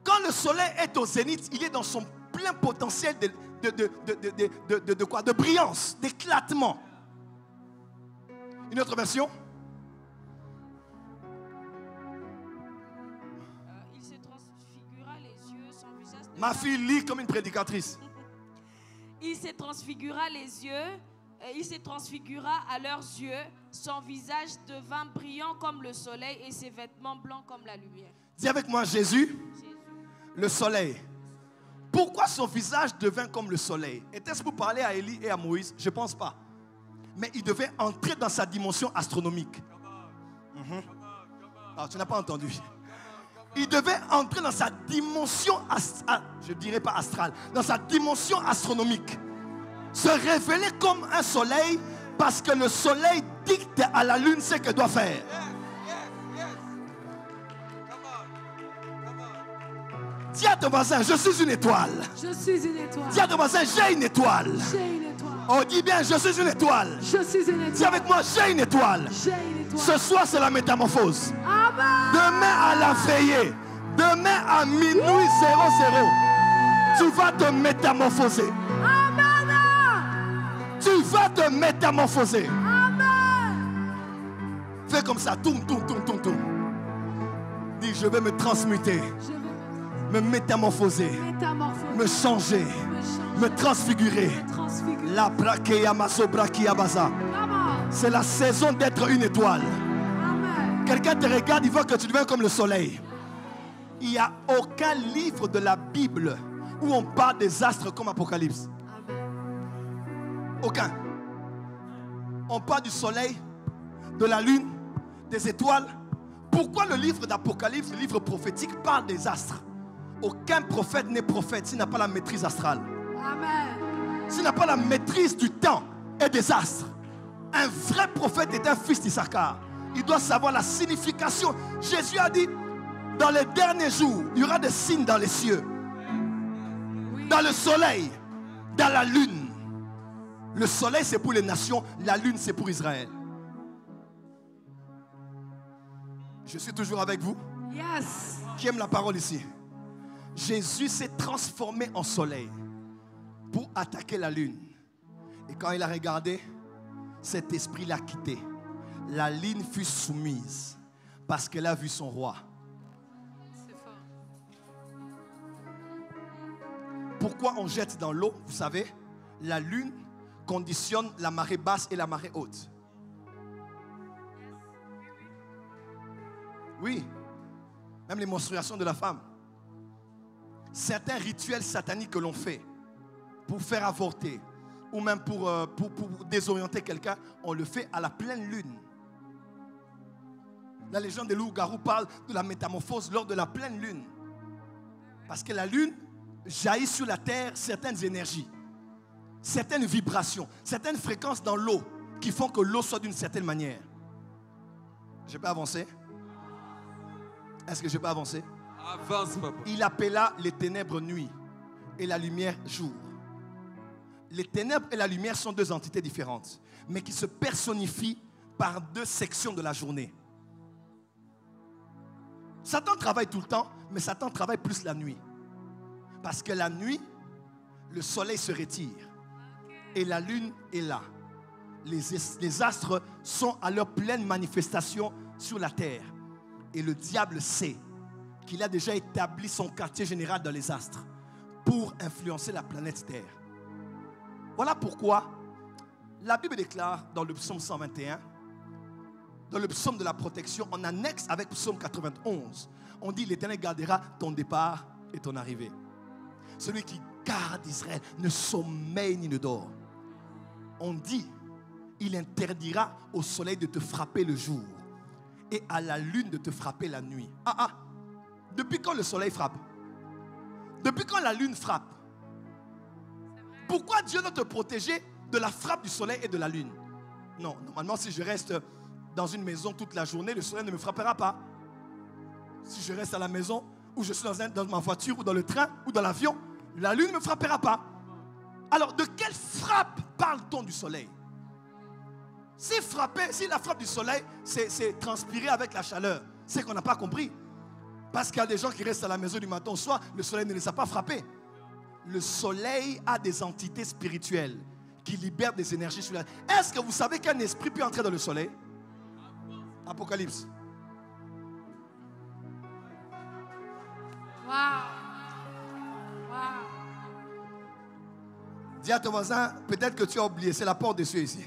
Quand le soleil est au zénith, il est dans son plein potentiel de, de, de, de, de, de, de, de quoi? De brillance, d'éclatement. Une autre version? Ma fille lit comme une prédicatrice. Il se transfigura les yeux, il se transfigura à leurs yeux, son visage devint brillant comme le soleil et ses vêtements blancs comme la lumière. Dis avec moi, Jésus, Jésus. Le soleil. Pourquoi son visage devint comme le soleil? Était-ce pour parler à Élie et à Moïse? Je ne pense pas. Mais il devait entrer dans sa dimension astronomique. Mm-hmm. Ah, tu n'as pas entendu. Il devait entrer dans sa dimension astrale, je dirais pas astrale, dans sa dimension astronomique. Se révéler comme un soleil parce que le soleil dicte à la lune ce qu'elle doit faire. Yes, yes, yes. Come on, come on. Dis à ton voisin, je suis une étoile. Je suis une étoile. Dis à ton voisin, j'ai une étoile. J'ai une étoile. Oh, dis bien, je suis une étoile. Je suis une étoile. Dis avec moi, j'ai une étoile. J'ai une étoile. Ce soir, c'est la métamorphose. Amen. Demain à la veillée, demain à minuit zéro zéro, tu vas te métamorphoser. Amen. Tu vas te métamorphoser. Amen. Fais comme ça, tourne, tourne, tourne, tourne, tourne. Dis, je vais me transmuter, je vais me métamorphoser, métamorphoser. Me changer, me, changer. Me transfigurer. La braquea maso braquea baza. C'est la saison d'être une étoile. Quelqu'un te regarde, il veut que tu deviennes comme le soleil. Il n'y a aucun livre de la Bible où on parle des astres comme Apocalypse. Aucun. On parle du soleil, de la lune, des étoiles. Pourquoi le livre d'Apocalypse, le livre prophétique, parle des astres? Aucun prophète n'est prophète s'il n'a pas la maîtrise astrale. Amen. S'il n'a pas la maîtrise du temps et des astres. Un vrai prophète est un fils d'Issachar. Il doit savoir la signification. Jésus a dit, dans les derniers jours, il y aura des signes dans les cieux. Dans le soleil, dans la lune. Le soleil, c'est pour les nations. La lune, c'est pour Israël. Je suis toujours avec vous. Yes. Qui aime la parole ici? Jésus s'est transformé en soleil pour attaquer la lune. Et quand il a regardé, cet esprit l'a quitté. La lune fut soumise parce qu'elle a vu son roi. C'est fort. Pourquoi on jette dans l'eau? Vous savez, la lune conditionne la marée basse et la marée haute. Oui, même les menstruations de la femme. Certains rituels sataniques que l'on fait pour faire avorter ou même pour, euh, pour, pour désorienter quelqu'un, on le fait à la pleine lune. La légende des loups-garous parle de la métamorphose lors de la pleine lune. Parce que la lune jaillit sur la terre certaines énergies, certaines vibrations, certaines fréquences dans l'eau qui font que l'eau soit d'une certaine manière. Je peux avancer? Est-ce que je peux avancer? Avance, papa. Il appela les ténèbres nuit et la lumière jour. Les ténèbres et la lumière sont deux entités différentes, mais qui se personnifient par deux sections de la journée. Satan travaille tout le temps, mais Satan travaille plus la nuit. Parce que la nuit, le soleil se retire. Et la lune est là. Les, les astres sont à leur pleine manifestation sur la terre. Et le diable sait qu'il a déjà établi son quartier général dans les astres pour influencer la planète Terre. Voilà pourquoi la Bible déclare dans le psaume cent vingt et un, dans le psaume de la protection, en annexe avec psaume quatre-vingt-onze, on dit l'Éternel gardera ton départ et ton arrivée. Celui qui garde Israël ne sommeille ni ne dort. On dit, il interdira au soleil de te frapper le jour et à la lune de te frapper la nuit. Ah ah, depuis quand le soleil frappe? Depuis quand la lune frappe? Pourquoi Dieu doit te protéger de la frappe du soleil et de la lune? Non, normalement si je reste dans une maison toute la journée, le soleil ne me frappera pas. Si je reste à la maison, ou je suis dans, un, dans ma voiture, ou dans le train, ou dans l'avion, la lune ne me frappera pas. Alors, de quelle frappe parle-t-on du soleil? Si frapper, si la frappe du soleil, c'est transpirer avec la chaleur, c'est qu'on n'a pas compris. Parce qu'il y a des gens qui restent à la maison du matin au soir, le soleil ne les a pas frappés. Le soleil a des entités spirituelles qui libèrent des énergies sur la terre. Est-ce que vous savez qu'un esprit peut entrer dans le soleil? Apocalypse. Wow. Wow. Dis à ton voisin, peut-être que tu as oublié, c'est la porte des cieux ici.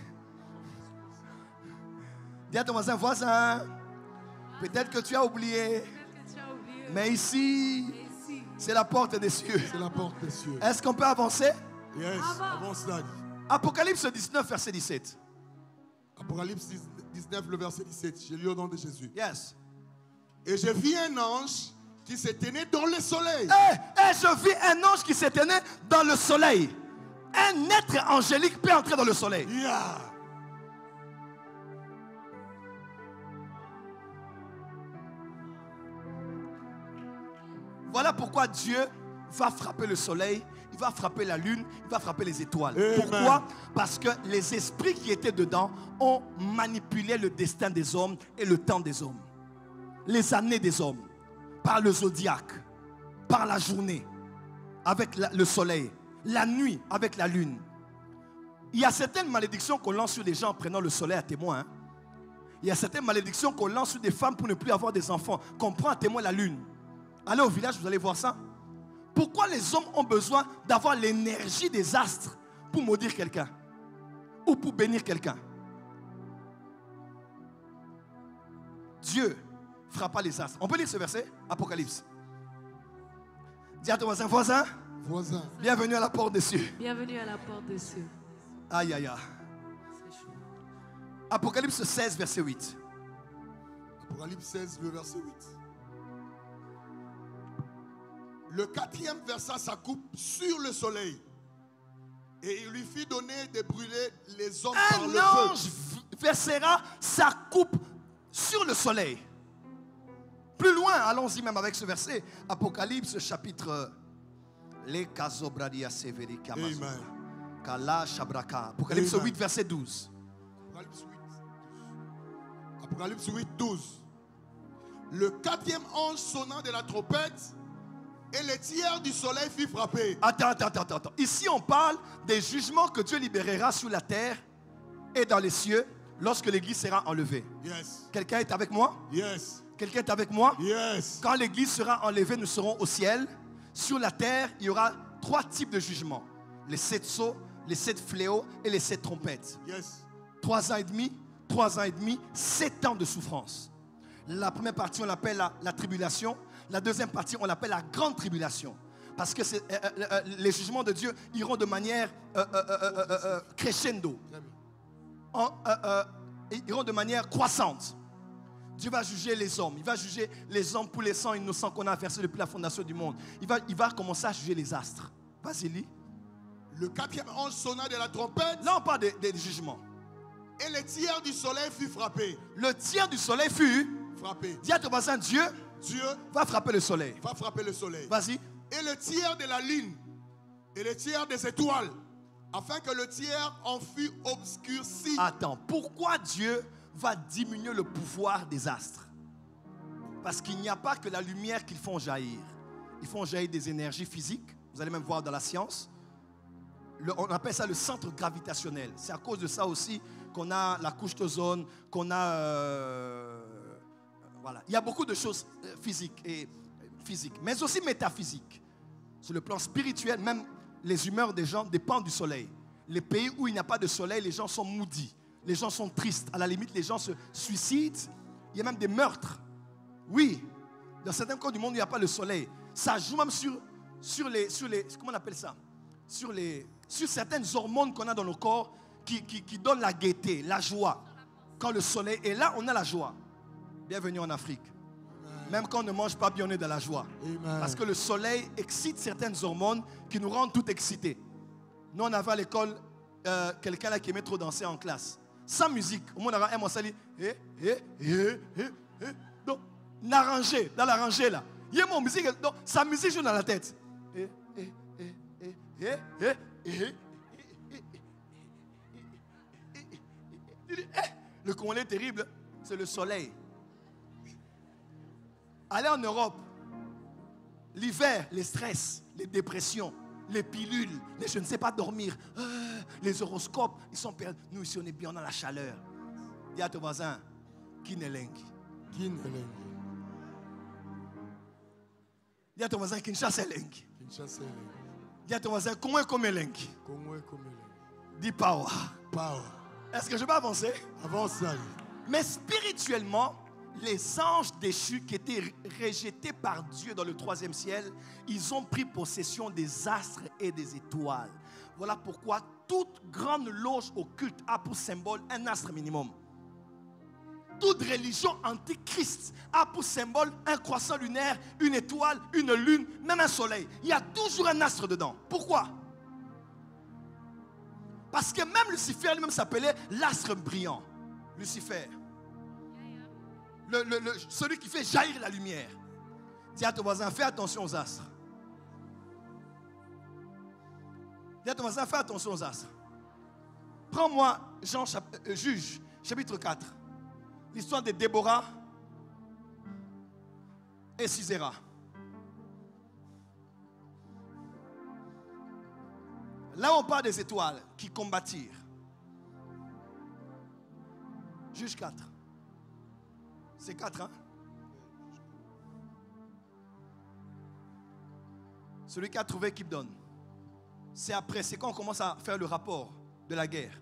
Dis à ton voisin, voisin, peut-être que tu as oublié, mais ici, c'est la porte des cieux. C'est la porte des cieux. Est-ce qu'on peut avancer? Yes, avance. Apocalypse dix-neuf, verset dix-sept. Apocalypse dix-neuf, le verset dix-sept. Je lis au nom de Jésus. Yes. Et je vis un ange qui s'éteignait dans le soleil. Et, et je vis un ange qui s'éteignait dans le soleil. Un être angélique peut entrer dans le soleil. Yeah. Voilà pourquoi Dieu va frapper le soleil, il va frapper la lune, il va frapper les étoiles. Amen. Pourquoi? Parce que les esprits qui étaient dedans ont manipulé le destin des hommes et le temps des hommes. Les années des hommes. Par le zodiaque, par la journée, avec la, le soleil, la nuit, avec la lune. Il y a certaines malédictions qu'on lance sur les gens en prenant le soleil à témoin. Hein. Il y a certaines malédictions qu'on lance sur des femmes pour ne plus avoir des enfants, qu'on prend à témoin la lune. Allez au village, vous allez voir ça. Pourquoi les hommes ont besoin d'avoir l'énergie des astres pour maudire quelqu'un ou pour bénir quelqu'un? Dieu frappa les astres. On peut lire ce verset, Apocalypse. Dis à ton voisin, voisin, voisin, bienvenue à la porte des cieux. Bienvenue à la porte des cieux. Aïe, aïe, aïe. Apocalypse seize, verset huit. Apocalypse seize, le verset huit. Le quatrième versa sa coupe sur le soleil. Et il lui fit donner de brûler les hommes par le feu. Un ange versera sa coupe sur le soleil. Plus loin, allons-y même avec ce verset. Apocalypse chapitre... Apocalypse huit, verset douze. Apocalypse huit, douze. Le quatrième ange sonnant de la trompette... Et le tiers du soleil fut frappé. Attends, attends, attends, attends. Ici, on parle des jugements que Dieu libérera sur la terre et dans les cieux lorsque l'église sera enlevée. Yes. Quelqu'un est avec moi? Yes. Quelqu'un est avec moi? Yes. Quand l'église sera enlevée, nous serons au ciel. Sur la terre, il y aura trois types de jugements. Les sept sceaux, les sept fléaux et les sept trompettes. Yes. Trois ans et demi, trois ans et demi, sept ans de souffrance. La première partie, on l'appelle la, la tribulation. La deuxième partie, on l'appelle la grande tribulation. Parce que euh, euh, les jugements de Dieu iront de manière euh, euh, euh, euh, euh, crescendo. En, euh, euh, ils iront de manière croissante. Dieu va juger les hommes. Il va juger les hommes pour les sangs innocents qu'on a versés depuis la fondation du monde. Il va, il va commencer à juger les astres. Vas-y, lis. Le quatrième ange sonna de la trompette. Là, on parle des, des jugements. Et le tiers du soleil fut frappé. Le tiers du soleil fut frappé. Dis à ton voisin, Dieu... Dieu va frapper le soleil. Va frapper le soleil. Vas-y. Et le tiers de la lune et le tiers des étoiles, afin que le tiers en fût obscurci. Attends, pourquoi Dieu va diminuer le pouvoir des astres? Parce qu'il n'y a pas que la lumière qu'ils font jaillir. Ils font jaillir des énergies physiques. Vous allez même voir dans la science. Le, on appelle ça le centre gravitationnel. C'est à cause de ça aussi qu'on a la couche d'ozone, qu'on a... Euh, Voilà. Il y a beaucoup de choses physiques, et physiques, mais aussi métaphysiques. Sur le plan spirituel, même les humeurs des gens dépendent du soleil. Les pays où il n'y a pas de soleil, les gens sont moody, les gens sont tristes. À la limite, les gens se suicident. Il y a même des meurtres. Oui, dans certains coins du monde, il n'y a pas le soleil. Ça joue même sur, sur, les, sur les... Comment on appelle ça? Sur, les, sur certaines hormones qu'on a dans nos corps qui, qui, qui donnent la gaieté, la joie. Quand le soleil est là, on a la joie. Bienvenue en Afrique. Amen. Même quand on ne mange pas bien, on est dans la joie. Amen. Parce que le soleil excite certaines hormones qui nous rendent tout excités. Nous, on avait à l'école euh, quelqu'un là qui aimait trop danser en classe. sans musique. Au moins, on a eh, eh, eh, eh. Donc, l'arranger, dans l'arranger là. Il y a mon musique, donc, sa musique joue dans la tête. Eh, eh, eh, eh, eh, eh, eh. Le Congolais terrible, c'est le soleil. Aller en Europe, l'hiver, les stress, les dépressions, les pilules, les je ne sais pas dormir, euh, les horoscopes, ils sont perdus. Nous ici, on est bien dans la chaleur. Dis à ton voisin, Kinelengi. Kinelengi. Dis à ton voisin, Kinshasa lengi. Kinshasa lengi. Dis à ton voisin, Kongwe komelengi. Kongwe komelengi. Dis Power. Power. Est-ce que je peux avancer? Avance. Mais spirituellement, les anges déchus qui étaient rejetés par Dieu dans le troisième ciel, ils ont pris possession des astres et des étoiles. Voilà pourquoi toute grande loge occulte a pour symbole un astre minimum. Toute religion antichrist a pour symbole un croissant lunaire, une étoile, une lune, même un soleil. Il y a toujours un astre dedans. Pourquoi ? Parce que même Lucifer lui-même s'appelait l'astre brillant. Lucifer. Le, le, le, celui qui fait jaillir la lumière. Dis à ton voisin, fais attention aux astres. Dis à ton voisin, fais attention aux astres. Prends-moi Jean, euh, Juge, chapitre quatre. L'histoire de Déborah et Cizéra. Là, on parle des étoiles qui combattirent. Juge quatre. C'est quatre, hein? Celui qui a trouvé, qui donne. C'est après, c'est quand on commence à faire le rapport de la guerre.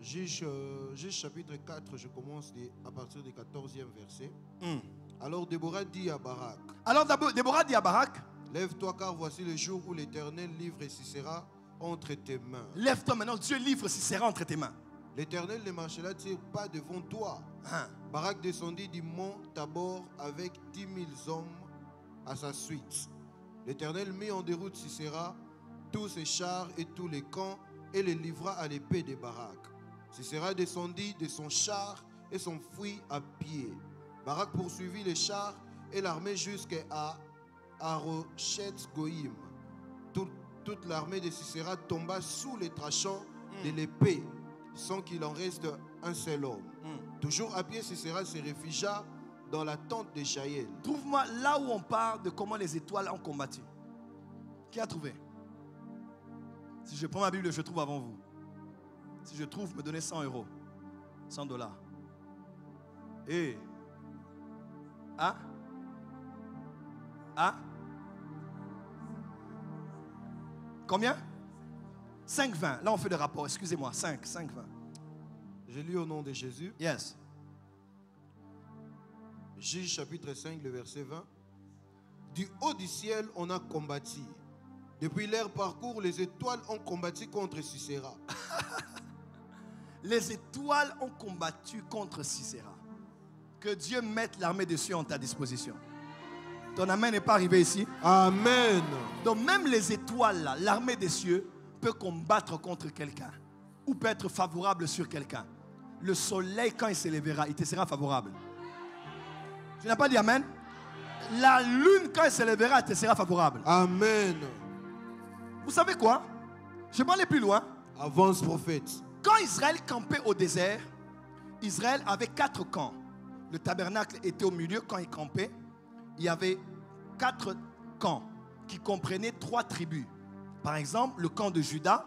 Juge euh, chapitre quatre, je commence à partir du quatorzième verset. Mm. Alors Déborah dit à Barak. Alors Déborah dit à Barak. Lève-toi car voici le jour où l'Éternel livre Sisera entre tes mains. Lève-toi maintenant, Dieu livre Sisera entre tes mains. L'Éternel ne marchera-t-il pas devant toi? Hein? Barak descendit du mont Tabor avec dix mille hommes à sa suite. L'Éternel mit en déroute Sisera, tous ses chars et tous les camps, et les livra à l'épée de Barak. Sisera descendit de son char et s'enfuit à pied. Barak poursuivit les chars et l'armée jusqu'à Arochet-Goïm. Toute, toute l'armée de Sisera tomba sous les tranchants mm. de l'épée, sans qu'il en reste un seul homme. Mm. Toujours à pied, Sisera se réfugia dans la tente de Jaël. Trouve-moi là où on parle de comment les étoiles ont combattu. Qui a trouvé? Si je prends ma Bible, je trouve avant vous. Si je trouve, me donnez cent euros. cent dollars. Et... Hein? Hein? Combien? cinq vingt. Là, on fait le rapport. Excusez-moi. cinq, cinq, vingt. J'ai lu au nom de Jésus. Yes. Juge chapitre cinq, le verset vingt. Du haut du ciel, on a combattu. Depuis leur parcours, les étoiles ont combattu contre Sisera. Les étoiles ont combattu contre Sisera. Que Dieu mette l'armée de Dieu en ta disposition. Ton amen n'est pas arrivé ici. Amen. Donc même les étoiles, là, l'armée des cieux, peut combattre contre quelqu'un ou peut être favorable sur quelqu'un. Le soleil, quand il s'élèvera, il te sera favorable. Tu n'as pas dit amen? La lune, quand elle s'élèvera, elle te sera favorable. Amen. Vous savez quoi? Je vais aller plus loin. Avance, prophète. Quand Israël campait au désert, Israël avait quatre camps. Le tabernacle était au milieu quand il campait. Il y avait quatre camps qui comprenaient trois tribus. Par exemple, le camp de Juda.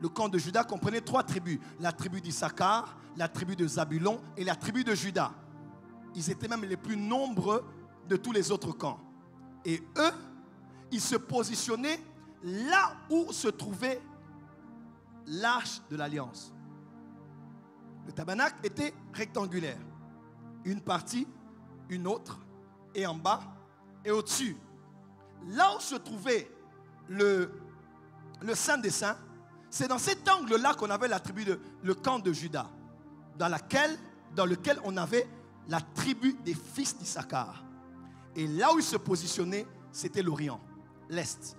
Le camp de Juda comprenait trois tribus. La tribu d'Issachar, la tribu de Zabulon et la tribu de Juda. Ils étaient même les plus nombreux de tous les autres camps. Et eux, ils se positionnaient là où se trouvait l'arche de l'Alliance. Le tabernacle était rectangulaire. Une partie, une autre, et en bas, et au-dessus. Là où se trouvait le... le Saint des Saints, c'est dans cet angle-là qu'on avait la tribu de, le camp de Juda, dans, laquelle, dans lequel on avait la tribu des fils d'Issachar. Et là où ils se positionnaient, c'était l'Orient, l'Est.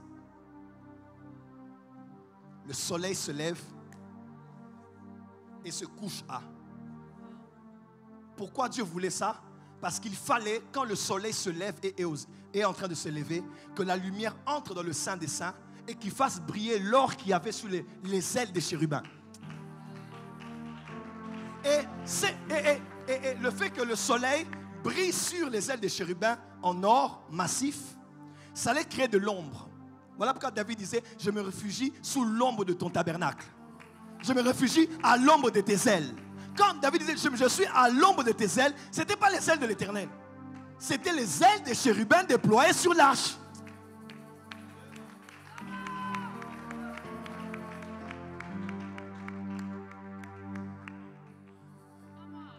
Le soleil se lève, et se couche à. Pourquoi Dieu voulait ça? Parce qu'il fallait, quand le soleil se lève et est en train de se lever, que la lumière entre dans le Saint des Saints et qu'il fasse briller l'or qu'il y avait sur les, les ailes des chérubins. Et, c'est, et, et, et, et le fait que le soleil brille sur les ailes des chérubins en or massif, ça allait créer de l'ombre. Voilà pourquoi David disait, je me réfugie sous l'ombre de ton tabernacle. Je me réfugie à l'ombre de tes ailes. Quand David disait, je suis à l'ombre de tes ailes, ce n'était pas les ailes de l'Éternel. C'était les ailes des chérubins déployées sur l'arche.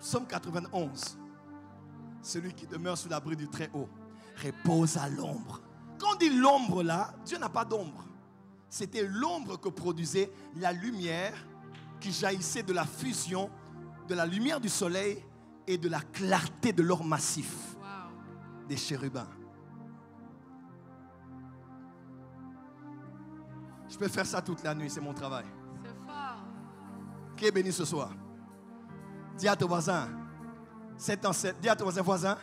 Psaume quatre-vingt-onze. Celui qui demeure sous l'abri du Très-Haut repose à l'ombre. Quand on dit l'ombre là, Dieu n'a pas d'ombre. C'était l'ombre que produisait la lumière qui jaillissait de la fusion de la lumière du soleil et de la clarté de l'or massif wow. des chérubins. Je peux faire ça toute la nuit, c'est mon travail. C'est fort. Qui est béni ce soir? Dis à ton voisin, c'est en sept. Dis à ton voisin, voisin,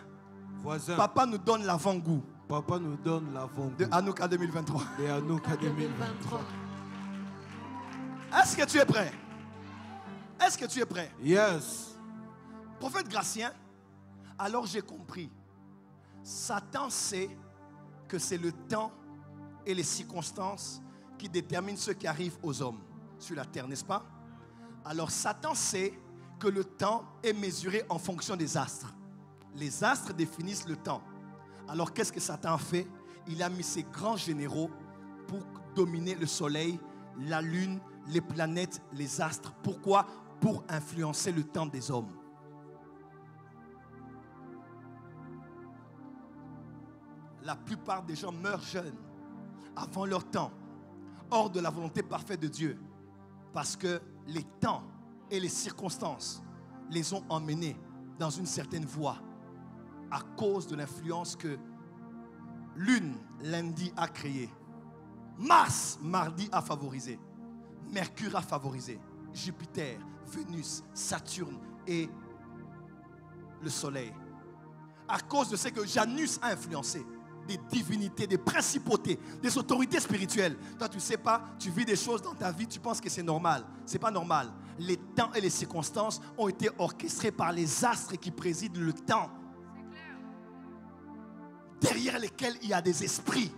voisin. Papa nous donne l'avant-goût. Papa nous donne l'avant-goût. De Hanouka deux mille vingt-trois. De Hanouka deux mille vingt-trois. Est-ce que tu es prêt? Est-ce que tu es prêt? Yes. Prophète Gratien, alors j'ai compris. Satan sait que c'est le temps et les circonstances qui déterminent ce qui arrive aux hommes sur la terre, n'est-ce pas? Alors Satan sait que le temps est mesuré en fonction des astres. Les astres définissent le temps. Alors qu'est-ce que Satan a fait? Il a mis ses grands généraux pour dominer le soleil, la lune, les planètes, les astres. Pourquoi? Pour influencer le temps des hommes. La plupart des gens meurent jeunes, avant leur temps, hors de la volonté parfaite de Dieu, parce que les temps et les circonstances les ont emmenés dans une certaine voie à cause de l'influence que Lune, lundi, a créée. Mars, mardi, a favorisé. Mercure a favorisé. Jupiter, Vénus, Saturne et le Soleil. À cause de ce que Janus a influencé, des divinités, des principautés, des autorités spirituelles. Toi, tu ne sais pas, tu vis des choses dans ta vie, tu penses que c'est normal. Ce n'est pas normal. Les temps et les circonstances ont été orchestrés par les astres qui président le temps. Derrière lesquels il y a des esprits.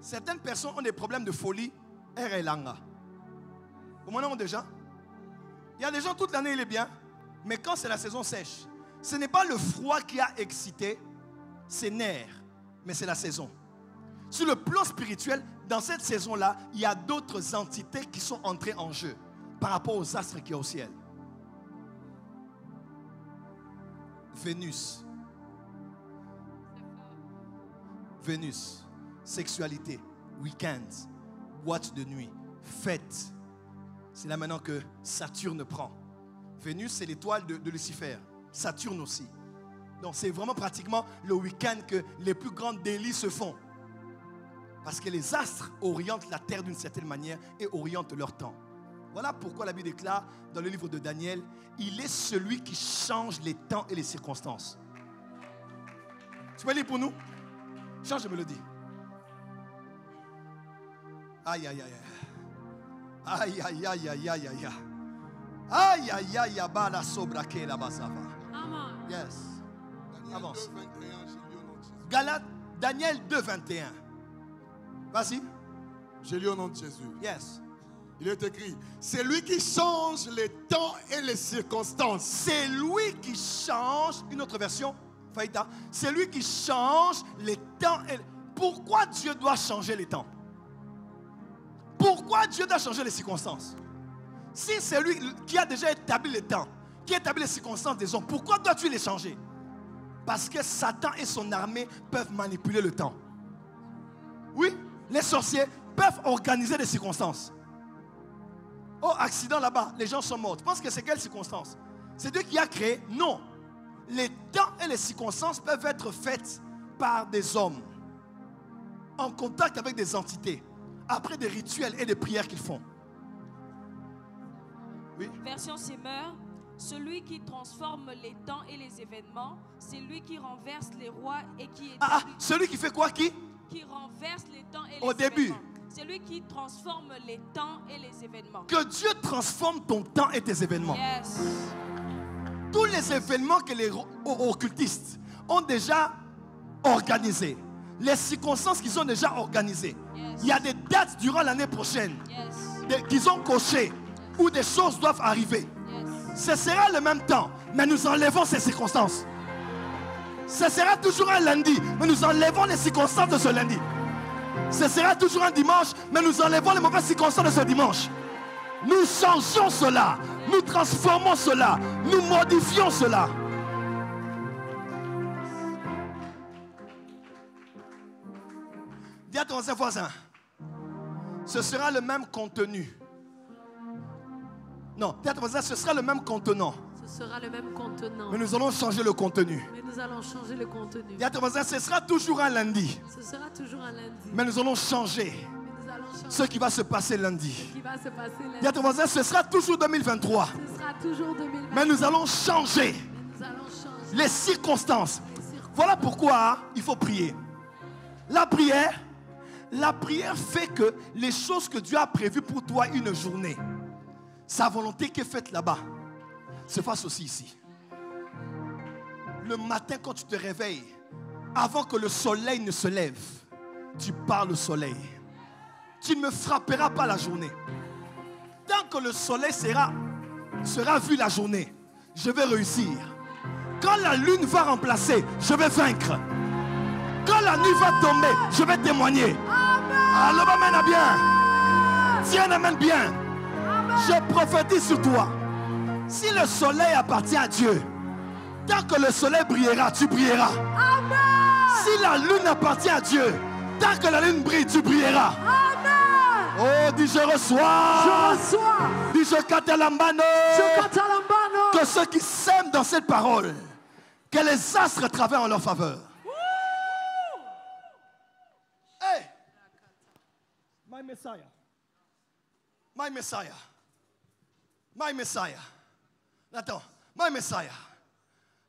Certaines personnes ont des problèmes de folie. Erelanga. Vous m'en avez déjà? Il y a des gens, toute l'année, il est bien. Mais quand c'est la saison sèche, ce n'est pas le froid qui a excité ses nerfs, mais c'est la saison. Sur le plan spirituel, dans cette saison-là, il y a d'autres entités qui sont entrées en jeu par rapport aux astres qui sont au ciel. Vénus. Vénus. Sexualité, week-end, boîte de nuit, fête. C'est là maintenant que Saturne prend. Vénus, c'est l'étoile de, de Lucifer. Saturne aussi. Donc c'est vraiment pratiquement le week-end que les plus grands délits se font. Parce que les astres orientent la terre d'une certaine manière et orientent leur temps. Voilà pourquoi la Bible déclare dans le livre de Daniel, il est celui qui change les temps et les circonstances. Tu peux lire pour nous? Change de mélodie. Aïe, aïe, aïe, aïe, aïe, aïe, aïe, aïe, aïe, aïe, aïe, aïe, aïe, bala sobrake la basava. Yes. Avance. Galate, Daniel deux, vingt et un. Vas-y. Je lis au nom de Jésus. Yes. Il est écrit, c'est lui qui change les temps et les circonstances. C'est lui qui change, une autre version, Faïta, c'est lui qui change les temps. Et... Pourquoi Dieu doit changer les temps? Pourquoi Dieu doit changer les circonstances? Si c'est lui qui a déjà établi le temps, qui a établi les circonstances des hommes, pourquoi dois-tu les changer? Parce que Satan et son armée peuvent manipuler le temps. Oui, les sorciers peuvent organiser des circonstances. Oh, accident là-bas, les gens sont morts. Tu penses que c'est quelle circonstance? C'est Dieu qui a créé? Non. Les temps et les circonstances peuvent être faites par des hommes. en contact avec des entités après des rituels et des prières qu'ils font. Oui. Version Semeur, celui qui transforme les temps et les événements, c'est lui qui renverse les rois et qui établit... Ah, ah, celui qui fait quoi, qui? Qui renverse les temps et les Au événements. Au début. C'est lui qui transforme les temps et les événements. Que Dieu transforme ton temps et tes événements. Yes. Tous les événements que les occultistes ont déjà organisés, les circonstances qu'ils ont déjà organisées, yes. Il y a des dates durant l'année prochaine, yes. qu'ils ont cochées, yes. où des choses doivent arriver. Yes. Ce sera le même temps, mais nous enlevons ces circonstances. Ce sera toujours un lundi, mais nous enlevons les circonstances de ce lundi. Ce sera toujours un dimanche, mais nous enlevons les mauvaises circonstances de ce dimanche. Nous changeons cela, nous transformons cela, nous modifions cela. Dis à ton voisin, ce sera le même contenu. Non, dis à ton voisin, ce sera le même contenant. Ce sera le même contenant. Mais nous allons changer le contenu. Mais nous allons changer le contenu. Dis à ton voisin, ce sera toujours un lundi. Ce sera toujours un lundi. Mais nous allons changer. Ce qui va se passer lundi. Dis à ton voisin, ce sera toujours deux mille vingt-trois. Ce sera toujours deux mille vingt-trois. Mais nous allons changer, nous allons changer. Les, circonstances. les circonstances. Voilà pourquoi il faut prier. La prière, la prière fait que les choses que Dieu a prévues pour toi une journée, sa volonté qui est faite là-bas, se fasse aussi ici. Le matin quand tu te réveilles, avant que le soleil ne se lève, tu parles au soleil. Tu ne me frapperas pas la journée. Tant que le soleil sera, sera vu la journée, je vais réussir. Quand la lune va remplacer, je vais vaincre. Quand la nuit va tomber, je vais témoigner. Alors amène bien. Tiens, amène bien. Je prophétise sur toi. Si le soleil appartient à Dieu, tant que le soleil brillera, tu brilleras. Si la lune appartient à Dieu, tant que la lune brille, tu brilleras. Oh, dis je reçois. Je reçois. Dis je catalambano. Je catalambano. Que ceux qui s'aiment dans cette parole, que les astres travaillent en leur faveur. Hey. My Messiah. My Messiah. My Messiah. Nathan, my Messiah.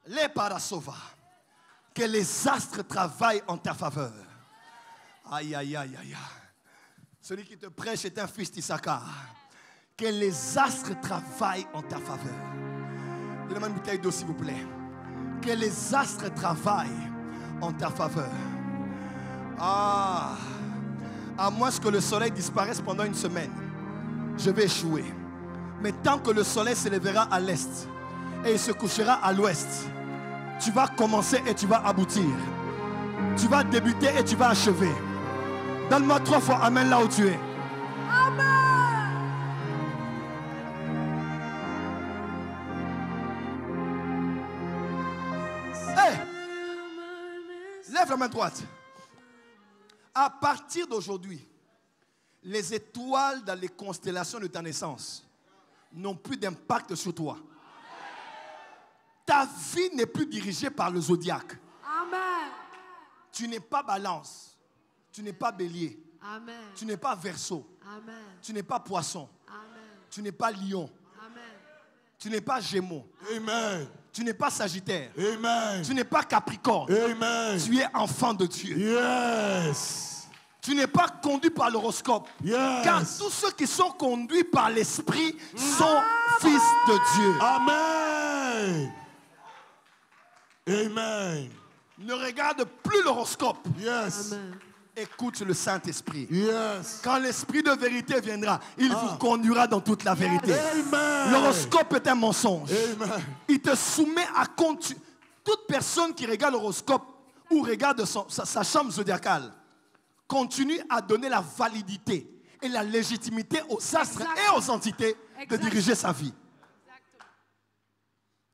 Les parasova. Que les astres travaillent en ta faveur. Aïe, aïe, aïe, aïe. Celui qui te prêche est un fils d'Issachar. Que les astres travaillent en ta faveur. Donnez-moi une bouteille d'eau, s'il vous plaît. Que les astres travaillent en ta faveur. Ah, à moins que le soleil disparaisse pendant une semaine, je vais échouer. Mais tant que le soleil se lèvera à l'est et il se couchera à l'ouest, tu vas commencer et tu vas aboutir. Tu vas débuter et tu vas achever. Donne-moi trois fois amen là où tu es. Amen. Hey, lève la main droite. À partir d'aujourd'hui, les étoiles dans les constellations de ta naissance n'ont plus d'impact sur toi. Ta vie n'est plus dirigée par le Zodiaque. Amen. Tu n'es pas balance. Tu n'es pas bélier. Amen. Tu n'es pas verseau. Amen. Tu n'es pas poisson. Amen. Tu n'es pas lion. Amen. Tu n'es pas gémeaux. Amen. Tu n'es pas sagittaire. Amen. Tu n'es pas capricorne. Amen. Tu es enfant de Dieu. Yes. Tu n'es pas conduit par l'horoscope. Yes. Car tous ceux qui sont conduits par l'esprit sont Amen. Fils de Dieu. Amen. Amen. Ne regarde plus l'horoscope. Yes. Amen. Écoute le Saint-Esprit. Yes. Quand l'Esprit de vérité viendra, il ah. vous conduira dans toute la vérité. Yes. L'horoscope est un mensonge. Amen. Il te soumet à continuer. Toute personne qui regarde l'horoscope ou regarde son, sa, sa chambre zodiacale continue à donner la validité et la légitimité aux astres exact. Et aux entités exact. De diriger sa vie.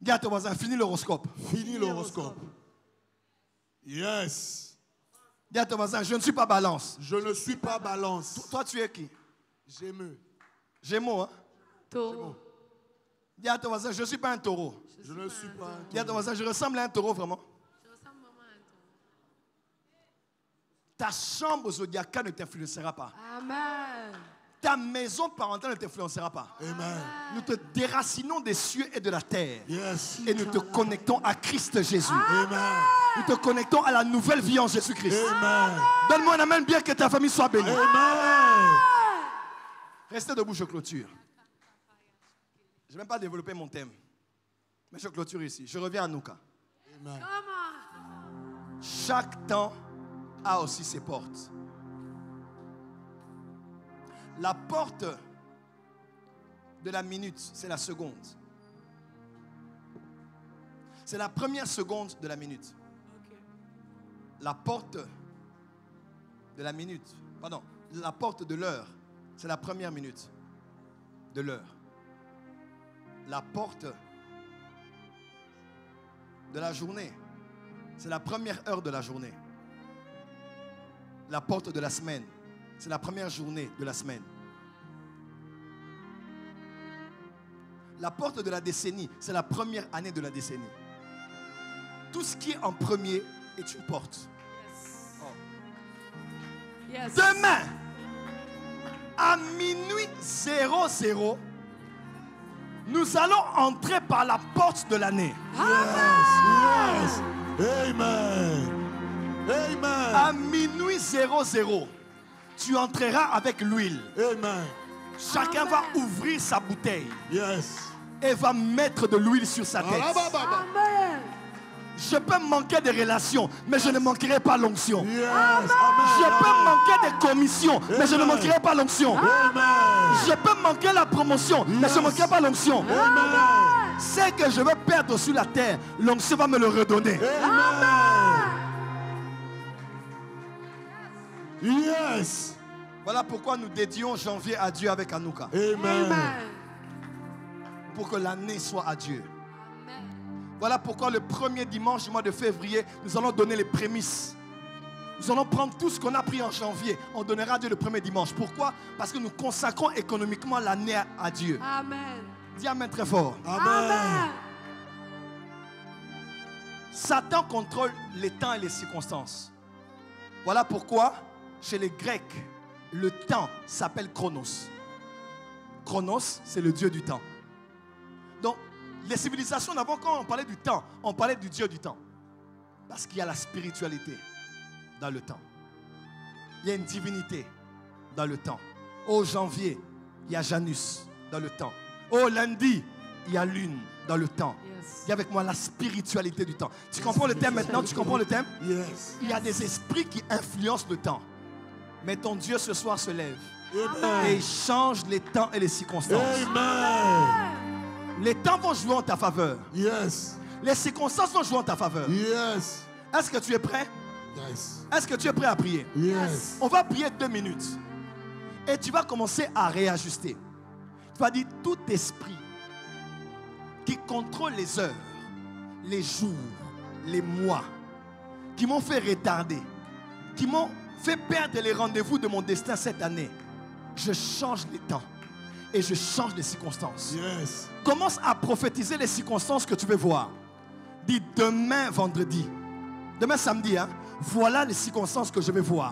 Regarde ton voisin, finis l'horoscope. Finis l'horoscope. Yes. Dis à ton voisin, je ne suis pas balance. Je ne suis pas balance. Toi, toi tu es qui? Gémeaux. Gémeaux, hein? Taureau. Dis à ton voisin, je ne suis pas un taureau. Je, je ne suis pas un taureau. Dis à ton voisin, je ressemble à un taureau vraiment. Je ressemble vraiment à un taureau. Ta chambre zodiacale ne t'influencera pas. Amen. Ta maison parentale ne t'influencera pas. Amen. Nous te déracinons des cieux et de la terre. Yes. Et nous te connectons à Christ Jésus. Amen. Nous te connectons à la nouvelle vie en Jésus-Christ. Donne-moi un amen bien que ta famille soit bénie. Amen. Restez debout, je clôture. Je ne vais même pas développer mon thème. Mais je clôture ici. Je reviens à Hanouka. Amen. Chaque temps a aussi ses portes. La porte de la minute, c'est la seconde. C'est la première seconde de la minute. Okay. La porte de la minute, pardon, la porte de l'heure, c'est la première minute de l'heure. La porte de la journée, c'est la première heure de la journée. La porte de la semaine, c'est la première journée de la semaine. La porte de la décennie, c'est la première année de la décennie. Tout ce qui est en premier est une porte. Yes. Oh. Yes. Demain, à minuit zéro zéro, nous allons entrer par la porte de l'année. Yes. Yes. Amen. Amen. À minuit zéro zéro, tu entreras avec l'huile. Amen. Chacun Amen. Va ouvrir sa bouteille. Yes. Et va mettre de l'huile sur sa tête. Amen. Je peux manquer des relations, mais je ne manquerai pas l'onction. Yes. Je peux manquer des commissions, Amen. Mais je ne manquerai pas l'onction. Je peux manquer la promotion, yes. mais je ne manquerai pas l'onction. Ce que je veux perdre sur la terre, l'onction va me le redonner. Amen. Yes. Voilà pourquoi nous dédions janvier à Dieu avec Hanouka. Amen. Pour que l'année soit à Dieu. Amen. Voilà pourquoi le premier dimanche du mois de février, nous allons donner les prémices. Nous allons prendre tout ce qu'on a pris en janvier. On donnera à Dieu le premier dimanche. Pourquoi? Parce que nous consacrons économiquement l'année à Dieu. Amen. Dis amen très fort. Amen. Amen. Satan contrôle les temps et les circonstances. Voilà pourquoi chez les Grecs, le temps s'appelle Chronos. Chronos, c'est le dieu du temps. Donc, les civilisations d'avant, quand on parlait du temps, on parlait du dieu du temps. Parce qu'il y a la spiritualité dans le temps. Il y a une divinité dans le temps. Au janvier, il y a Janus dans le temps. Au lundi, il y a lune dans le temps. Yes. Il y a avec moi la spiritualité du temps. Tu comprends le thème maintenant? Tu comprends le thème? Yes. Il y a des esprits qui influencent le temps. Mais ton Dieu ce soir se lève. Amen. Et il change les temps et les circonstances. Amen. Les temps vont jouer en ta faveur. Yes. Les circonstances vont jouer en ta faveur. Yes. Est-ce que tu es prêt? Yes. Est-ce que tu es prêt à prier? Yes. On va prier deux minutes. Et tu vas commencer à réajuster. Tu vas dire tout esprit qui contrôle les heures, les jours, les mois, qui m'ont fait retarder, qui m'ont fait perdre les rendez-vous de mon destin cette année. Je change les temps et je change les circonstances. Yes. Commence à prophétiser les circonstances que tu veux voir. Dis demain vendredi, demain samedi, hein, voilà les circonstances que je vais voir.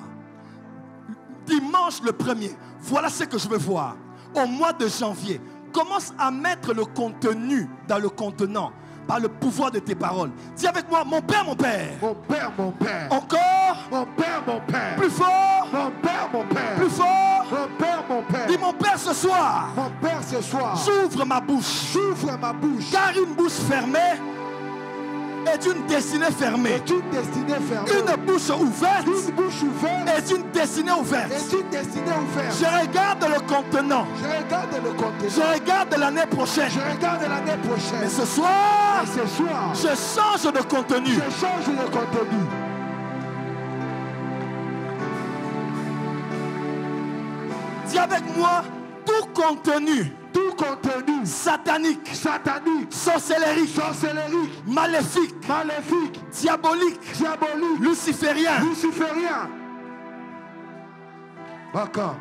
Dimanche le premier, voilà ce que je veux voir. Au mois de janvier, commence à mettre le contenu dans le contenant par le pouvoir de tes paroles. Dis avec moi, mon Père, mon Père. Mon Père, mon Père. Encore. Mon Père, mon Père. Plus fort. Mon Père, mon Père. Plus fort. Mon Père, mon Père. Dis mon Père ce soir. Mon Père ce soir. J'ouvre ma bouche. J'ouvre ma bouche. Car une bouche fermée est une destinée fermée. Est une destinée fermée. Une bouche ouverte. Une bouche ouverte. Est une destinée ouverte. Est une destinée ouverte. Je regarde le contenant. Je regarde le contenant. Je regarde l'année prochaine. Je regarde l'année prochaine. Et ce soir, Et ce soir, je change de contenu. Je change de contenu. Dis avec moi, tout contenu. Tout contenu satanique, satanique, sorcellérique, sorcellérique, maléfique, maléfique, diabolique, diabolique, luciférien, luciférien. D'accord.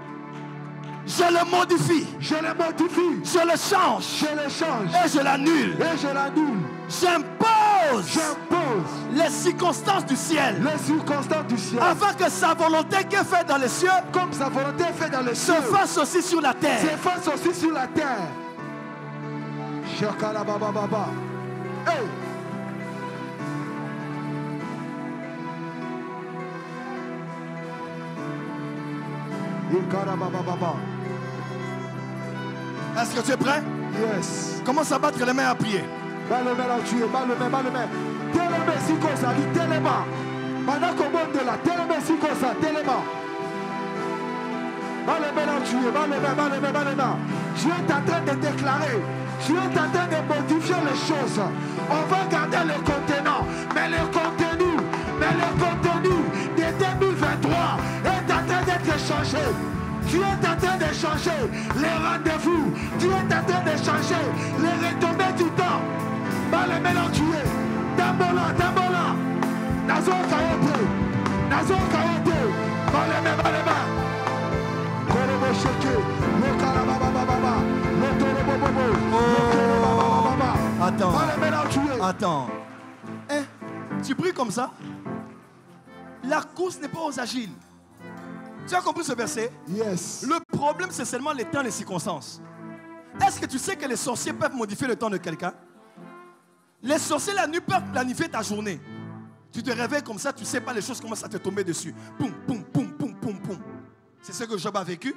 Je le modifie, je le modifie, je le change, je le change, et je l'annule, et je l'annule. J'aime pas. J'impose les circonstances du ciel. Les circonstances du ciel. Afin que sa volonté qui est faite dans les cieux, comme sa volonté est faite dans les cieux, se fasse aussi sur la terre. Se fasse aussi sur la terre. Shakala baba baba. Hey. Est-ce que tu es prêt? Yes. Commence à battre les mains à prier. Bats les mains là où tu es, bats les mains, bats les mains. Télémé si comme ça, dis télémé. Pendant qu'on monte de là, télémé si comme ça, télémé. Bats les mains là où tu es, bats les mains, bats les mains, bats les mains. Tu es en train de déclarer. Tu es en train de modifier les choses. On va garder le contenant, mais le contenu, mais le contenu de deux mille vingt-trois est en train d'être changé. Tu es en train de changer les rendez-vous. Tu es en train de changer les retombées du temps. Dans le mélange, tu es. Tambola, tambola. Nazo kayote. Nazo kayote. Baleme, baleme. Kolobo sheke. Lokala baba baba baba. Lotoro bobobo. Lokala baba baba baba. Attends. Dans le mélange, tu es. Attends. Eh, tu pries comme ça? La course n'est pas aux agiles. Tu as compris ce verset? Yes. Le problème, c'est seulement les temps et les circonstances. Est-ce que tu sais que les sorciers peuvent modifier le temps de quelqu'un? Les sorciers, la nuit, peuvent planifier ta journée. Tu te réveilles comme ça, tu ne sais pas, les choses commencent à te tomber dessus. Poum, poum, poum, poum, poum, poum. C'est ce que Job a vécu.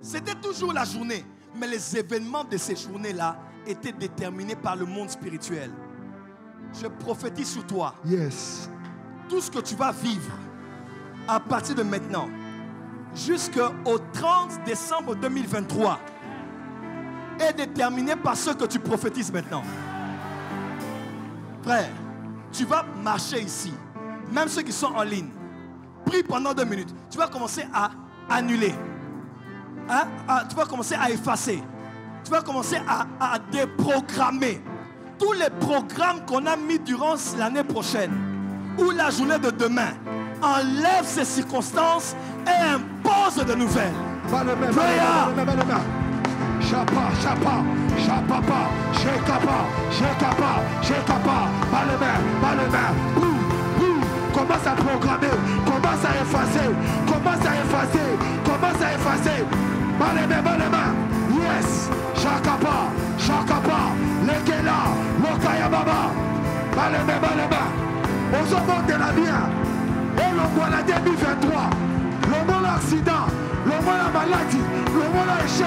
C'était toujours la journée. Mais les événements de ces journées-là étaient déterminés par le monde spirituel. Je prophétise sur toi. Yes. Tout ce que tu vas vivre, à partir de maintenant, jusqu'au trente décembre deux mille vingt-trois, est déterminé par ce que tu prophétises maintenant. Frère, tu vas marcher ici, même ceux qui sont en ligne. Prie pendant deux minutes. Tu vas commencer à annuler. Hein? À, tu vas commencer à effacer. Tu vas commencer à, à déprogrammer tous les programmes qu'on a mis durant l'année prochaine ou la journée de demain. Enlève ces circonstances et impose de nouvelles. Prière. Chapa, chapa, chapapa, chekapa, chekapa, chekapa. Pas le main, pas le main. Commence à programmer, commence à effacer, commence à effacer, commence à effacer. Pas le main, pas le main. Yes. Chakapa, chakapa, lekela, lokaya baba. Pas le main, pas le main. On se monte de la bière. Et le monde a deux mille vingt-trois, le monde accident, le monde la maladie, le monde échec.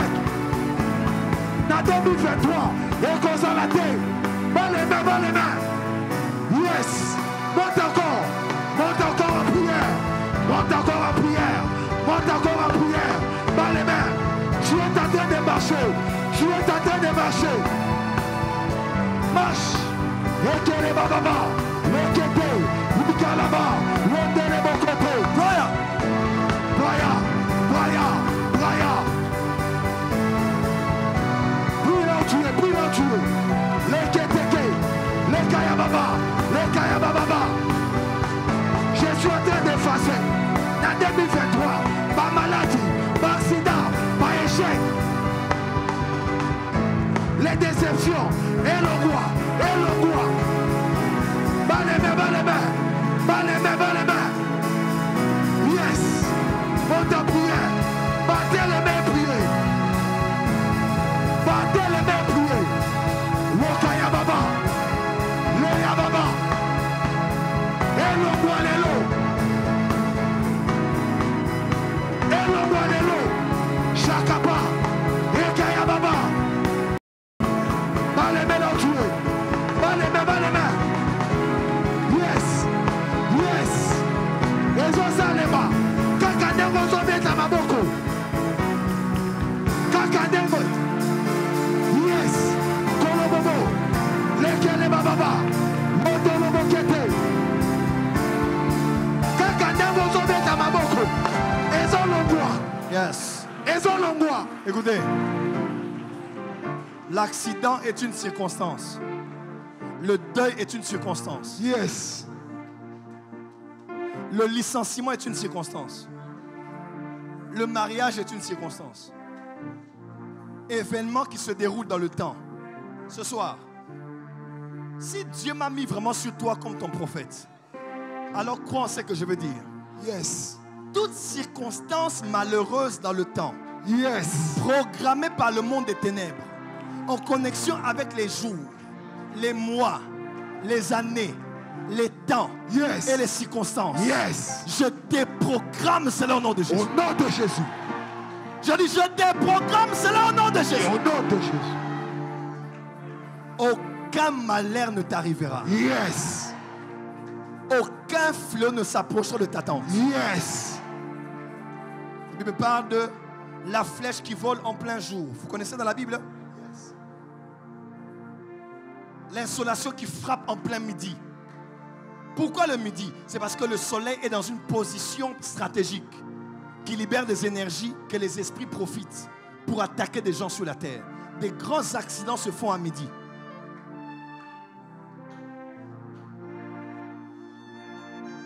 Dans deux mille vingt-trois, et qu'on s'en a dit, bas les mains, bas les mains. Yes, monte encore, monte encore en prière, monte encore en prière, monte encore en prière, bas les mains. Tu es en train de marcher, tu es en train de marcher. Marche, et qu'elle est baba, et qu'elle est baba. Je suis en train d'effacer dans deux mille vingt-trois par maladie, par accident, par échec, les déceptions et le roi, et le roi. Bas les mains, bas les mains, bas les mains, bas les mains. Yes, on t'a prié. Battez les mains, priez. Battez les mains, priez. Lokaya baba, Loya baba. Chakapa, Ekaya Baba. Bas les mains dans le jouet. Bas les mains, bas les mains. Yes, yes. Les os à les mains. Kakadego Zobet à Maboko. Kakadego. Yes. Kolobobo. Lekele Baba. Motolobo Kete. Kakadego Zobet à Maboko. Les os le bois. Yes. Écoutez, l'accident est une circonstance. Le deuil est une circonstance. Yes. Le licenciement est une circonstance. Le mariage est une circonstance. Événements qui se déroulent dans le temps. Ce soir, Si Dieu m'a mis vraiment sur toi comme ton prophète, alors crois en ce que je veux dire. Yes. Toute circonstance malheureuse dans le temps, yes, programmée par le monde des ténèbres, en connexion avec les jours, les mois, les années, les temps, yes, et les circonstances, yes, je déprogramme cela au nom de Jésus. Au nom de Jésus. Je dis, je déprogramme cela au nom de Jésus. Au nom de Jésus. Aucun malheur ne t'arrivera. Yes. Aucun flot ne s'approchera de ta tente. Yes. La Bible parle de la flèche qui vole en plein jour. Vous connaissez dans la Bible? Yes. L'insolation qui frappe en plein midi. Pourquoi le midi? C'est parce que le soleil est dans une position stratégique qui libère des énergies que les esprits profitent pour attaquer des gens sur la terre. Des grands accidents se font à midi.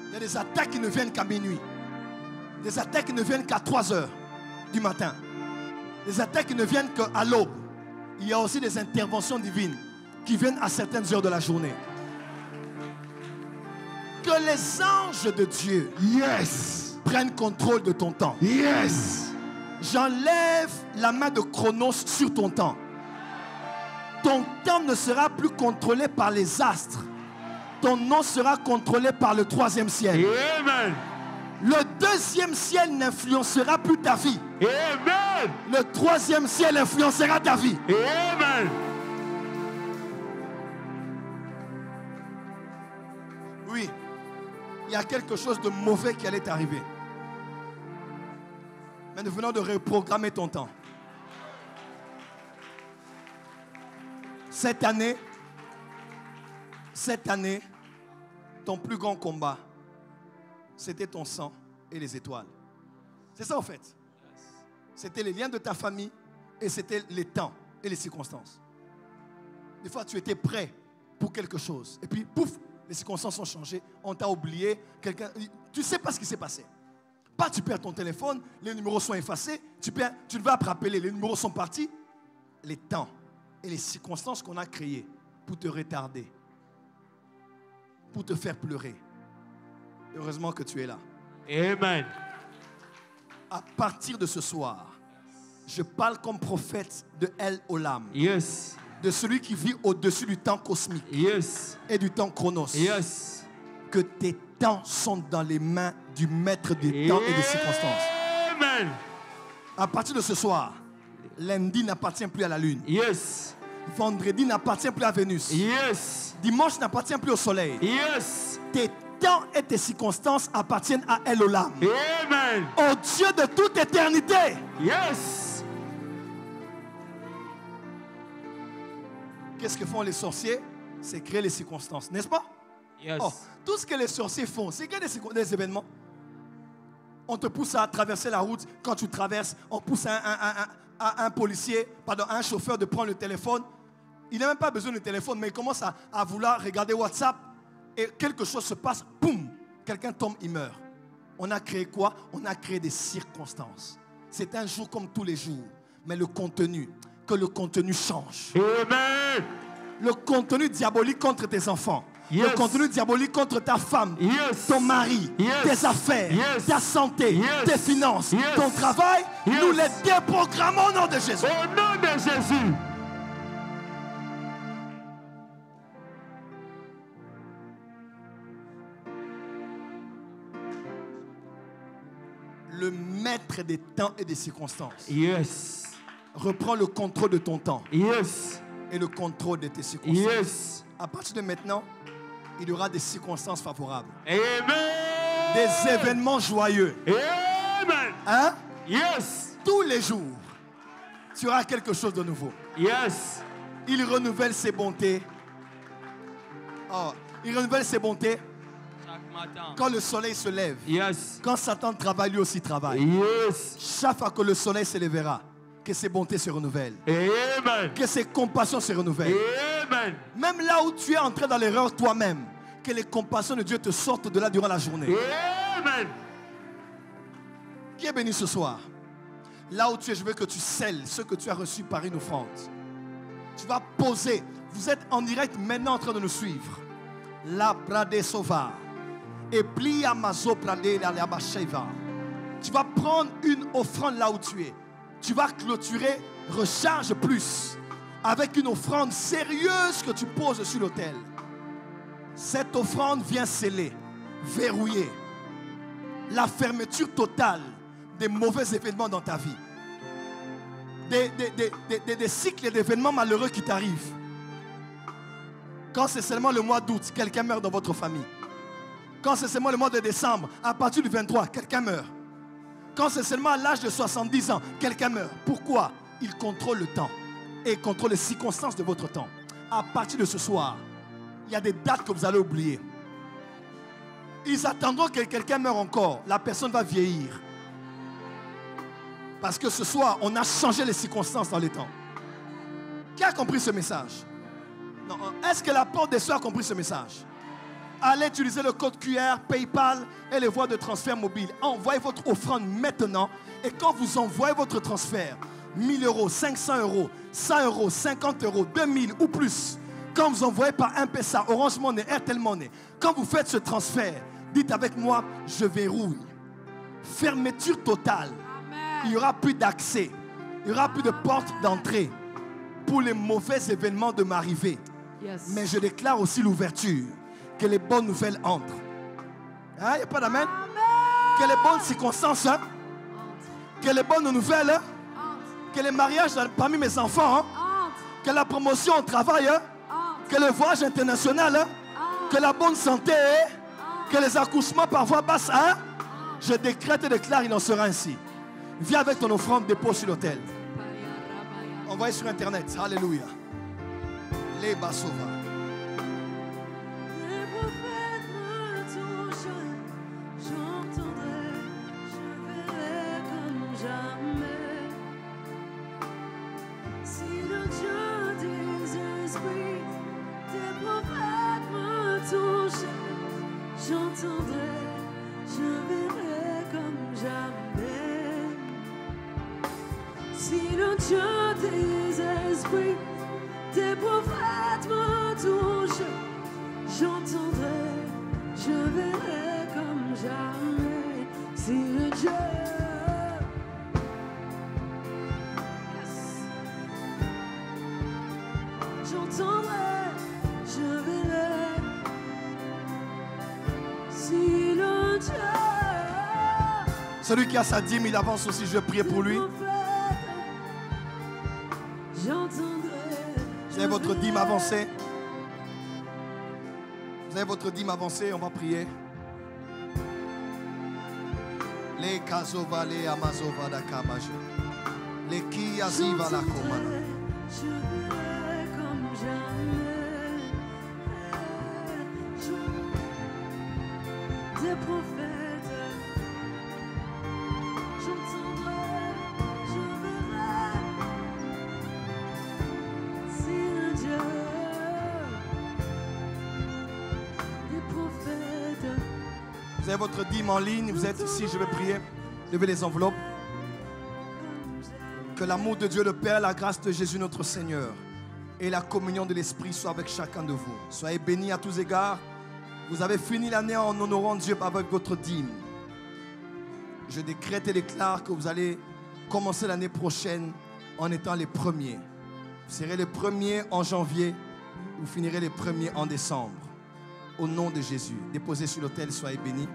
Il y a des attaques qui ne viennent qu'à minuit. Des attaques qui ne viennent qu'à trois heures du matin. Des attaques qui ne viennent qu'à l'aube. Il y a aussi des interventions divines qui viennent à certaines heures de la journée. Que les anges de Dieu, yes, prennent contrôle de ton temps. Yes. J'enlève la main de Chronos sur ton temps. Ton temps ne sera plus contrôlé par les astres. Ton nom sera contrôlé par le troisième ciel. Amen. Le deuxième ciel n'influencera plus ta vie. Amen. Le troisième ciel influencera ta vie. Amen. Oui. Il y a quelque chose de mauvais qui allait t'arriver. Mais nous venons de reprogrammer ton temps. Cette année, cette année, ton plus grand combat, c'était ton sang et les étoiles. C'est ça en fait. C'était les liens de ta famille et c'était les temps et les circonstances. Des fois, tu étais prêt pour quelque chose. Et puis, pouf! Les circonstances ont changé, on t'a oublié, quelqu'un, tu ne sais pas ce qui s'est passé. Pas tu perds ton téléphone, les numéros sont effacés, tu, perds, tu ne vas pas rappeler, les numéros sont partis. Les temps et les circonstances qu'on a créées pour te retarder, pour te faire pleurer. Heureusement que tu es là. Amen. À partir de ce soir, je parle comme prophète de El Olam. Yes. De celui qui vit au-dessus du temps cosmique, yes, et du temps chronos. Yes. Que tes temps sont dans les mains du maître des temps, yeah, et des circonstances. Amen. À partir de ce soir, lundi n'appartient plus à la lune. Yes. Vendredi n'appartient plus à Vénus. Yes. Dimanche n'appartient plus au soleil. Yes. Tes temps et tes circonstances appartiennent à El Olam. Amen. Au Dieu de toute éternité. Yes. Qu'est-ce que font les sorciers? C'est créer les circonstances, n'est-ce pas? Yes. Oh, tout ce que les sorciers font, c'est créer des, des événements. On te pousse à traverser la route. Quand tu traverses, on pousse à un, un, un, à un policier, pardon, à un chauffeur de prendre le téléphone. Il n'a même pas besoin de téléphone, mais il commence à, à vouloir regarder WhatsApp et quelque chose se passe, boum, quelqu'un tombe, il meurt. On a créé quoi? On a créé des circonstances. C'est un jour comme tous les jours, mais le contenu... que le contenu change. Amen. Le contenu diabolique contre tes enfants. Yes. Le contenu diabolique contre ta femme. Yes. Ton mari. Yes. Tes affaires. Yes. Ta santé. Yes. Tes finances. Yes. Ton travail. Yes. Nous les déprogrammons au nom de Jésus. Au nom de Jésus. Le maître des temps et des circonstances. Yes. Reprends le contrôle de ton temps. Yes. Et le contrôle de tes circonstances. Yes. À partir de maintenant, il y aura des circonstances favorables. Amen. Des événements joyeux. Amen. Hein? Yes. Tous les jours, tu auras quelque chose de nouveau. Yes. Il renouvelle ses bontés. Oh, il renouvelle ses bontés. Quand le soleil se lève. Yes. Quand Satan travaille, lui aussi travaille. Yes. Chaque fois que le soleil se lèvera, que ses bontés se renouvellent. Amen. Que ses compassions se renouvellent. Amen. Même là où tu es entré dans l'erreur toi-même, que les compassions de Dieu te sortent de là durant la journée. Amen. Qui est béni ce soir? Là où tu es, je veux que tu scelles ce que tu as reçu par une offrande. tu vas poser. Vous êtes en direct maintenant en train de nous suivre. La Brade Sova. Et plie Amazo Brade la Labasheva. Tu vas prendre une offrande là où tu es. Tu vas clôturer Recharge Plus avec une offrande sérieuse que tu poses sur l'autel. Cette offrande vient sceller, verrouiller la fermeture totale des mauvais événements dans ta vie. Des, des, des, des, des, des cycles d'événements malheureux qui t'arrivent. Quand c'est seulement le mois d'août, quelqu'un meurt dans votre famille. Quand c'est seulement le mois de décembre, à partir du vingt-trois, quelqu'un meurt. Quand c'est seulement à l'âge de soixante-dix ans, quelqu'un meurt. Pourquoi? Il contrôle le temps et il contrôle les circonstances de votre temps. À partir de ce soir, il y a des dates que vous allez oublier. Ils attendront que quelqu'un meure encore. La personne va vieillir. Parce que ce soir, on a changé les circonstances dans les temps. Qui a compris ce message? Non. Est-ce que la porte des cieux a compris ce message? Allez utiliser le code Q R, PayPal et les voies de transfert mobile. Envoyez votre offrande maintenant. Et quand vous envoyez votre transfert, mille euros, cinq cents euros, cent euros, cinquante euros, deux mille ou plus, quand vous envoyez par M P S A, Orange Money, Airtel Money, quand vous faites ce transfert, dites avec moi, je verrouille. Fermeture totale. Amen. Il n'y aura plus d'accès. Il n'y aura plus de porte d'entrée pour les mauvais événements de m'arriver. Yes. Mais je déclare aussi l'ouverture. Que les bonnes nouvelles entrent. Il hein, n'y a pas d'amen. Que les bonnes circonstances, hein? Que les bonnes nouvelles, hein? Que les mariages parmi mes enfants, hein? Que la promotion au travail, hein? Que le voyage international, hein? Que la bonne santé, hein? Que les accouchements par voie basse, hein? Je décrète et déclare, il en sera ainsi. Viens avec ton offrande, dépose sur l'autel. Envoyez sur internet. Alléluia. Les Basova. Celui qui a sa dîme, il avance aussi, je prie pour lui. Vous avez votre dîme avancée. Vous avez votre dîme avancée, on va prier. Les Kazova, les Amazova, la Kamaje. Les Kiyaziva, la Komana. Des prophètes. Vous avez votre dîme en ligne, vous êtes ici, je vais prier. Levez les enveloppes. Que l'amour de Dieu le Père, la grâce de Jésus notre Seigneur et la communion de l'Esprit soient avec chacun de vous. Soyez bénis à tous égards. Vous avez fini l'année en honorant Dieu avec votre dîme. Je décrète et déclare que vous allez commencer l'année prochaine en étant les premiers. Vous serez les premiers en janvier, vous finirez les premiers en décembre. Au nom de Jésus, déposez sur l'autel, soyez bénis.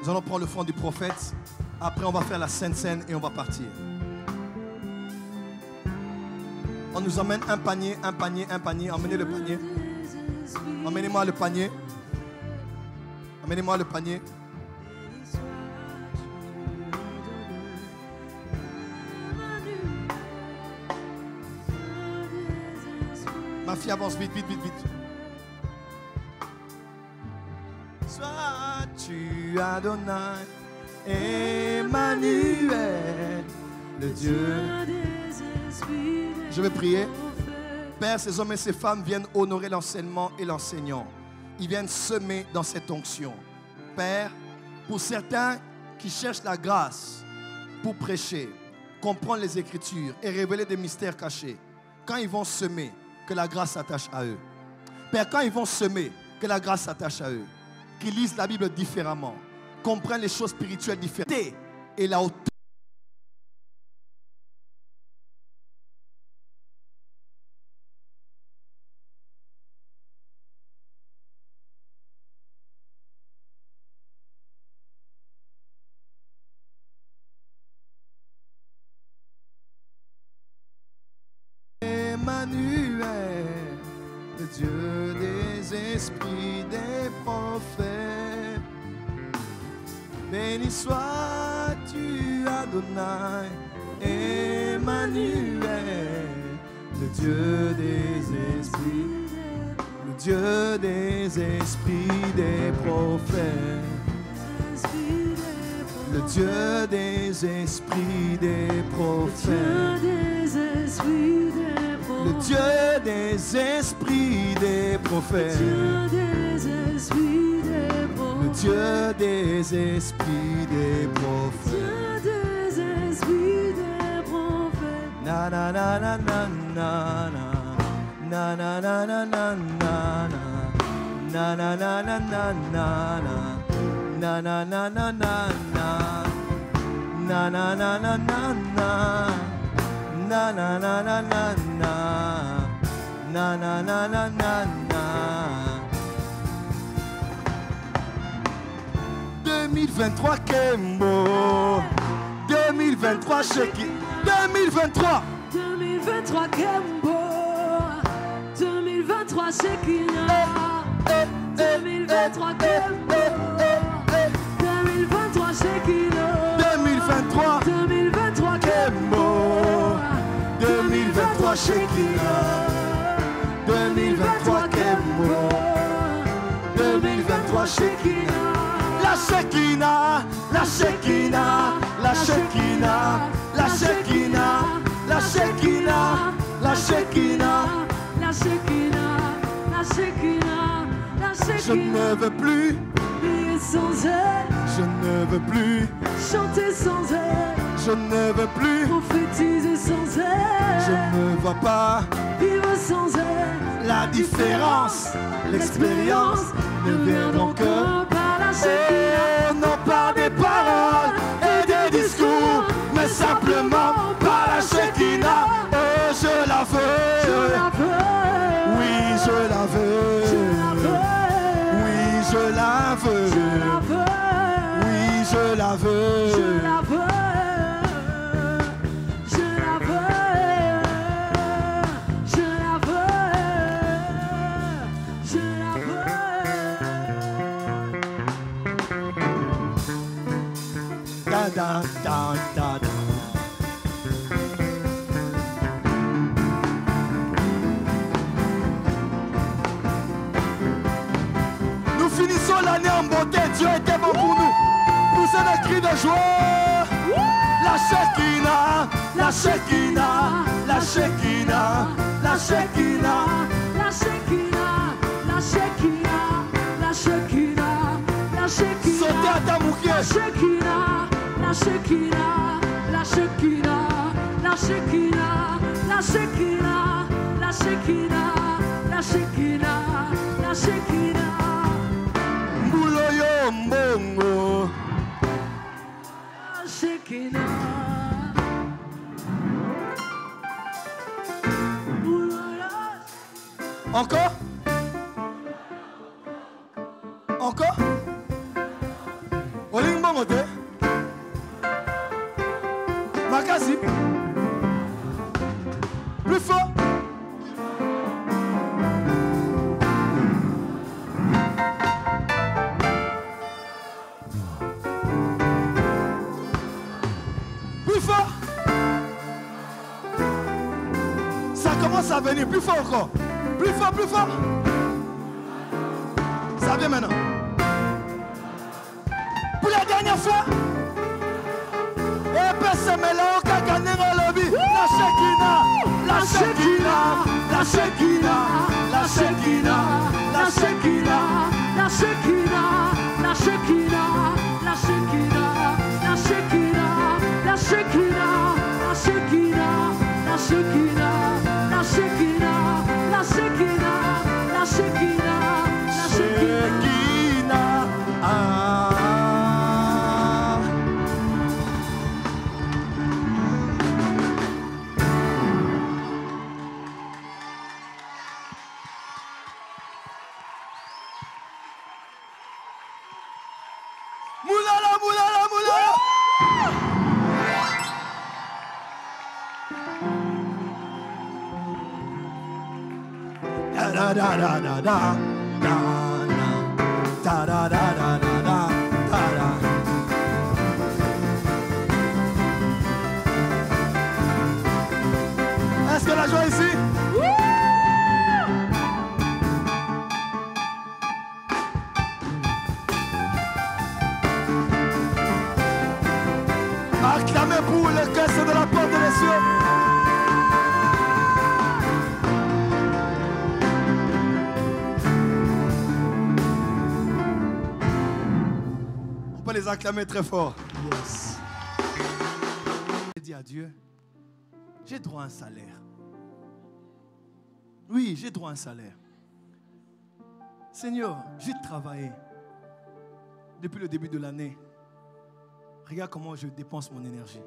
Nous allons prendre le front du prophète. Après, on va faire la Sainte Seine et on va partir. On nous emmène un panier, un panier, un panier. Emmenez le panier. Emmenez-moi le panier. Emmenez-moi le panier. Ma fille avance vite, vite, vite, vite. Tu Adonai, Emmanuel, le Dieu. Je vais prier. Père, ces hommes et ces femmes viennent honorer l'enseignement et l'enseignant. Ils viennent semer dans cette onction. Père, pour certains qui cherchent la grâce pour prêcher, comprendre les Écritures et révéler des mystères cachés, quand ils vont semer, que la grâce s'attache à eux. Père, quand ils vont semer, que la grâce s'attache à eux. Qu'ils lisent la Bible différemment, comprennent les choses spirituelles différentes et la hauteur. Plus fort encore. Plus fort, plus fort. Ça vient maintenant. Pour la dernière fois. Et personne ne l'a encore gagné dans le lobby. La Shekinah, la Shekinah, la Shekinah, la Shekinah, la Shekinah, la Shekinah, la Shekinah, la Shekinah, la Shekinah, la Shekinah, la Shekinah, la Shekinah, la Shekinah. Acclamez très fort. Yes. J'ai dit à Dieu, j'ai droit à un salaire. Oui, j'ai droit à un salaire. Seigneur, j'ai travaillé depuis le début de l'année. Regarde comment je dépense mon énergie.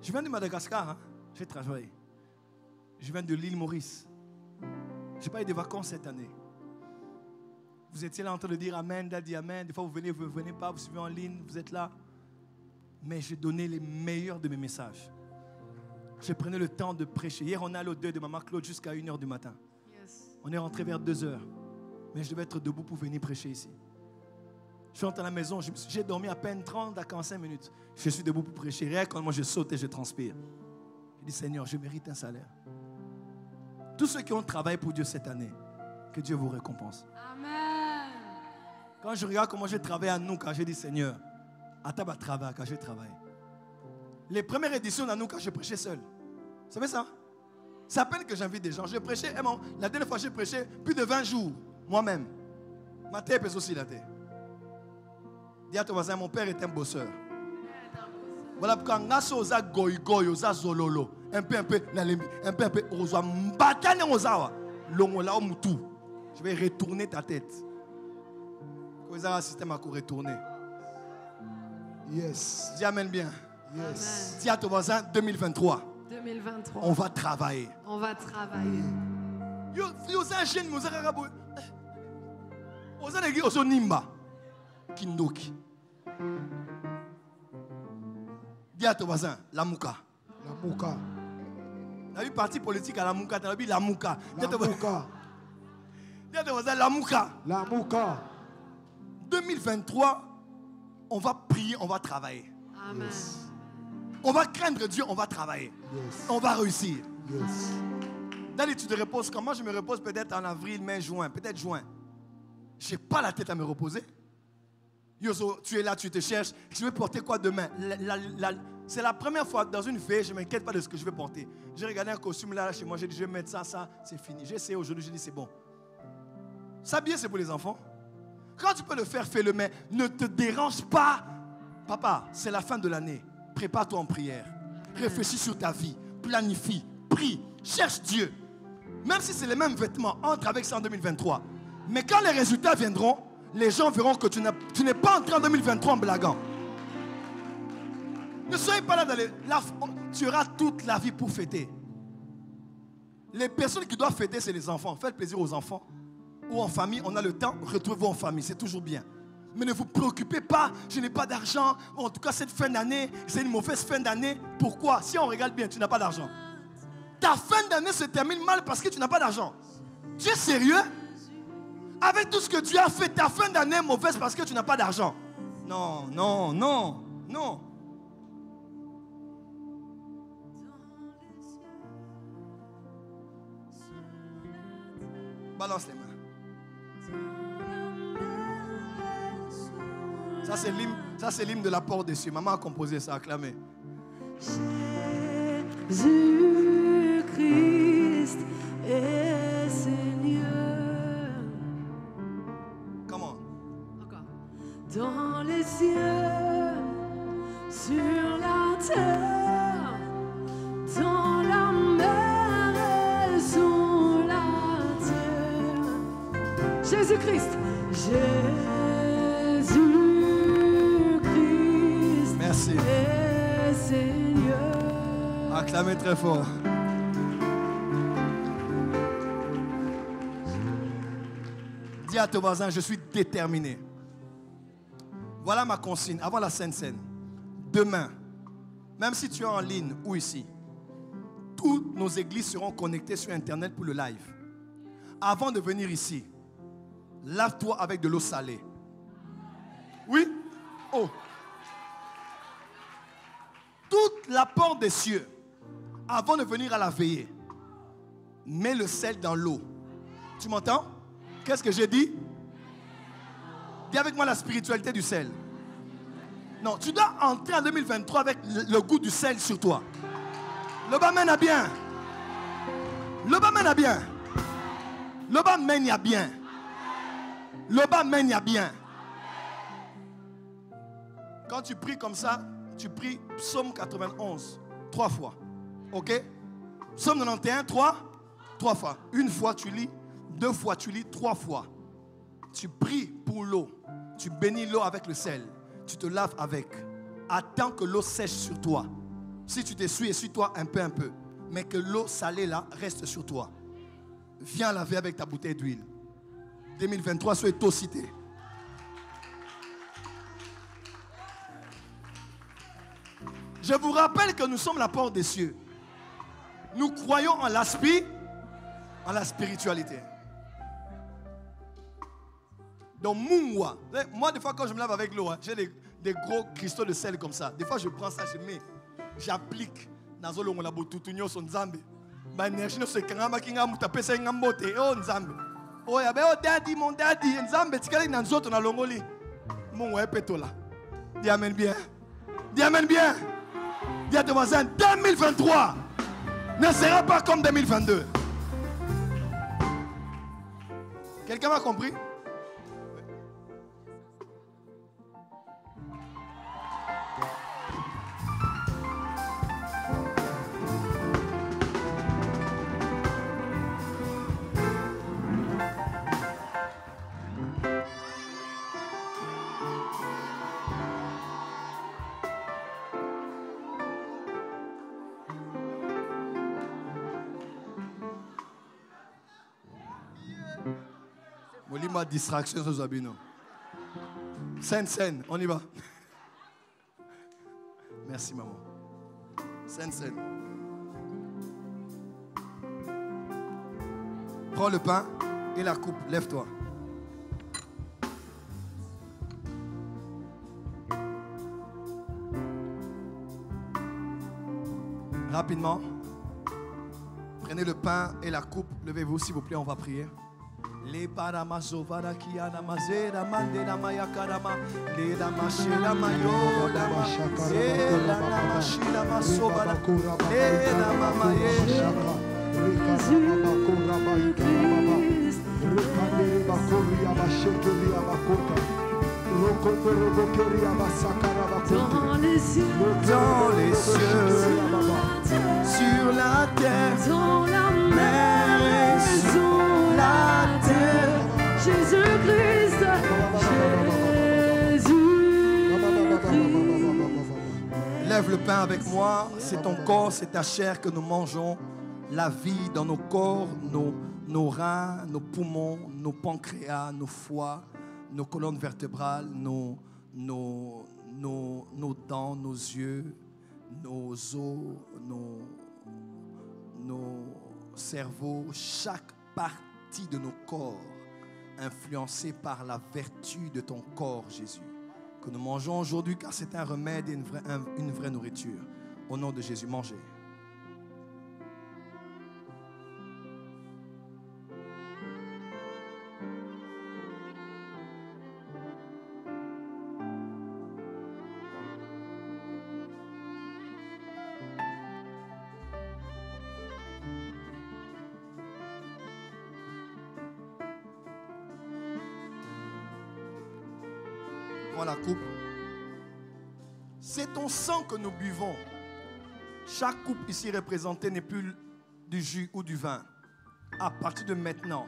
Je viens de Madagascar, hein? J'ai travaillé. Je viens de l'île Maurice. Je n'ai pas eu de vacances cette année. Vous étiez là en train de dire amen, daddy, amen. Des fois, vous venez, vous ne venez pas, vous suivez en ligne, vous êtes là. Mais j'ai donné les meilleurs de mes messages. Je prenais le temps de prêcher. Hier, on allait au deuil de Maman Claude jusqu'à une heure du matin. Yes. On est rentré vers deux heures. Mais je devais être debout pour venir prêcher ici. Je rentre à la maison, j'ai dormi à peine trente à quarante-cinq minutes. Je suis debout pour prêcher. Rien quand moi, je saute et je transpire. Je dis, Seigneur, je mérite un salaire. Tous ceux qui ont travaillé pour Dieu cette année, que Dieu vous récompense. Amen. Quand je regarde comment j'ai travaillé à Hanouka, j'ai dit, Seigneur, à table à travail, quand j'ai travaillé. Les premières éditions d'Hanouka, je prêchais seul. Vous savez ça? C'est à peine que j'invite des gens. Je prêchais, la dernière fois, j'ai prêché plus de vingt jours, moi-même. Ma terre pèse aussi la terre. Dis à ton voisin, mon père est un bosseur. Voilà pourquoi Ngasso osa goy goy, osa zololo. Un peu, un peu, l'alémi, un peu, un peu, osa mbatane osawa. Longola omutu. Je vais retourner ta tête. Vous avez un système à courir tourner. Yes. Dis amen bien. Yes. Dis à ton voisin, deux mille vingt-trois. deux mille vingt-trois. On va travailler. On va travailler. Vous avez un jeune, vous avez un rabot. Vous avez un gars, vous avez un nimba. Kindoki. Dis à ton voisin, la mouka. La mouka. Tu as eu parti politique à la mouka. Tu as eu la mouka. La mouka. Dis à ton voisin, la mouka. La mouka. deux mille vingt-trois, on va prier, on va travailler. Amen. Yes. On va craindre Dieu, on va travailler. Yes. On va réussir. Yes. D'ailleurs, tu te reposes comment? Je me repose peut-être en avril, mai, juin, peut-être juin. Je n'ai pas la tête à me reposer. Yoso, tu es là, tu te cherches. Je vais porter quoi demain? C'est la première fois dans une veille, je ne m'inquiète pas de ce que je vais porter. J'ai regardé un costume là, là chez moi, j'ai dit je vais mettre ça, ça, c'est fini. J'ai essayé aujourd'hui, j'ai dit c'est bon. S'habiller, c'est pour les enfants. Quand tu peux le faire, fais-le, mais ne te dérange pas. Papa, c'est la fin de l'année. Prépare-toi en prière. Réfléchis sur ta vie. Planifie. Prie. Cherche Dieu. Même si c'est les mêmes vêtements, entre avec ça en deux mille vingt-trois. Mais quand les résultats viendront, les gens verront que tu n'es pas entré en deux mille vingt-trois en blaguant. Ne soyez pas là dans les... Là, tu auras toute la vie pour fêter. Les personnes qui doivent fêter, c'est les enfants. Faites plaisir aux enfants. Ou en famille, on a le temps, retrouvez-vous en famille, c'est toujours bien. Mais ne vous préoccupez pas, je n'ai pas d'argent, en tout cas cette fin d'année, c'est une mauvaise fin d'année. Pourquoi? Si on regarde bien, tu n'as pas d'argent. Ta fin d'année se termine mal parce que tu n'as pas d'argent. Tu es sérieux? Avec tout ce que tu as fait, ta fin d'année est mauvaise parce que tu n'as pas d'argent. Non, non, non, non. Balance les mains. Ça, c'est l'hymne, ça, c'est l'hymne de la Porte des Cieux. Maman a composé ça, acclamé. Jésus-Christ est Seigneur. Comment? Encore. Dans les cieux, sur la terre, dans la mer et sur la terre. Jésus-Christ. Jésus-Christ. Merci. Et Seigneur. Acclamez très fort. Dis à ton voisin, je suis déterminé. Voilà ma consigne, avant la Sainte Seine. Demain, même si tu es en ligne ou ici, toutes nos églises seront connectées sur Internet pour le live. Avant de venir ici, lave-toi avec de l'eau salée. Oui? Oh! Toute la porte des cieux, avant de venir à la veillée, mets le sel dans l'eau. Tu m'entends? Qu'est-ce que j'ai dit? Dis avec moi la spiritualité du sel. Non, tu dois entrer en deux mille vingt-trois avec le goût du sel sur toi. Le bas mène à bien. Le bas mène à bien. Le bas mène à bien. Le bas mène à bien. Quand tu pries comme ça, tu pries Psaume quatre-vingt-onze, trois fois. Ok? Psaume quatre-vingt-onze, trois, trois fois. Une fois tu lis, deux fois tu lis, trois fois. Tu pries pour l'eau. Tu bénis l'eau avec le sel. Tu te laves avec. Attends que l'eau sèche sur toi. Si tu t'essuies, essuie-toi un peu, un peu. Mais que l'eau salée là reste sur toi. Viens laver avec ta bouteille d'huile. deux mille vingt-trois, sois tôt cité. Je vous rappelle que nous sommes la porte des cieux. Nous croyons en la, spi, en la spiritualité. Donc, moi, moi, des fois, quand je me lave avec l'eau, hein, j'ai des, des gros cristaux de sel comme ça. Des fois, je prends ça, je mets. J'applique dans le monde la boutoutunio son zambe. Ma énergie ne se calme kinga mutapesa ngambote oh nzambe. Oh ya be oh daddy mon daddy nzambe tikali na nzoto na longoli. Mungu epetola. Dis amen bien. Dis amen bien. Dis à ton voisin, deux mille vingt-trois ne sera pas comme deux mille vingt-deux. Quelqu'un m'a compris? Distraction aux abîmes. Sainte Seine, on y va. Merci maman. Sainte Seine. Prends le pain et la coupe. Lève-toi. Rapidement. Prenez le pain et la coupe. Levez-vous s'il vous plaît, on va prier. Les paramazovara qui a namazé, la mandé, la mayakarama, les damaché, la mayo, la machakara, la namachi, la masovara, les damamayé, dans les cieux, dans les cieux, sur la terre, dans la mer, sous la terre, Jésus-Christ, Jésus-Christ. Lève le pain avec moi, c'est ton corps, c'est ta chair que nous mangeons. La vie dans nos corps, nos, nos reins, nos poumons, nos pancréas, nos foies, nos colonnes vertébrales, nos, nos, nos, nos dents, nos yeux, nos os, nos, nos cerveaux, chaque partie de nos corps, influencés par la vertu de ton corps, Jésus, que nous mangeons aujourd'hui, car c'est un remède et une vraie, un, une vraie nourriture. Au nom de Jésus, mangez. La coupe, c'est ton sang que nous buvons. Chaque coupe ici représentée n'est plus du jus ou du vin. À partir de maintenant,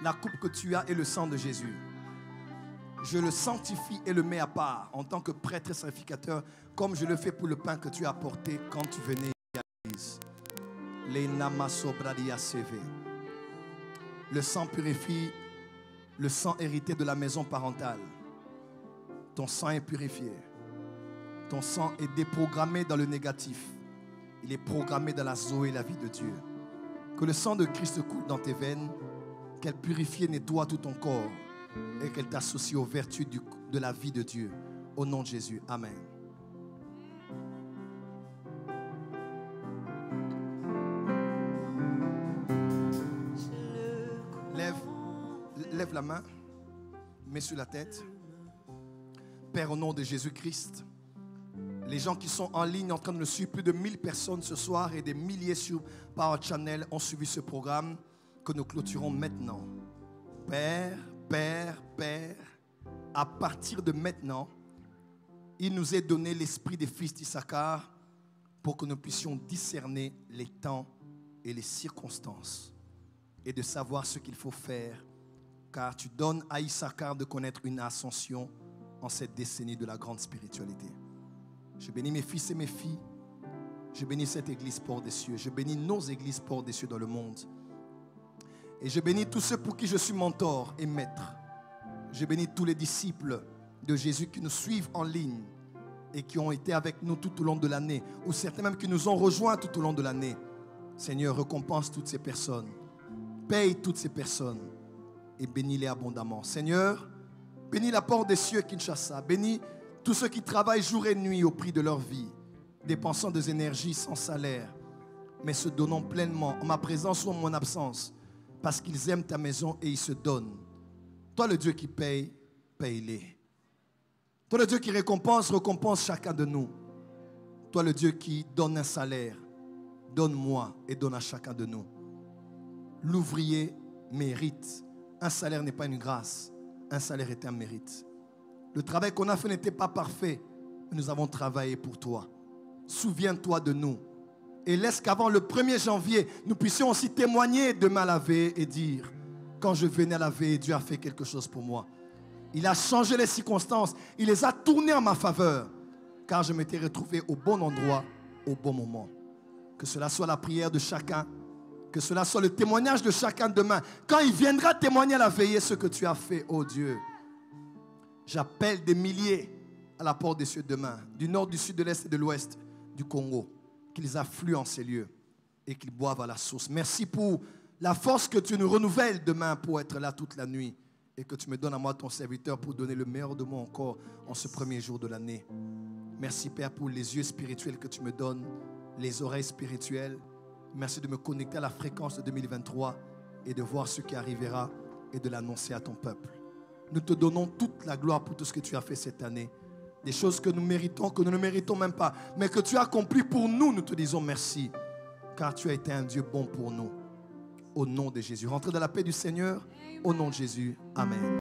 La coupe que tu as est le sang de Jésus. Je le sanctifie et le mets à part en tant que prêtre et sacrificateur, comme je le fais pour le pain que tu as apporté quand tu venais à l'église. Le sang purifie, le sang hérité de la maison parentale. Ton sang est purifié. Ton sang est déprogrammé dans le négatif. Il est programmé dans la Zoé, la vie de Dieu. Que le sang de Christ coule dans tes veines, qu'elle purifie et nettoie tout ton corps et qu'elle t'associe aux vertus du, de la vie de Dieu. Au nom de Jésus. Amen. Lève, lève la main, mets sur la tête. Père, au nom de Jésus-Christ, les gens qui sont en ligne en train de le suivre, plus de mille personnes ce soir et des milliers sur Power Channel ont suivi ce programme que nous clôturons maintenant. Père, Père, Père, à partir de maintenant, il nous est donné l'esprit des fils d'Issachar pour que nous puissions discerner les temps et les circonstances et de savoir ce qu'il faut faire, car tu donnes à Issachar de connaître une ascension en cette décennie de la grande spiritualité. Je bénis mes fils et mes filles. Je bénis cette église Porte des Cieux. Je bénis nos églises Porte des Cieux dans le monde. Et je bénis tous ceux pour qui je suis mentor et maître. Je bénis tous les disciples de Jésus qui nous suivent en ligne et qui ont été avec nous tout au long de l'année, ou certains même qui nous ont rejoints tout au long de l'année. Seigneur, récompense toutes ces personnes. Paye toutes ces personnes et bénis-les abondamment. Seigneur, bénis la Porte des Cieux Kinshasa. Bénis tous ceux qui travaillent jour et nuit au prix de leur vie, dépensant des énergies sans salaire, mais se donnant pleinement, en ma présence ou en mon absence, parce qu'ils aiment ta maison et ils se donnent. Toi le Dieu qui paye, paye-les. Toi le Dieu qui récompense, récompense chacun de nous. Toi le Dieu qui donne un salaire, donne-moi et donne à chacun de nous. L'ouvrier mérite. Un salaire n'est pas une grâce, un salaire est un mérite. Le travail qu'on a fait n'était pas parfait, mais nous avons travaillé pour toi. Souviens-toi de nous. Et laisse qu'avant le premier janvier, nous puissions aussi témoigner demain à la veille et dire, quand je venais à la veille, Dieu a fait quelque chose pour moi. Il a changé les circonstances. Il les a tournées en ma faveur, car je m'étais retrouvé au bon endroit, au bon moment. Que cela soit la prière de chacun. Que cela soit le témoignage de chacun demain. Quand il viendra témoigner à la veillée ce que tu as fait, ô Dieu. J'appelle des milliers à la Porte des Cieux demain, du nord, du sud, de l'est et de l'ouest du Congo, qu'ils affluent en ces lieux et qu'ils boivent à la source. Merci pour la force que tu nous renouvelles demain pour être là toute la nuit et que tu me donnes à moi ton serviteur pour donner le meilleur de moi encore en ce premier jour de l'année. Merci Père pour les yeux spirituels que tu me donnes, les oreilles spirituelles. Merci de me connecter à la fréquence de deux mille vingt-trois et de voir ce qui arrivera et de l'annoncer à ton peuple. Nous te donnons toute la gloire pour tout ce que tu as fait cette année. Des choses que nous méritons, que nous ne méritons même pas, mais que tu as accompli pour nous, nous te disons merci. Car tu as été un Dieu bon pour nous. Au nom de Jésus. Rentrez dans la paix du Seigneur. Au nom de Jésus. Amen.